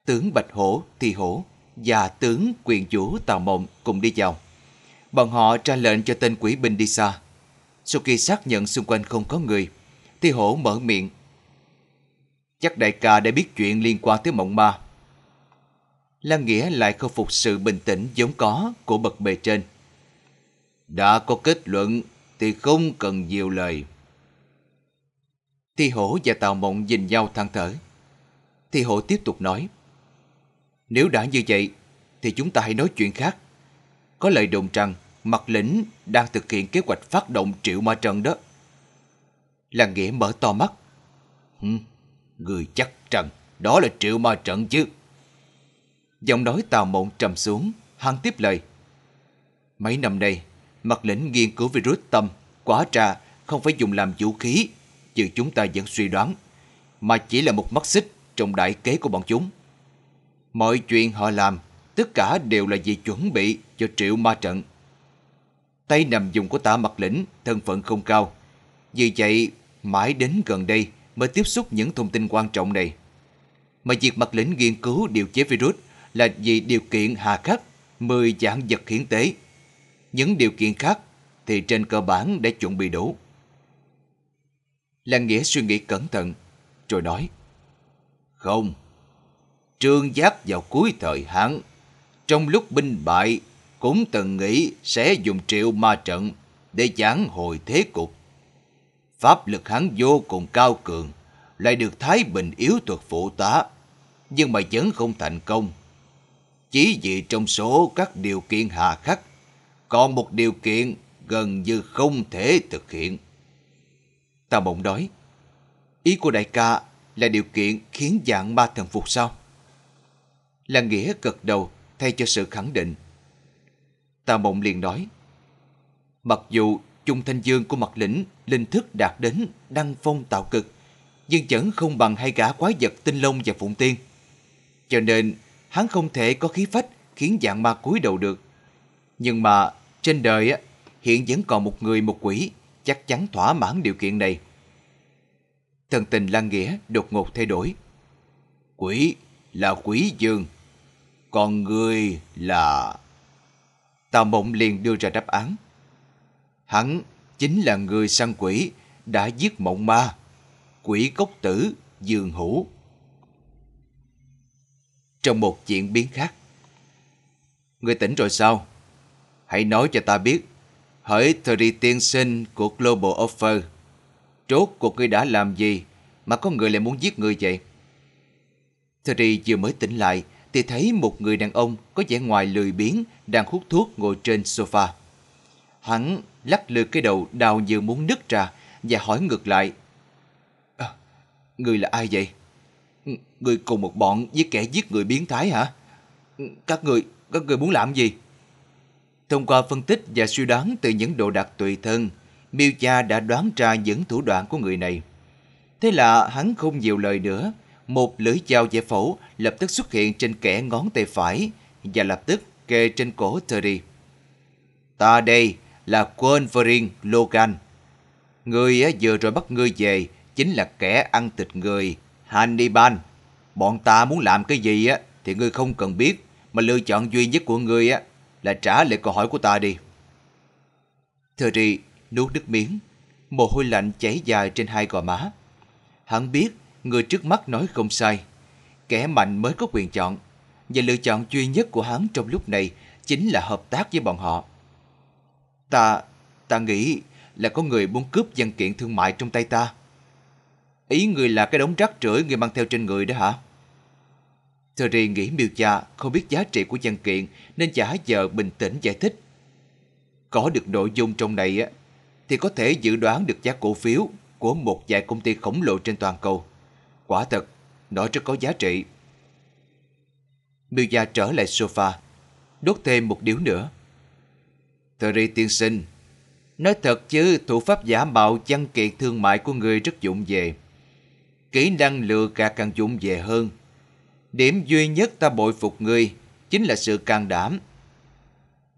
Tướng Bạch Hổ, Thì Hổ và tướng quyền chủ Tào Mộng cùng đi vào. Bọn họ ra lệnh cho tên quỷ binh đi xa. Sau khi xác nhận xung quanh không có người, Thì Hổ mở miệng. Chắc đại ca đã biết chuyện liên quan tới mộng ma. Lãng Nghĩa lại khôi phục sự bình tĩnh vốn có của bậc bề trên. Đã có kết luận thì không cần nhiều lời. Thì Hổ và Tào Mộng nhìn nhau than thở. Thì Hổ tiếp tục nói. Nếu đã như vậy thì chúng ta hãy nói chuyện khác. Có lời đồn rằng Mặt Lĩnh đang thực hiện kế hoạch phát động triệu ma trận đó. Lãng Nghĩa mở to mắt. Hừ, người chắc rằng đó là triệu ma trận chứ? Giọng nói Tào Mộng trầm xuống, hắn tiếp lời. Mấy năm nay, Mặt Lĩnh nghiên cứu virus tâm, quá ra không phải dùng làm vũ khí, như chúng ta vẫn suy đoán, mà chỉ là một mắt xích trong đại kế của bọn chúng. Mọi chuyện họ làm, tất cả đều là vì chuẩn bị cho triệu ma trận. Tay nằm dùng của Tả Mặt Lĩnh thân phận không cao, vì vậy mãi đến gần đây mới tiếp xúc những thông tin quan trọng này. Mà việc Mặt Lĩnh nghiên cứu điều chế virus là vì điều kiện hà khắc mười dạng vật hiến tế. Những điều kiện khác thì trên cơ bản đã chuẩn bị đủ. Lãng Nghĩa suy nghĩ cẩn thận, rồi nói. Không, Trương Giác vào cuối thời Hán, trong lúc binh bại, cũng từng nghĩ sẽ dùng triệu ma trận để giảng hồi thế cục. Pháp lực hắn vô cùng cao cường, lại được Thái Bình yếu thuật phụ tá, nhưng mà vẫn không thành công. Chỉ vì trong số các điều kiện hà khắc, còn một điều kiện gần như không thể thực hiện. Tào Mộng nói, ý của đại ca là điều kiện khiến dạng ma thần phục sao? Lãng Nghĩa gật đầu thay cho sự khẳng định. Tào Mộng liền nói, mặc dù Trung Thanh Dương của Mặt Lĩnh linh thức đạt đến đăng phong tạo cực, nhưng vẫn không bằng hai gã quái vật Tinh Long và Phụng Tiên. Cho nên hắn không thể có khí phách khiến dạng ma cúi đầu được. Nhưng mà trên đời á, hiện vẫn còn một người một quỷ chắc chắn thỏa mãn điều kiện này. Thần tình Lãng Nghĩa đột ngột thay đổi. Quỷ là quỷ dương, còn người là... Tào Mộng liền đưa ra đáp án. Hắn chính là người săn quỷ đã giết mộng ma, quỷ cốc tử Dương Hữu. Trong một diễn biến khác. Người tỉnh rồi sao? Hãy nói cho ta biết, hỡi Terry tiên sinh của Global Offer, rốt cuộc ngươi đã làm gì mà có người lại muốn giết ngươi vậy? Terry vừa mới tỉnh lại thì thấy một người đàn ông có vẻ ngoài lười biếng đang hút thuốc ngồi trên sofa. Hắn lắc lư cái đầu đau như muốn nứt ra và hỏi ngược lại. À, ngươi là ai vậy? Ngươi cùng một bọn với kẻ giết người biến thái hả? Các người, các người muốn làm gì? Thông qua phân tích và suy đoán từ những đồ đạc tùy thân, Miêu Gia đã đoán ra những thủ đoạn của người này. Thế là hắn không nhiều lời nữa, một lưỡi dao giải phẫu lập tức xuất hiện trên kẽ ngón tay phải và lập tức kề trên cổ Terry. Ta đây là Wolverine Logan. Người vừa rồi bắt ngươi về chính là kẻ ăn thịt người Hannibal. Bọn ta muốn làm cái gì thì ngươi không cần biết, mà lựa chọn duy nhất của ngươi á là trả lời câu hỏi của ta đi. Terry nuốt nước miếng, mồ hôi lạnh chảy dài trên hai gò má. Hắn biết người trước mắt nói không sai, kẻ mạnh mới có quyền chọn, và lựa chọn duy nhất của hắn trong lúc này chính là hợp tác với bọn họ. Ta, ta nghĩ là có người muốn cướp văn kiện thương mại trong tay ta. Ý người là cái đống rác rưởi người mang theo trên người đó hả? Terry nghĩ Miêu Gia không biết giá trị của văn kiện nên giả vờ bình tĩnh giải thích. Có được nội dung trong này thì có thể dự đoán được giá cổ phiếu của một vài công ty khổng lồ trên toàn cầu. Quả thật, nó rất có giá trị. Miêu Gia trở lại sofa, đốt thêm một điếu nữa. Terry tiên sinh, nói thật chứ thủ pháp giả mạo văn kiện thương mại của người rất vụng về. Kỹ năng lừa gạt càng vụng về hơn. Điểm duy nhất ta bội phục ngươi chính là sự can đảm.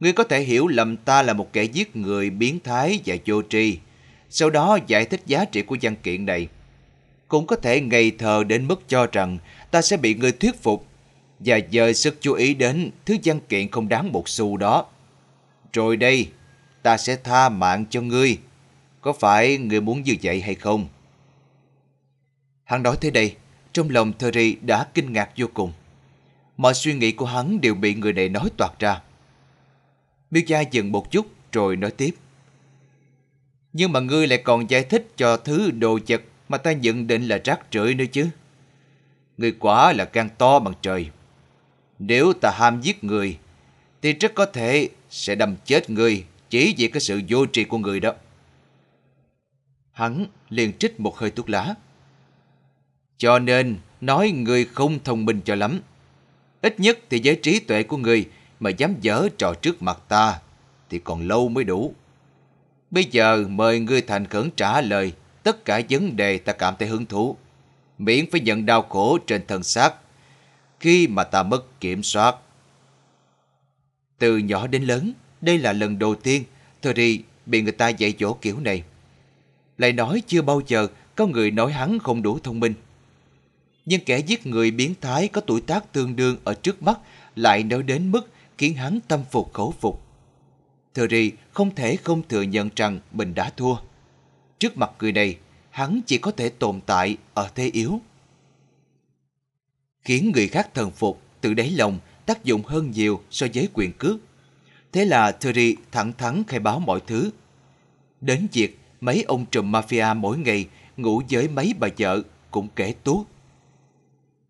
Ngươi có thể hiểu lầm ta là một kẻ giết người biến thái và vô tri, sau đó giải thích giá trị của văn kiện này. Cũng có thể ngây thơ đến mức cho rằng ta sẽ bị ngươi thuyết phục và dời sức chú ý đến thứ văn kiện không đáng một xu đó. Rồi đây, ta sẽ tha mạng cho ngươi. Có phải ngươi muốn như vậy hay không? Hắn nói thế đây, trong lòng Terry đã kinh ngạc vô cùng. Mọi suy nghĩ của hắn đều bị người này nói toạc ra. Miêu Gia dừng một chút rồi nói tiếp. Nhưng mà ngươi lại còn giải thích cho thứ đồ vật mà ta nhận định là rác rưởi nữa chứ. Ngươi quả là gan to bằng trời. Nếu ta ham giết người thì rất có thể sẽ đâm chết ngươi chỉ vì cái sự vô tri của ngươi đó. Hắn liền trích một hơi thuốc lá. Cho nên nói ngươi không thông minh cho lắm. Ít nhất thì với trí tuệ của ngươi mà dám dở trò trước mặt ta thì còn lâu mới đủ. Bây giờ mời ngươi thành khẩn trả lời tất cả vấn đề ta cảm thấy hứng thú, miễn phải nhận đau khổ trên thân xác khi mà ta mất kiểm soát. Từ nhỏ đến lớn, đây là lần đầu tiên Terry bị người ta dạy dỗ kiểu này. Lại nói chưa bao giờ có người nói hắn không đủ thông minh. Nhưng kẻ giết người biến thái có tuổi tác tương đương ở trước mắt lại nói đến mức khiến hắn tâm phục khẩu phục. Terry không thể không thừa nhận rằng mình đã thua. Trước mặt người này, hắn chỉ có thể tồn tại ở thế yếu. Khiến người khác thần phục từ đáy lòng tác dụng hơn nhiều so với quyền cước. Thế là Terry thẳng thắn khai báo mọi thứ. Đến việc mấy ông trùm mafia mỗi ngày ngủ với mấy bà vợ cũng kể tuốt.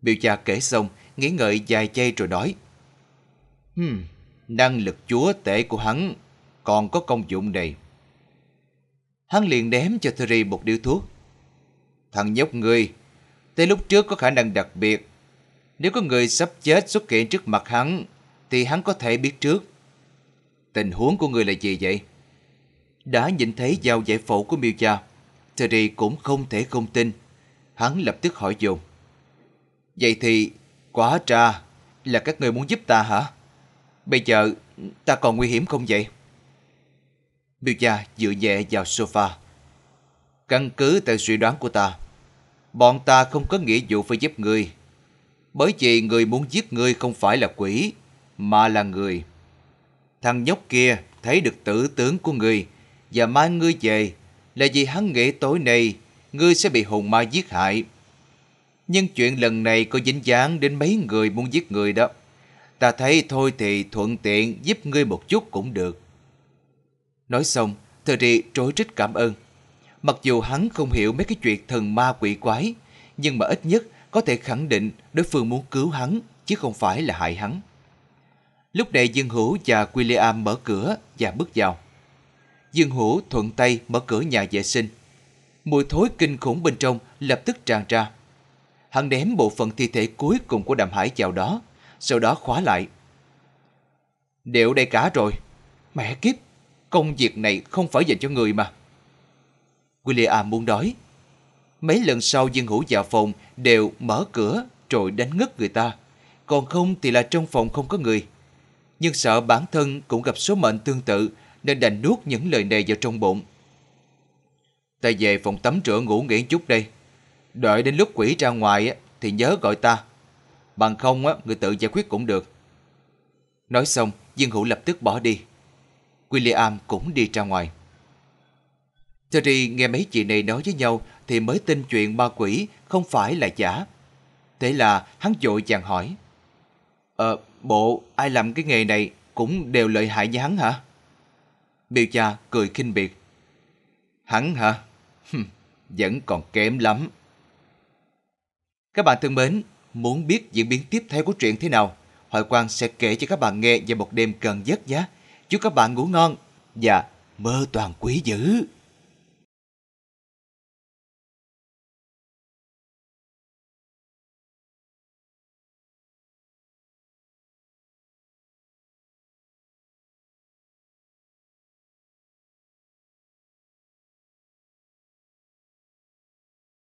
Miêu Gia kể xong, nghĩ ngợi vài giây rồi nói. Hmm, năng lực chúa tể của hắn còn có công dụng này. Hắn liền ném cho Terry một điếu thuốc. Thằng nhóc ngươi, tới lúc trước có khả năng đặc biệt. Nếu có người sắp chết xuất hiện trước mặt hắn, thì hắn có thể biết trước. Tình huống của ngươi là gì vậy? Đã nhìn thấy dao giải phẫu của Miêu Gia, Terry cũng không thể không tin. Hắn lập tức hỏi dồn. Vậy thì, quả ra là các người muốn giúp ta hả? Bây giờ, ta còn nguy hiểm không vậy? Miêu Gia dựa nhẹ vào sofa. Căn cứ theo suy đoán của ta, bọn ta không có nghĩa vụ phải giúp người. Bởi vì người muốn giết người không phải là quỷ, mà là người. Thằng nhóc kia thấy được tử tướng của người và mang ngươi về là vì hắn nghĩ tối nay ngươi sẽ bị hồn ma giết hại. Nhưng chuyện lần này có dính dáng đến mấy người muốn giết người đó. Ta thấy thôi thì thuận tiện giúp ngươi một chút cũng được. Nói xong, Terry trối rít cảm ơn. Mặc dù hắn không hiểu mấy cái chuyện thần ma quỷ quái, nhưng mà ít nhất có thể khẳng định đối phương muốn cứu hắn, chứ không phải là hại hắn. Lúc này Dương Hữu và William mở cửa và bước vào. Dương Hữu thuận tay mở cửa nhà vệ sinh. Mùi thối kinh khủng bên trong lập tức tràn ra. Hắn ném bộ phận thi thể cuối cùng của Đàm Hải vào đó, sau đó khóa lại. Đều đây cả rồi. Mẹ kiếp, công việc này không phải dành cho người mà. William muốn nói. Mấy lần sau Dương Hữu vào phòng đều mở cửa rồi đánh ngất người ta. Còn không thì là trong phòng không có người. Nhưng sợ bản thân cũng gặp số mệnh tương tự nên đành nuốt những lời này vào trong bụng. Ta về phòng tắm rửa ngủ nghỉ chút đây. Đợi đến lúc quỷ ra ngoài thì nhớ gọi ta. Bằng không người tự giải quyết cũng được. Nói xong, Dương Hữu lập tức bỏ đi. William cũng đi ra ngoài. Terry nghe mấy chị này nói với nhau thì mới tin chuyện ma quỷ không phải là giả. Thế là hắn vội vàng hỏi. Ờ, bộ ai làm cái nghề này cũng đều lợi hại như hắn hả? Miêu Gia cười khinh biệt. Hắn hả? Vẫn còn kém lắm. Các bạn thân mến, Muốn biết diễn biến tiếp theo của chuyện thế nào, Hoài Quang sẽ kể cho các bạn nghe về một đêm cần giấc nhé. Chúc các bạn ngủ ngon và mơ toàn quý dữ.